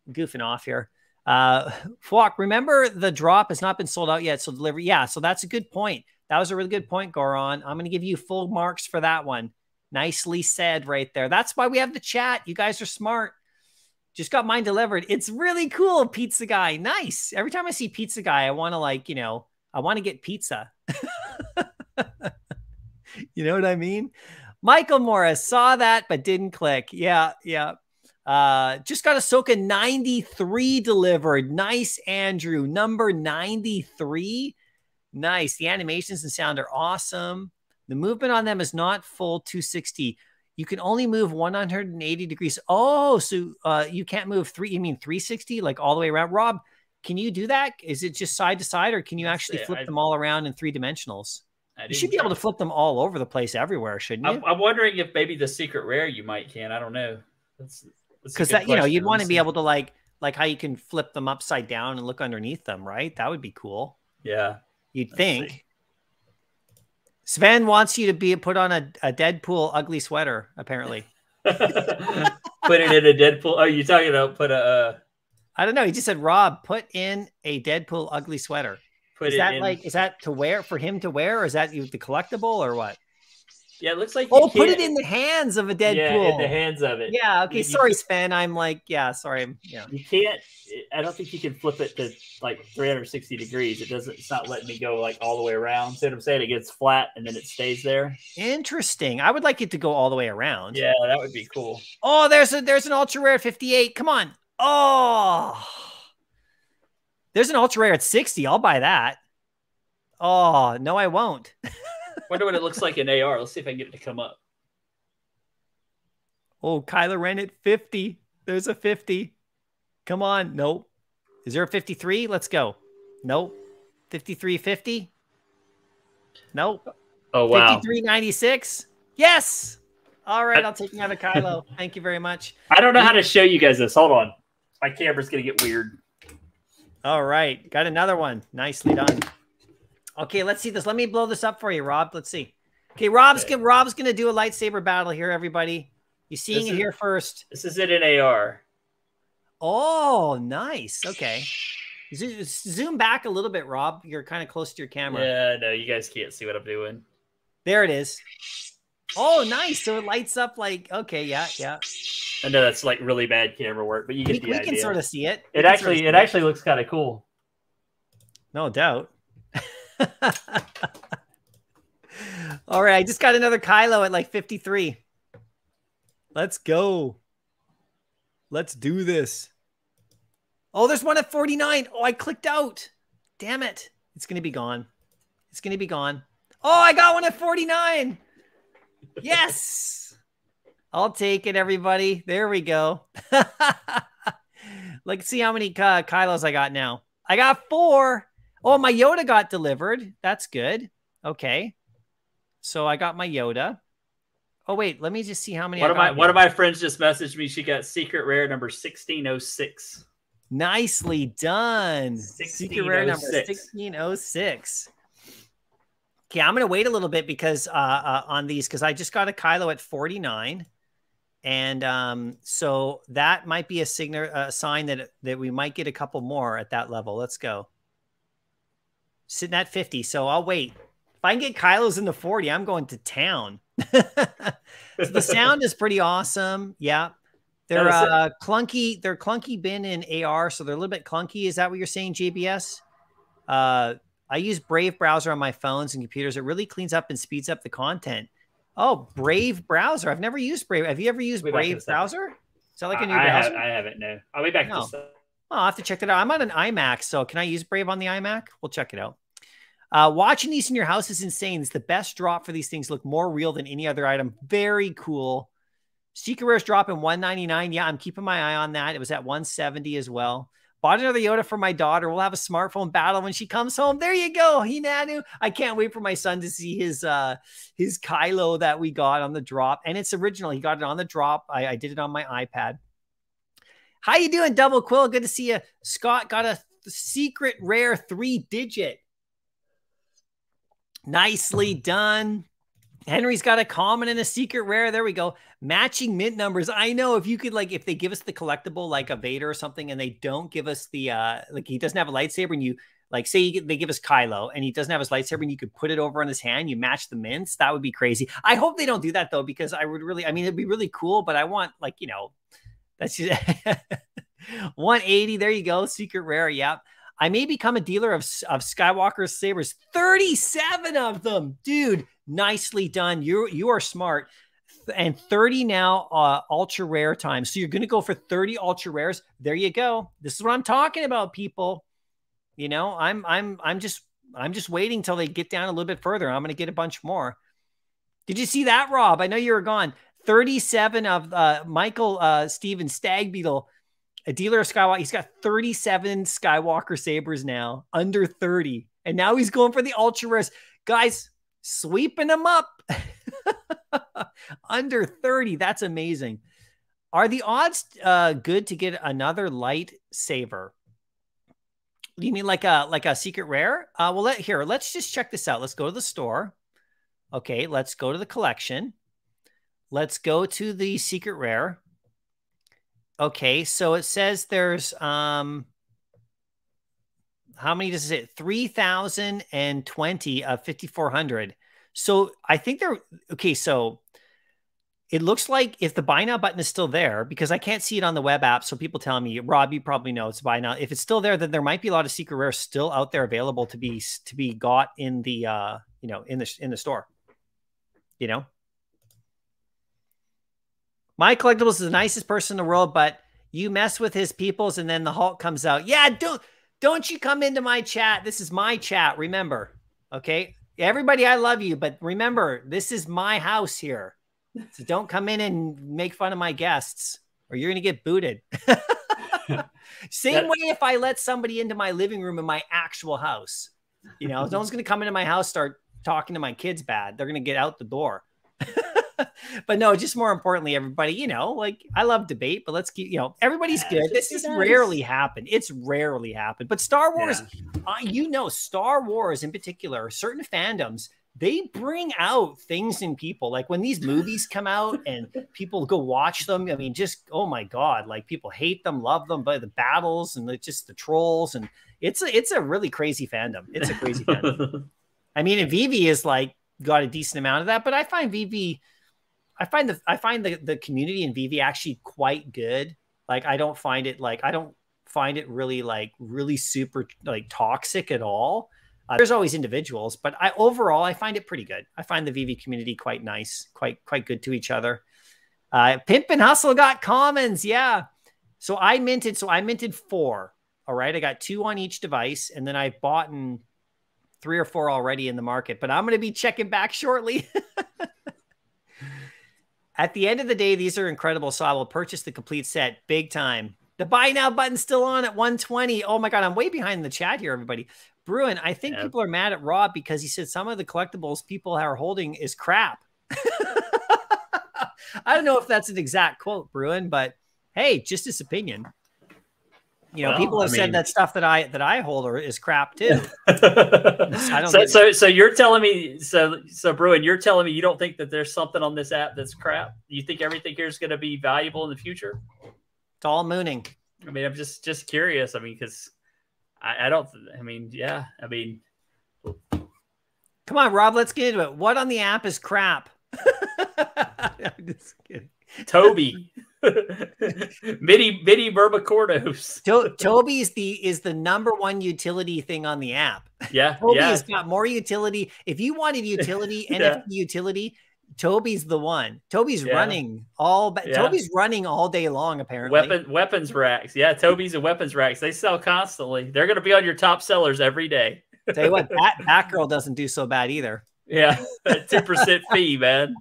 I'm goofing off here. Uh, Flock, remember the drop has not been sold out yet. So delivery. Yeah. So that's a good point. That was a really good point, Goron. I'm going to give you full marks for that one. Nicely said right there. That's why we have the chat. You guys are smart. Just got mine delivered. It's really cool. Pizza guy. Nice. Every time I see pizza guy, I want to like, you know, I want to get pizza. You know what I mean? Michael Morris saw that, but didn't click. Yeah. Yeah. Uh, just got Ahsoka ninety-three delivered. Nice, Andrew. Number ninety-three. Nice. The animations and sound are awesome. The movement on them is not full two sixty. You can only move one hundred eighty degrees. Oh, so uh, you can't move three. You mean three sixty, like all the way around? Rob, can you do that? Is it just side to side, or can you actually flip I, them all around in three dimensionals? You should be able to flip them all over the place everywhere, shouldn't you? I'm, I'm wondering if maybe the secret rare you might can. I don't know. That's because that question. You know, you'd want to be able to like like how you can flip them upside down and look underneath them, right? That would be cool. Yeah, you'd think. See. Sven wants you to be put on a, a Deadpool ugly sweater, apparently. Put it in a Deadpool. Oh, you're talking about put a. Uh... I don't know. He just said, Rob, put in a Deadpool ugly sweater. Put is it that in... like is that to wear for him to wear, or is that the collectible, or what? Yeah, it looks like. Oh, put it in the hands of a Deadpool. Yeah, in the hands of it. Yeah. Okay. You, sorry, Sven. I'm like, yeah. Sorry. I'm, yeah. You can't. I don't think you can flip it to like three hundred sixty degrees. It doesn't. It's not letting me go like all the way around. See what I'm saying? It gets flat and then it stays there. Interesting. I would like it to go all the way around. Yeah, that would be cool. Oh, there's a there's an ultra rare at fifty-eight. Come on. Oh, there's an ultra rare at sixty. I'll buy that. Oh no, I won't. Wonder what it looks like in A R. Let's see if I can get it to come up. Oh, Kylo Ren at fifty. There's a fifty. Come on. Nope. Is there a fifty-three? Let's go. Nope. fifty-three fifty? Nope. Oh, wow. fifty-three ninety-six? Yes. All right. I'll take you out of Kylo. Thank you very much. I don't know how to show you guys this. Hold on. My camera's going to get weird. All right. Got another one. Nicely done. Okay. Let's see this. Let me blow this up for you, Rob. Let's see. Okay. Rob's okay. Gonna, Rob's going to do a lightsaber battle here, everybody. You're seeing it here first. This is it in A R. Oh, nice. Okay. Zo zoom back a little bit, Rob. You're kind of close to your camera. Yeah, no, you guys can't see what I'm doing. There it is. Oh, nice. So it lights up like, okay, yeah, yeah. I know that's like really bad camera work, but you get we, the we idea. We can sort of see it. It actually, sort of it actually looks kind of cool. No doubt. All right, I just got another Kylo at like fifty-three. Let's go. Let's do this. Oh, there's one at forty-nine. Oh, I clicked out. Damn it. It's going to be gone. It's going to be gone. Oh, I got one at forty-nine. Yes. I'll take it, everybody. There we go. Let's see how many uh, Kylos I got now. I got four. Oh, my Yoda got delivered. That's good. Okay. So I got my Yoda. Oh, wait. Let me just see how many. One, I got of, my, one of my friends just messaged me. She got secret rare number sixteen oh six. Nicely done. Secret rare number sixteen oh six. Okay, I'm going to wait a little bit because uh, uh, on these, because I just got a Kylo at forty-nine. And um, so that might be a sign, uh, sign that, that we might get a couple more at that level. Let's go. Sitting at fifty. So I'll wait. If I can get Kylos in the forty, I'm going to town. So the sound is pretty awesome. Yeah. They're uh, clunky. They're clunky bin in A R, so they're a little bit clunky. Is that what you're saying, J B S? Uh, I use Brave Browser on my phones and computers. It really cleans up and speeds up the content. Oh, Brave Browser. I've never used Brave. Have you ever used Brave Browser? Is that like a new I browser? Have, I haven't, no. I'll be back no. to well, I'll have to check that out. I'm on an iMac, so can I use Brave on the iMac? We'll check it out. Uh, watching these in your house is insane. It's the best drop for these things. Look more real than any other item. Very cool. Secret rares drop in one ninety-nine. Yeah, I'm keeping my eye on that. It was at one seventy as well. Bought another Yoda for my daughter. We'll have a smartphone battle when she comes home. There you go, Hinanu. I can't wait for my son to see his uh, his Kylo that we got on the drop. And it's original. He got it on the drop. I, I did it on my iPad. How you doing, Double Quill? Good to see you. Scott got a secret rare three digit. Nicely done. Henry's got a common and a secret rare. There we go. Matching mint numbers. I know if you could, like, if they give us the collectible, like a Vader or something, and they don't give us the, uh, like he doesn't have a lightsaber and you, like, say you, they give us Kylo and he doesn't have his lightsaber and you could put it over on his hand, you match the mints. That would be crazy. I hope they don't do that though, because I would really, I mean, it'd be really cool, but I want, like, you know, that's just one eighty. There you go. Secret rare. Yep. I may become a dealer of, of Skywalker's sabers. thirty-seven of them, dude. Nicely done. You you are smart. And thirty now uh, ultra rare time. So you're going to go for thirty ultra rares. There you go. This is what I'm talking about, people. You know, I'm I'm I'm just I'm just waiting till they get down a little bit further. I'm going to get a bunch more. Did you see that, Rob? I know you were gone. thirty-seven of uh, Michael uh, Steven Stag Beetle. A dealer of Skywalker. He's got thirty-seven Skywalker sabers now, under thirty. And now he's going for the ultra rares. Guys, sweeping them up. Under thirty. That's amazing. Are the odds uh, good to get another lightsaber? You mean like a, like a secret rare? Uh, well, let, here, let's just check this out. Let's go to the store. Okay, let's go to the collection. Let's go to the secret rare. Okay, so it says there's, um, how many does it? three thousand twenty of fifty-four hundred. So I think they're, okay, so it looks like if the buy now button is still there, because I can't see it on the web app, so people tell me, Rob, you probably know it's buy now. If it's still there, then there might be a lot of secret rares still out there available to be, to be got in the, uh, you know, in the, in the store, you know? My collectibles is the nicest person in the world, but you mess with his peoples and then the Hulk comes out. Yeah, don't, don't you come into my chat. This is my chat. Remember, okay? Everybody, I love you, but remember, this is my house here. So don't come in and make fun of my guests or you're going to get booted. Same that, way if I let somebody into my living room in my actual house, you know, no one's going to come into my house, start talking to my kids bad. They're going to get out the door. But no, just more importantly, everybody, you know, like I love debate, but let's keep, you know, everybody's yeah, good. This has rarely happened. It's rarely happened. But Star Wars, yeah. uh, you know, Star Wars in particular, certain fandoms, they bring out things in people. Like when these movies come out and people go watch them, I mean, just, oh my God, like people hate them, love them, but the battles and the, just the trolls. And it's a, it's a really crazy fandom. It's a crazy fandom. I mean, and VeVe is like, got a decent amount of that, but I find VeVe, I find the I find the the community in VeVe actually quite good. Like I don't find it like I don't find it really like really super like toxic at all. Uh, there's always individuals, but I overall I find it pretty good. I find the VeVe community quite nice, quite quite good to each other. Uh, Pimp and Hustle got commons, yeah. So I minted, so I minted four. All right, I got two on each device, and then I've bought in three or four already in the market, but I'm going to be checking back shortly. At the end of the day, these are incredible. So I will purchase the complete set big time. The buy now button's still on at one twenty. Oh my God. I'm way behind in the chat here, everybody. Bruin, I think yep. people are mad at Rob because he said some of the collectibles people are holding is crap. I don't know if that's an exact quote, Bruin, but hey, just his opinion. You know, well, people have I mean, said that stuff that I that I hold are, is crap too. I don't so, so, so you're telling me, so, so Bruin, you're telling me you don't think that there's something on this app that's crap? You think everything here is going to be valuable in the future? It's all mooning. I mean, I'm just just curious. I mean, because I, I don't. I mean, yeah. I mean, come on, Rob. Let's get into it. What on the app is crap? I'm just kidding. Toby. Midi Midi Burbacordos. To, Toby's the is the number one utility thing on the app. Yeah, Toby's yeah. got more utility. If you wanted utility, N F T yeah. utility, Toby's the one. Toby's yeah. running all. Yeah. Toby's running all day long. Apparently, weapon weapons racks. Yeah, Toby's and weapons racks. They sell constantly. They're going to be on your top sellers every day. Tell you what, that Batgirl doesn't do so bad either. Yeah, ten percent fee, man.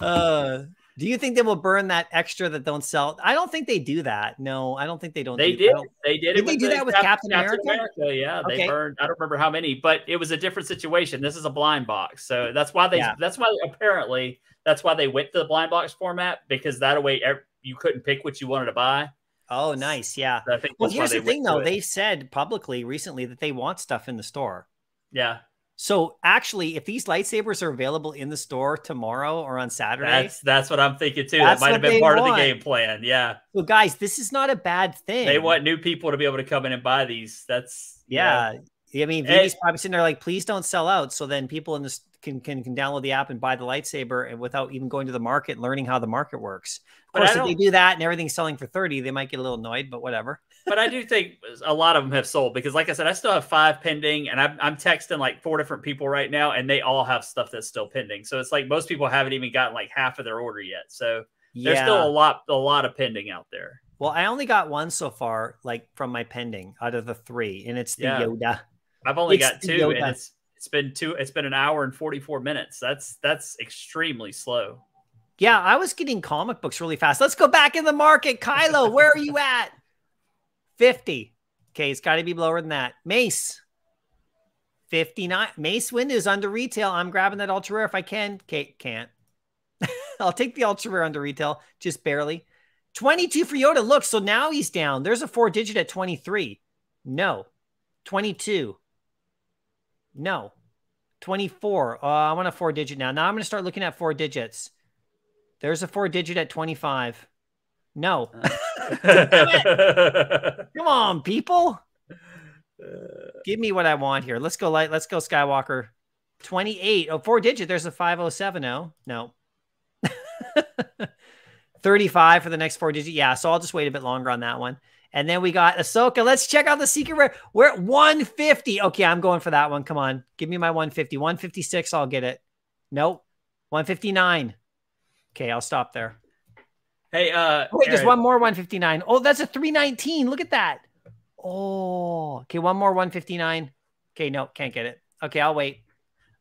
uh. Do you think they will burn that extra that don't sell? I don't think they do that. No, I don't think they don't. They do, did. They did. Did it they do that with Captain, Captain America? America? Yeah, okay. They burned. I don't remember how many, but it was a different situation. This is a blind box, so that's why they. Yeah. That's why apparently that's why they went to the blind box format, because that way you couldn't pick what you wanted to buy. Oh, nice. Yeah. So I think well, here's the thing, though. They've said publicly recently that they want stuff in the store. Yeah. So actually, if these lightsabers are available in the store tomorrow or on Saturday, that's that's what I'm thinking too. That might have been part want. of the game plan. Yeah. Well, guys, this is not a bad thing. They want new people to be able to come in and buy these. That's yeah. You know, I mean, VeVe's probably sitting there like, please don't sell out, so then people in this can can can download the app and buy the lightsaber, and without even going to the market, and learning how the market works. Of course, if they do that and everything's selling for thirty, they might get a little annoyed, but whatever. But I do think a lot of them have sold, because like I said, I still have five pending, and I'm, I'm texting like four different people right now, and they all have stuff that's still pending. So it's like most people haven't even gotten like half of their order yet. So yeah. there's still a lot, a lot of pending out there. Well, I only got one so far, like from my pending out of the three, and it's the yeah. Yoda. I've only it's got two, and it's it's been two. It's been an hour and forty-four minutes. That's that's extremely slow. Yeah, I was getting comic books really fast. Let's go back in the market, Kylo. Where are you at? fifty. Okay, it's got to be lower than that. Mace. fifty-nine. Mace Windu's under retail. I'm grabbing that ultra rare if I can. Okay, can't. I'll take the ultra rare under retail, just barely. twenty-two for Yoda. Look, so now he's down. There's a four digit at twenty-three. No. twenty-two. No. twenty-four. Oh, I want a four digit now. Now I'm going to start looking at four digits. There's a four digit at twenty-five. No. Come on, people. Give me what I want here. Let's go light. Let's go Skywalker. twenty-eight. Oh, four digit. There's a five oh seven oh. No. thirty-five for the next four digit. Yeah, so I'll just wait a bit longer on that one. And then we got Ahsoka. Let's check out the secret rare. We're at one fifty. Okay, I'm going for that one. Come on. Give me my one fifty. one fifty-six, I'll get it. Nope. one fifty-nine. Okay, I'll stop there. Hey, uh, oh, wait, Aaron. There's one more one fifty-nine. Oh, that's a three nineteen. Look at that. Oh, okay, one more one fifty-nine. Okay, no, can't get it. Okay, I'll wait.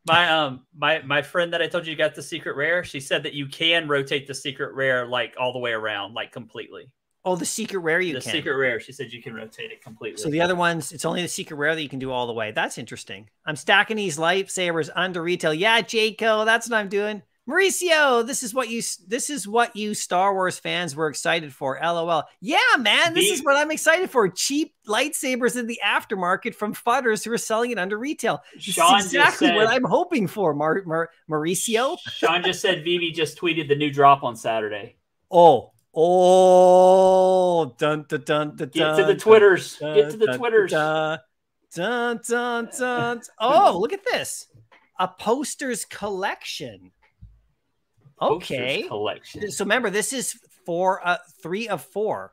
My um, my my friend that I told you got the secret rare, she said that you can rotate the secret rare like all the way around, like completely. Oh, the secret rare you the can. The secret rare. She said you can rotate it completely. So the other ones, it's only the secret rare that you can do all the way. That's interesting. I'm stacking these lightsabers under retail. Yeah, Jayco, that's what I'm doing. Mauricio, this is what you this is what you Star Wars fans were excited for. L O L. Yeah, man, this the, is what I'm excited for. Cheap lightsabers in the aftermarket from fudders who are selling it under retail. Sean this is exactly said, what I'm hoping for, Mar Mar Mauricio. Sean just said VeVe just tweeted the new drop on Saturday. Oh. Oh, dun, dun, dun, dun, get to the Twitters. Dun, dun, get to the Twitters. Dun, dun, dun, dun. Oh, look at this. A posters collection. Okay. Posters collection. So remember, this is four, uh, three of four.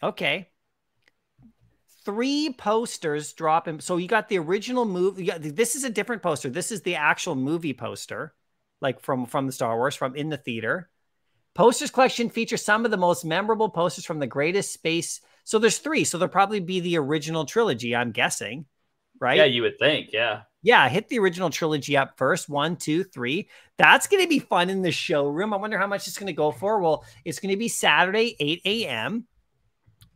Okay. Three posters drop in. So you got the original movie. This is a different poster. This is the actual movie poster, like from, from the Star Wars, from in the theater. Posters collection features some of the most memorable posters from the greatest space. So there's three. So there'll probably be the original trilogy, I'm guessing, right? Yeah, you would think. Yeah. Yeah. Hit the original trilogy up first. One, two, three. That's going to be fun in the showroom. I wonder how much it's going to go for. Well, it's going to be Saturday, eight A M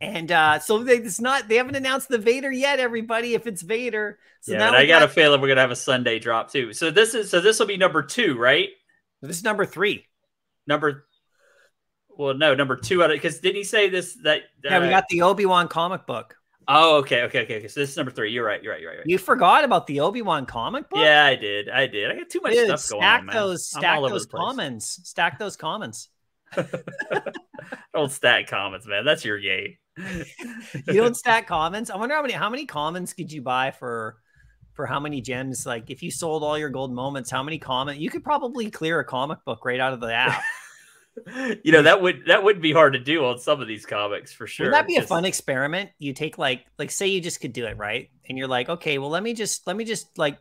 And uh, so they, it's not, they haven't announced the Vader yet, everybody, if it's Vader. So yeah, and I got a feeling we're going to have a Sunday drop too. So this is, so this will be number two, right? This is number three. Number Well, no, number two out of because didn't he say this that uh, yeah we got the Obi-Wan comic book. Oh, okay, okay, okay, okay. So this is number three. You're right. You're right. You're right. You're right. You forgot about the Obi-Wan comic book. Yeah, I did. I did. I got too much Dude, stuff going on. Stack those, stack those comments. Stack those comments. Don't stack comments, man. That's your game. You don't stack comments. I wonder how many how many comments could you buy for for how many gems? Like if you sold all your gold moments, how many comments? You could probably clear a comic book right out of the app. You know, that would that would be hard to do on some of these comics for sure. Would that be just a fun experiment? You take like like say you just could do it, right? And you're like, okay, well, let me just let me just like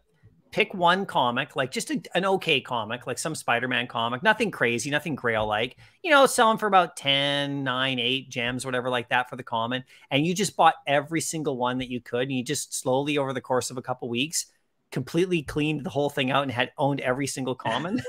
pick one comic, like just a, an okay comic, like some Spider-Man comic, nothing crazy, nothing grail like, you know, sell them for about ten, nine, eight gems, whatever like that for the common. And you just bought every single one that you could, and you just slowly over the course of a couple weeks completely cleaned the whole thing out and had owned every single common.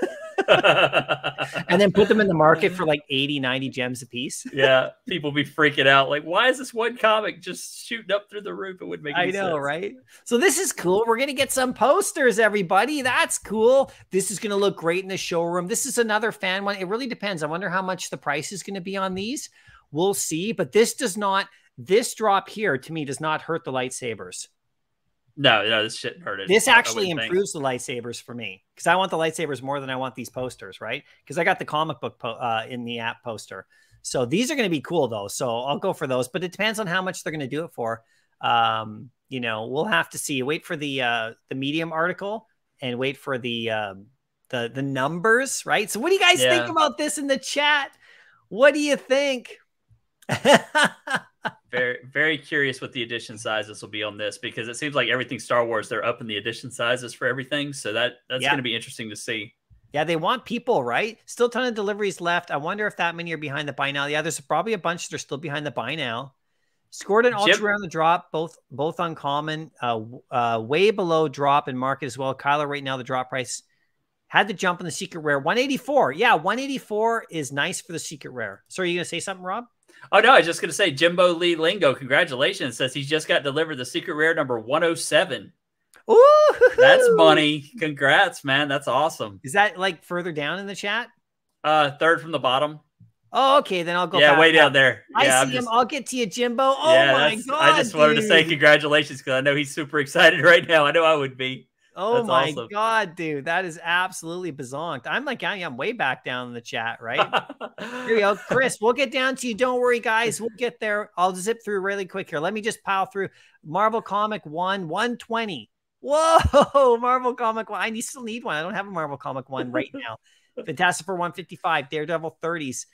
And then put them in the market for like eighty, ninety gems a piece. Yeah, people be freaking out. Like, why is this one comic just shooting up through the roof? It would make I know, sense. Right? So this is cool. We're going to get some posters, everybody. That's cool. This is going to look great in the showroom. This is another fan one. It really depends. I wonder how much the price is going to be on these. We'll see. But this does not, this drop here to me does not hurt the lightsabers. No, no, this shouldn't hurt it. This actually improves the lightsabers for me because I want the lightsabers more than I want these posters, right? Because I got the comic book po uh, in the app poster. So these are going to be cool, though. So I'll go for those. But it depends on how much they're going to do it for. Um, you know, we'll have to see. Wait for the uh, the Medium article and wait for the, um, the, the numbers, right? So what do you guys yeah. think about this in the chat? What do you think? Very, very curious what the edition sizes will be on this because it seems like everything Star Wars, they're up in the edition sizes for everything. So that that's yeah. going to be interesting to see. Yeah, they want people, right? Still a ton of deliveries left. I wonder if that many are behind the buy now. Yeah, there's probably a bunch that are still behind the buy now. Scored an ultra rare on the drop, both both uncommon, uh, uh, way below drop in market as well. Kylo right now, the drop price had to jump in the secret rare. one eighty-four. Yeah, one eighty-four is nice for the secret rare. So are you going to say something, Rob? Oh, no, I was just going to say Jimbo Lee Lingo, congratulations, says he's just got delivered the secret rare number one oh seven. Ooh, that's money. Congrats, man. That's awesome. Is that like further down in the chat? Uh, third from the bottom. Oh, okay. Then I'll go. Yeah, way down there. Yeah, I see just... him. I'll get to you, Jimbo. Oh, yeah, my God. I just dude. wanted to say congratulations because I know he's super excited right now. I know I would be. Oh, that's my awesome. God, dude. That is absolutely bizonk. I'm like, I'm way back down in the chat, right? Here we go. Chris, we'll get down to you. Don't worry, guys. We'll get there. I'll zip through really quick here. Let me just pile through. Marvel Comic one, one twenty. Whoa, Marvel Comic one. I still need one. I don't have a Marvel Comic one right now. Fantastic Four one fifty-five, Daredevil thirties.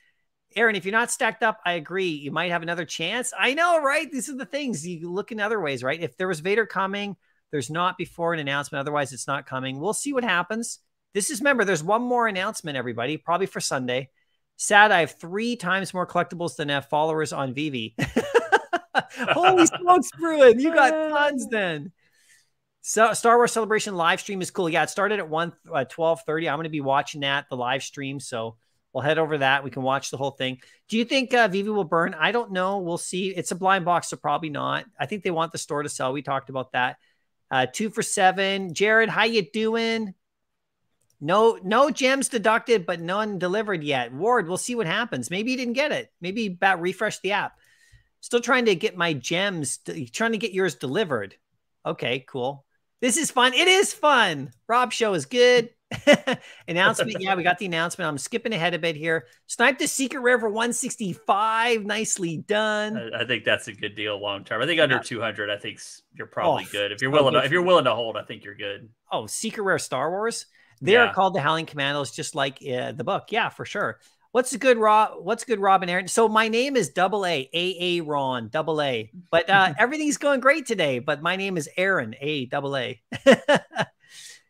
Aaron, if you're not stacked up, I agree. You might have another chance. I know, right? These are the things. You look in other ways, right? If there was Vader coming... There's not before an announcement. Otherwise, it's not coming. We'll see what happens. This is, remember, there's one more announcement, everybody, probably for Sunday. Sad, I have three times more collectibles than I have followers on VeVe. Holy smokes, Bruin. You got tons then. So Star Wars Celebration live stream is cool. Yeah, it started at one, uh, twelve thirty. I'm going to be watching that, the live stream. So We'll head over that. We can watch the whole thing. Do you think uh, VeVe will burn? I don't know. We'll see. It's a blind box, so probably not. I think they want the store to sell. We talked about that. Uh, two for seven. Jared, how you doing? No, no gems deducted, but none delivered yet. Ward, we'll see what happens. Maybe you didn't get it. Maybe about refresh the app. Still trying to get my gems, trying to get yours delivered. Okay, cool. This is fun. It is fun. Rob's show is good. Announcement. Yeah, we got the announcement. I'm skipping ahead a bit here. Snipe the secret rare for one sixty-five. Nicely done. I, I think that's a good deal long term. I think under yeah. two hundred, I think you're probably oh, good. If you're willing to, if you're willing to hold, I think you're good. Oh, secret rare Star Wars. They yeah. are called the Howling Commandos, just like uh, the book. Yeah, for sure. What's a good Rob? What's good, Robin Aaron? So my name is Double A, A A Ron, Double A. But uh, everything's going great today. But my name is Aaron, A Double A.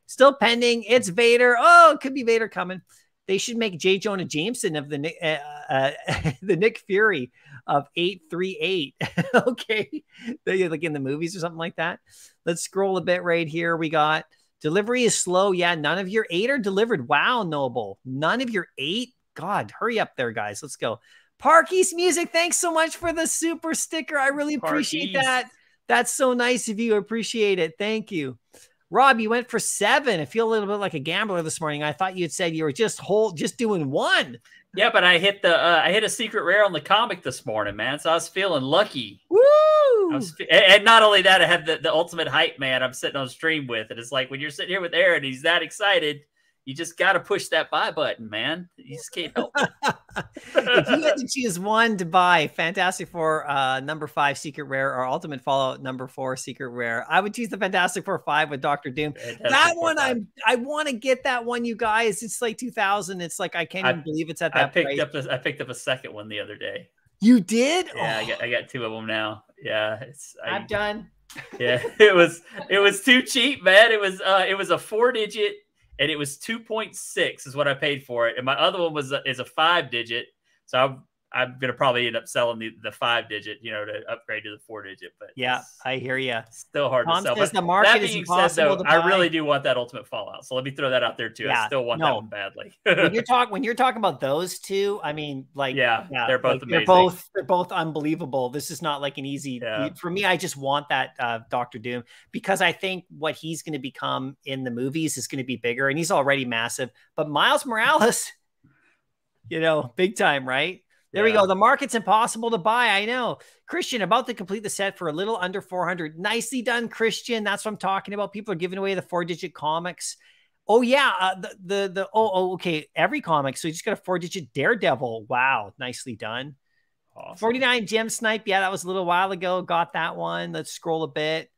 Still pending. It's Vader. Oh, it could be Vader coming. They should make J. Jonah Jameson of the uh, uh, the Nick Fury of eight three eight. Okay, they're like in the movies or something like that. Let's scroll a bit right here. We got. Delivery is slow. Yeah, none of your eight are delivered. Wow, Noble. None of your eight? God, hurry up there, guys. Let's go. Parkies Music, thanks so much for the super sticker. I really appreciate Parkies. That. That's so nice of you. Appreciate it. Thank you. Rob, you went for seven. I feel a little bit like a gambler this morning. I thought you had said you were just whole, just doing one. Yeah, but I hit the uh, I hit a secret rare on the comic this morning, man. So I was feeling lucky. Woo! I was, and not only that, I had the, the ultimate hype man I'm sitting on stream with. And it's like when you're sitting here with Aaron, he's that excited. You just got to push that buy button, man. You just can't help it. If you had to choose one to buy, Fantastic Four uh, number five secret rare or Ultimate Fallout number four secret rare, I would choose the Fantastic Four five with Doctor Doom. Fantastic that Four one, I'm, I I want to get that one, you guys. It's like two thousand. It's like I can't I, even believe it's at that I picked price. Up a, I picked up a second one the other day. You did? Yeah, oh. I got I got two of them now. Yeah, it's I, I'm done. Yeah, it was it was too cheap, man. It was uh, it was a four digit. And it was two point six is what I paid for it. And my other one was a, is a five digit. So I'm, I'm going to probably end up selling the, the five digit, you know, to upgrade to the four digit. But yeah, I hear you. Still hard Tom to sell. Says the market that being is impossible said, though, to I really do want that Ultimate Fallout. So let me throw that out there too. Yeah, I still want no. that one badly. when, you're talk, when you're talking about those two, I mean, like, yeah, yeah they're both like, amazing. They're both, they're both unbelievable. This is not like an easy, yeah. for me, I just want that uh, Doctor Doom because I think what he's going to become in the movies is going to be bigger and he's already massive. But Miles Morales, you know, big time, right? There we go. The market's impossible to buy. I know. Christian, about to complete the set for a little under four hundred. Nicely done, Christian. That's what I'm talking about. People are giving away the four-digit comics. Oh, yeah. Uh, the, the, the, oh, oh, okay. Every comic. So you just got a four-digit Daredevil. Wow. Nicely done. Awesome. forty-nine Gem Snipe. Yeah, that was a little while ago. Got that one. Let's scroll a bit.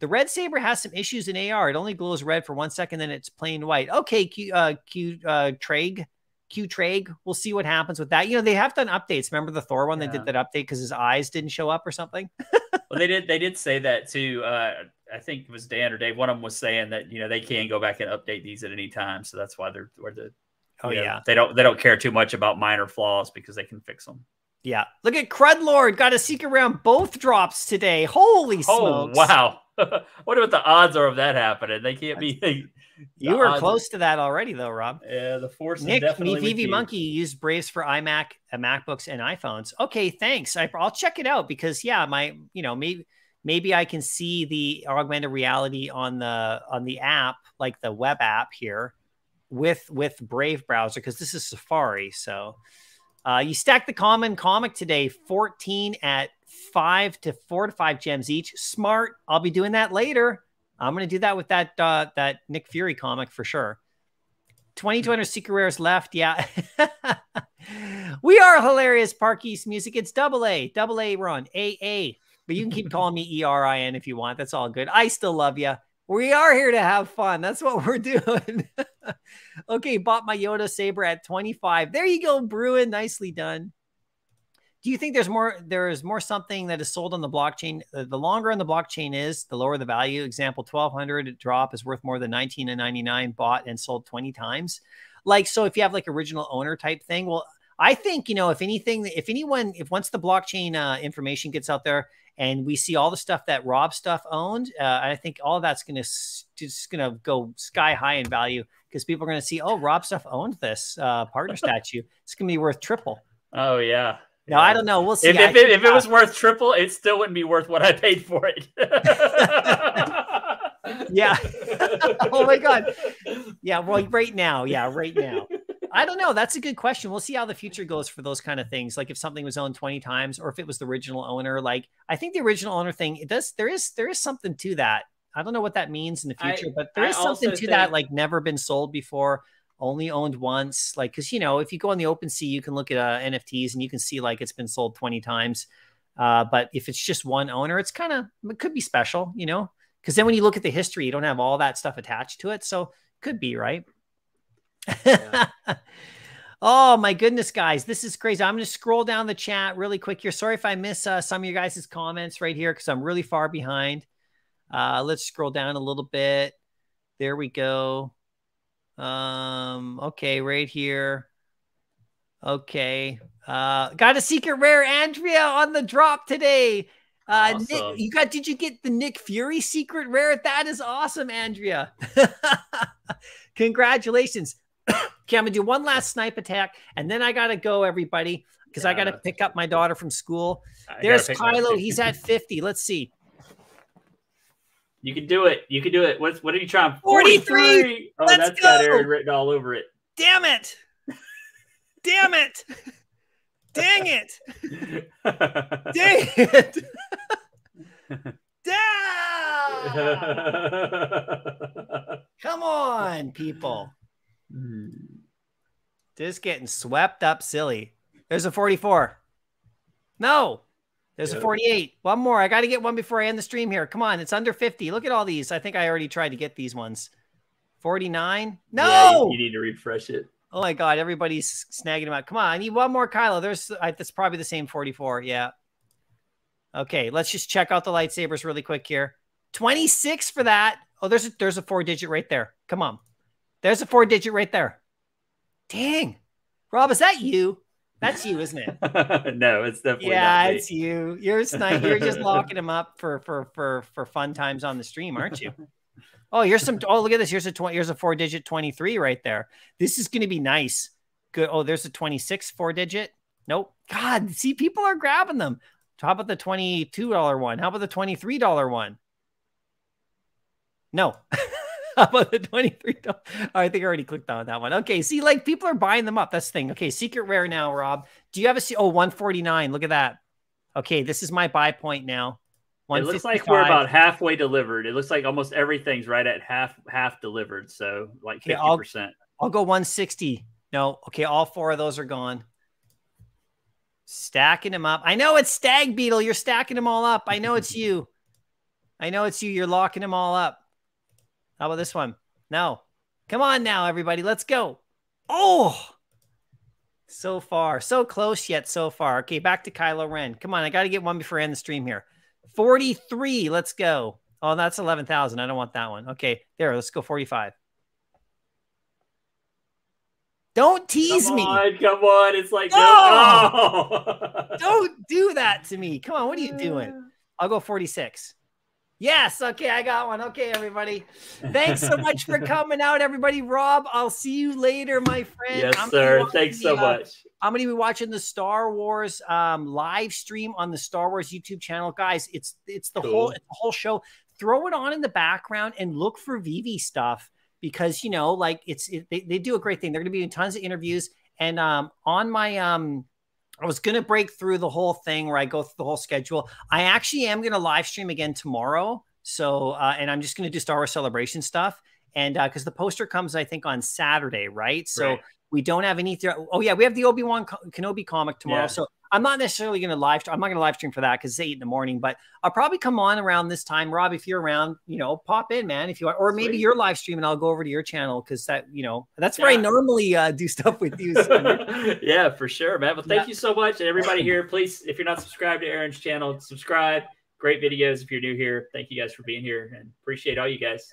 The red saber has some issues in A R. It only glows red for one second, then it's plain white. Okay, Q, uh, Q, uh, Traig. Q Traig. We'll see what happens with that. You know, they have done updates. Remember the Thor one? Yeah. They did that update because his eyes didn't show up or something. Well, they did. They did say that too. Uh, I think it was Dan or Dave. One of them was saying that, you know, they can go back and update these at any time. So that's why they're, where the, oh yeah, know, they don't, they don't care too much about minor flaws because they can fix them. Yeah. Look at Crudlord. Got a secret round. Both drops today. Holy oh, smokes. Wow. Wonder what the odds are of that happening. They can't be. They, you were close to that already, though, Rob. Yeah, the force. Nick, me VeVe Monkey used Braves for iMac, MacBooks, and iPhones. Okay, thanks. I, I'll check it out because, yeah, my, you know, maybe maybe I can see the augmented reality on the on the app, like the web app here, with with Brave Browser because this is Safari. So, uh, you stacked the common comic today, fourteen at. Five to four to five gems each. Smart. I'll be doing that later. I'm going to do that with that uh, that Nick Fury comic for sure. twenty-two hundred secret rares left. Yeah. We are hilarious, Park East Music. It's double A, double A run, A A. But you can keep calling me E R I N if you want. That's all good. I still love you. We are here to have fun. That's what we're doing. Okay, bought my Yoda saber at twenty-five. There you go, Bruin. Nicely done. Do you think there's more? There is more something that is sold on the blockchain. The longer on the blockchain is, the lower the value. Example: twelve hundred drop is worth more than nineteen and ninety nine bought and sold twenty times. Like so, if you have like original owner type thing, well, I think you know if anything, if anyone, if once the blockchain uh, information gets out there and we see all the stuff that Rob Stuff owned. Uh, I think all that's going to just going to go sky high in value because people are going to see, oh, Rob Stuff owned this uh, partner statue. It's going to be worth triple. Oh yeah. No, yeah. I don't know. We'll see. If, if, it, if it was worth triple, it still wouldn't be worth what I paid for it. Yeah. Oh my God. Yeah. Well, right now. Yeah. Right now. I don't know. That's a good question. We'll see how the future goes for those kind of things. Like if something was owned twenty times or if it was the original owner, like I think the original owner thing, it does, there is, there is something to that. I don't know what that means in the future, I, but there is I something to that, like never been sold before, only owned once. Like, cause you know, if you go on the OpenSea, you can look at uh, N F Ts and you can see like it's been sold twenty times. Uh, but if it's just one owner, it's kind of, it could be special, you know, cause then when you look at the history, you don't have all that stuff attached to it. So it could be, right? Yeah. Oh my goodness, guys, this is crazy. I'm going to scroll down the chat really quick here. Sorry if I miss uh, some of your guys' comments right here because I'm really far behind. Uh, let's scroll down a little bit. There we go. Um, okay, right here. Okay. Uh, got a secret rare Andrea on the drop today. Uh, awesome. Nick, you got, did you get the Nick Fury secret rare? That is awesome, Andrea. Congratulations. Okay, I'm gonna do one last snipe attack and then I gotta go, everybody, because yeah. I gotta pick up my daughter from school. I There's Kylo, he's at fifty. Let's see. You can do it. You can do it. What's what are you trying? forty-three. forty-three. Oh, Let's that's go. Got Aaron written all over it. Damn it. Damn it. Dang it. Dang it. Damn. Come on, people. Just getting swept up silly. There's a forty-four. No. There's a forty-eight. One more. I got to get one before I end the stream here. Come on. It's under fifty. Look at all these. I think I already tried to get these ones. forty-nine. No. Yeah, you, you need to refresh it. Oh my God. Everybody's snagging them out. Come on. I need one more, Kylo. There's, I, that's probably the same forty-four. Yeah. Okay. Let's just check out the lightsabers really quick here. twenty-six for that. Oh, there's a, there's a four digit right there. Come on. There's a four digit right there. Dang. Rob, is that you? That's you, isn't it? No, it's definitely yeah, not me. It's you. You're snipe. You're just locking them up for, for, for, for fun times on the stream, aren't you? Oh, here's some. Oh, look at this. Here's a twenty. Here's a four-digit twenty-three right there. This is going to be nice. Good. Oh, there's a twenty-six four-digit. Nope. God, see, people are grabbing them. How about the twenty-two dollar one? How about the twenty-three dollar one? No. How about the twenty-three dollar? Oh, I think I already clicked on that one. Okay. See, like people are buying them up. That's the thing. Okay. Secret rare now, Rob. Do you have a C? Oh, one forty-nine. Look at that. Okay. This is my buy point now. It looks like we're about halfway delivered. It looks like almost everything's right at half half delivered. So like fifty percent. Okay, I'll, I'll go one sixty. No. Okay. All four of those are gone. Stacking them up. I know it's Stag Beetle. You're stacking them all up. I know it's you. I know it's you. You're locking them all up. How about this one? No. Come on now, everybody. Let's go. Oh, so far. So close yet so far. Okay. Back to Kylo Ren. Come on. I got to get one before I end the stream here. forty-three. Let's go. Oh, that's eleven thousand. I don't want that one. Okay. There. Let's go. forty-five. Don't tease come me. On, come on. It's like, oh! No. Don't do that to me. Come on. What are you doing? I'll go forty-six. Yes. Okay. I got one. Okay, everybody. Thanks so much for coming out, everybody. Rob, I'll see you later, my friend. Yes, I'm sir. Thanks the, so uh, much. I'm going to be watching the Star Wars um, live stream on the Star Wars YouTube channel. Guys, it's, it's the cool. whole, it's the whole show. Throw it on in the background and look for VeVe stuff because, you know, like it's, it, they, they do a great thing. They're going to be doing tons of interviews. And um, on my, um, I was going to break through the whole thing where I go through the whole schedule. I actually am going to live stream again tomorrow. So, uh, and I'm just going to do Star Wars Celebration stuff. And uh, cause the poster comes, I think on Saturday, right? So right. we don't have any, oh yeah, we have the Obi-Wan Kenobi comic tomorrow. Yeah. So I'm not necessarily going to live, I'm not going to live stream for that cause it's eight in the morning, but I'll probably come on around this time. Rob, if you're around, you know, pop in, man, if you want, or maybe Sweet. Your live stream and I'll go over to your channel. Cause that, you know, that's yeah. where I normally uh, do stuff with you. So. Yeah, for sure, man. Well, thank yeah. you so much. And everybody here, please, if you're not subscribed to Aaron's channel, subscribe. Great videos. If you're new here, thank you guys for being here and appreciate all you guys.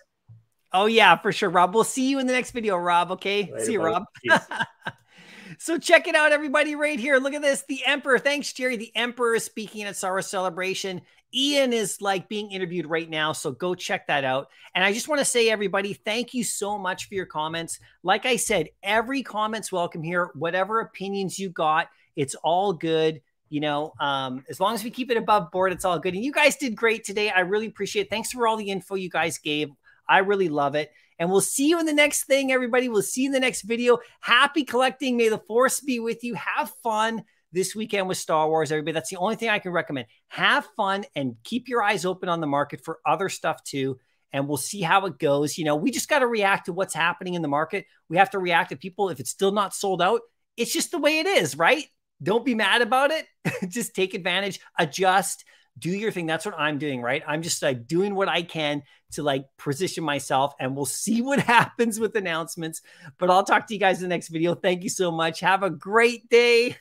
Oh yeah, for sure, Rob. We'll see you in the next video, Rob. Okay. Later, see you, buddy. Rob. So check it out, everybody, right here. Look at this. The Emperor. Thanks, Jerry. The Emperor is speaking at Star Wars Celebration. Ian is like being interviewed right now, so go check that out. And I just want to say, everybody, thank you so much for your comments. Like I said, every comment's welcome here. Whatever opinions you got, it's all good. You know, um, as long as we keep it above board, it's all good. And you guys did great today. I really appreciate it. Thanks for all the info you guys gave. I really love it. And we'll see you in the next thing, everybody. We'll see you in the next video. Happy collecting. May the force be with you. Have fun this weekend with Star Wars, everybody. That's the only thing I can recommend. Have fun and keep your eyes open on the market for other stuff too. And we'll see how it goes. You know, we just got to react to what's happening in the market. We have to react to people. If it's still not sold out, it's just the way it is, right? Don't be mad about it. Just take advantage, adjust, do your thing. That's what I'm doing, right? I'm just like doing what I can to like position myself, and we'll see what happens with announcements. But I'll talk to you guys in the next video. Thank you so much. Have a great day.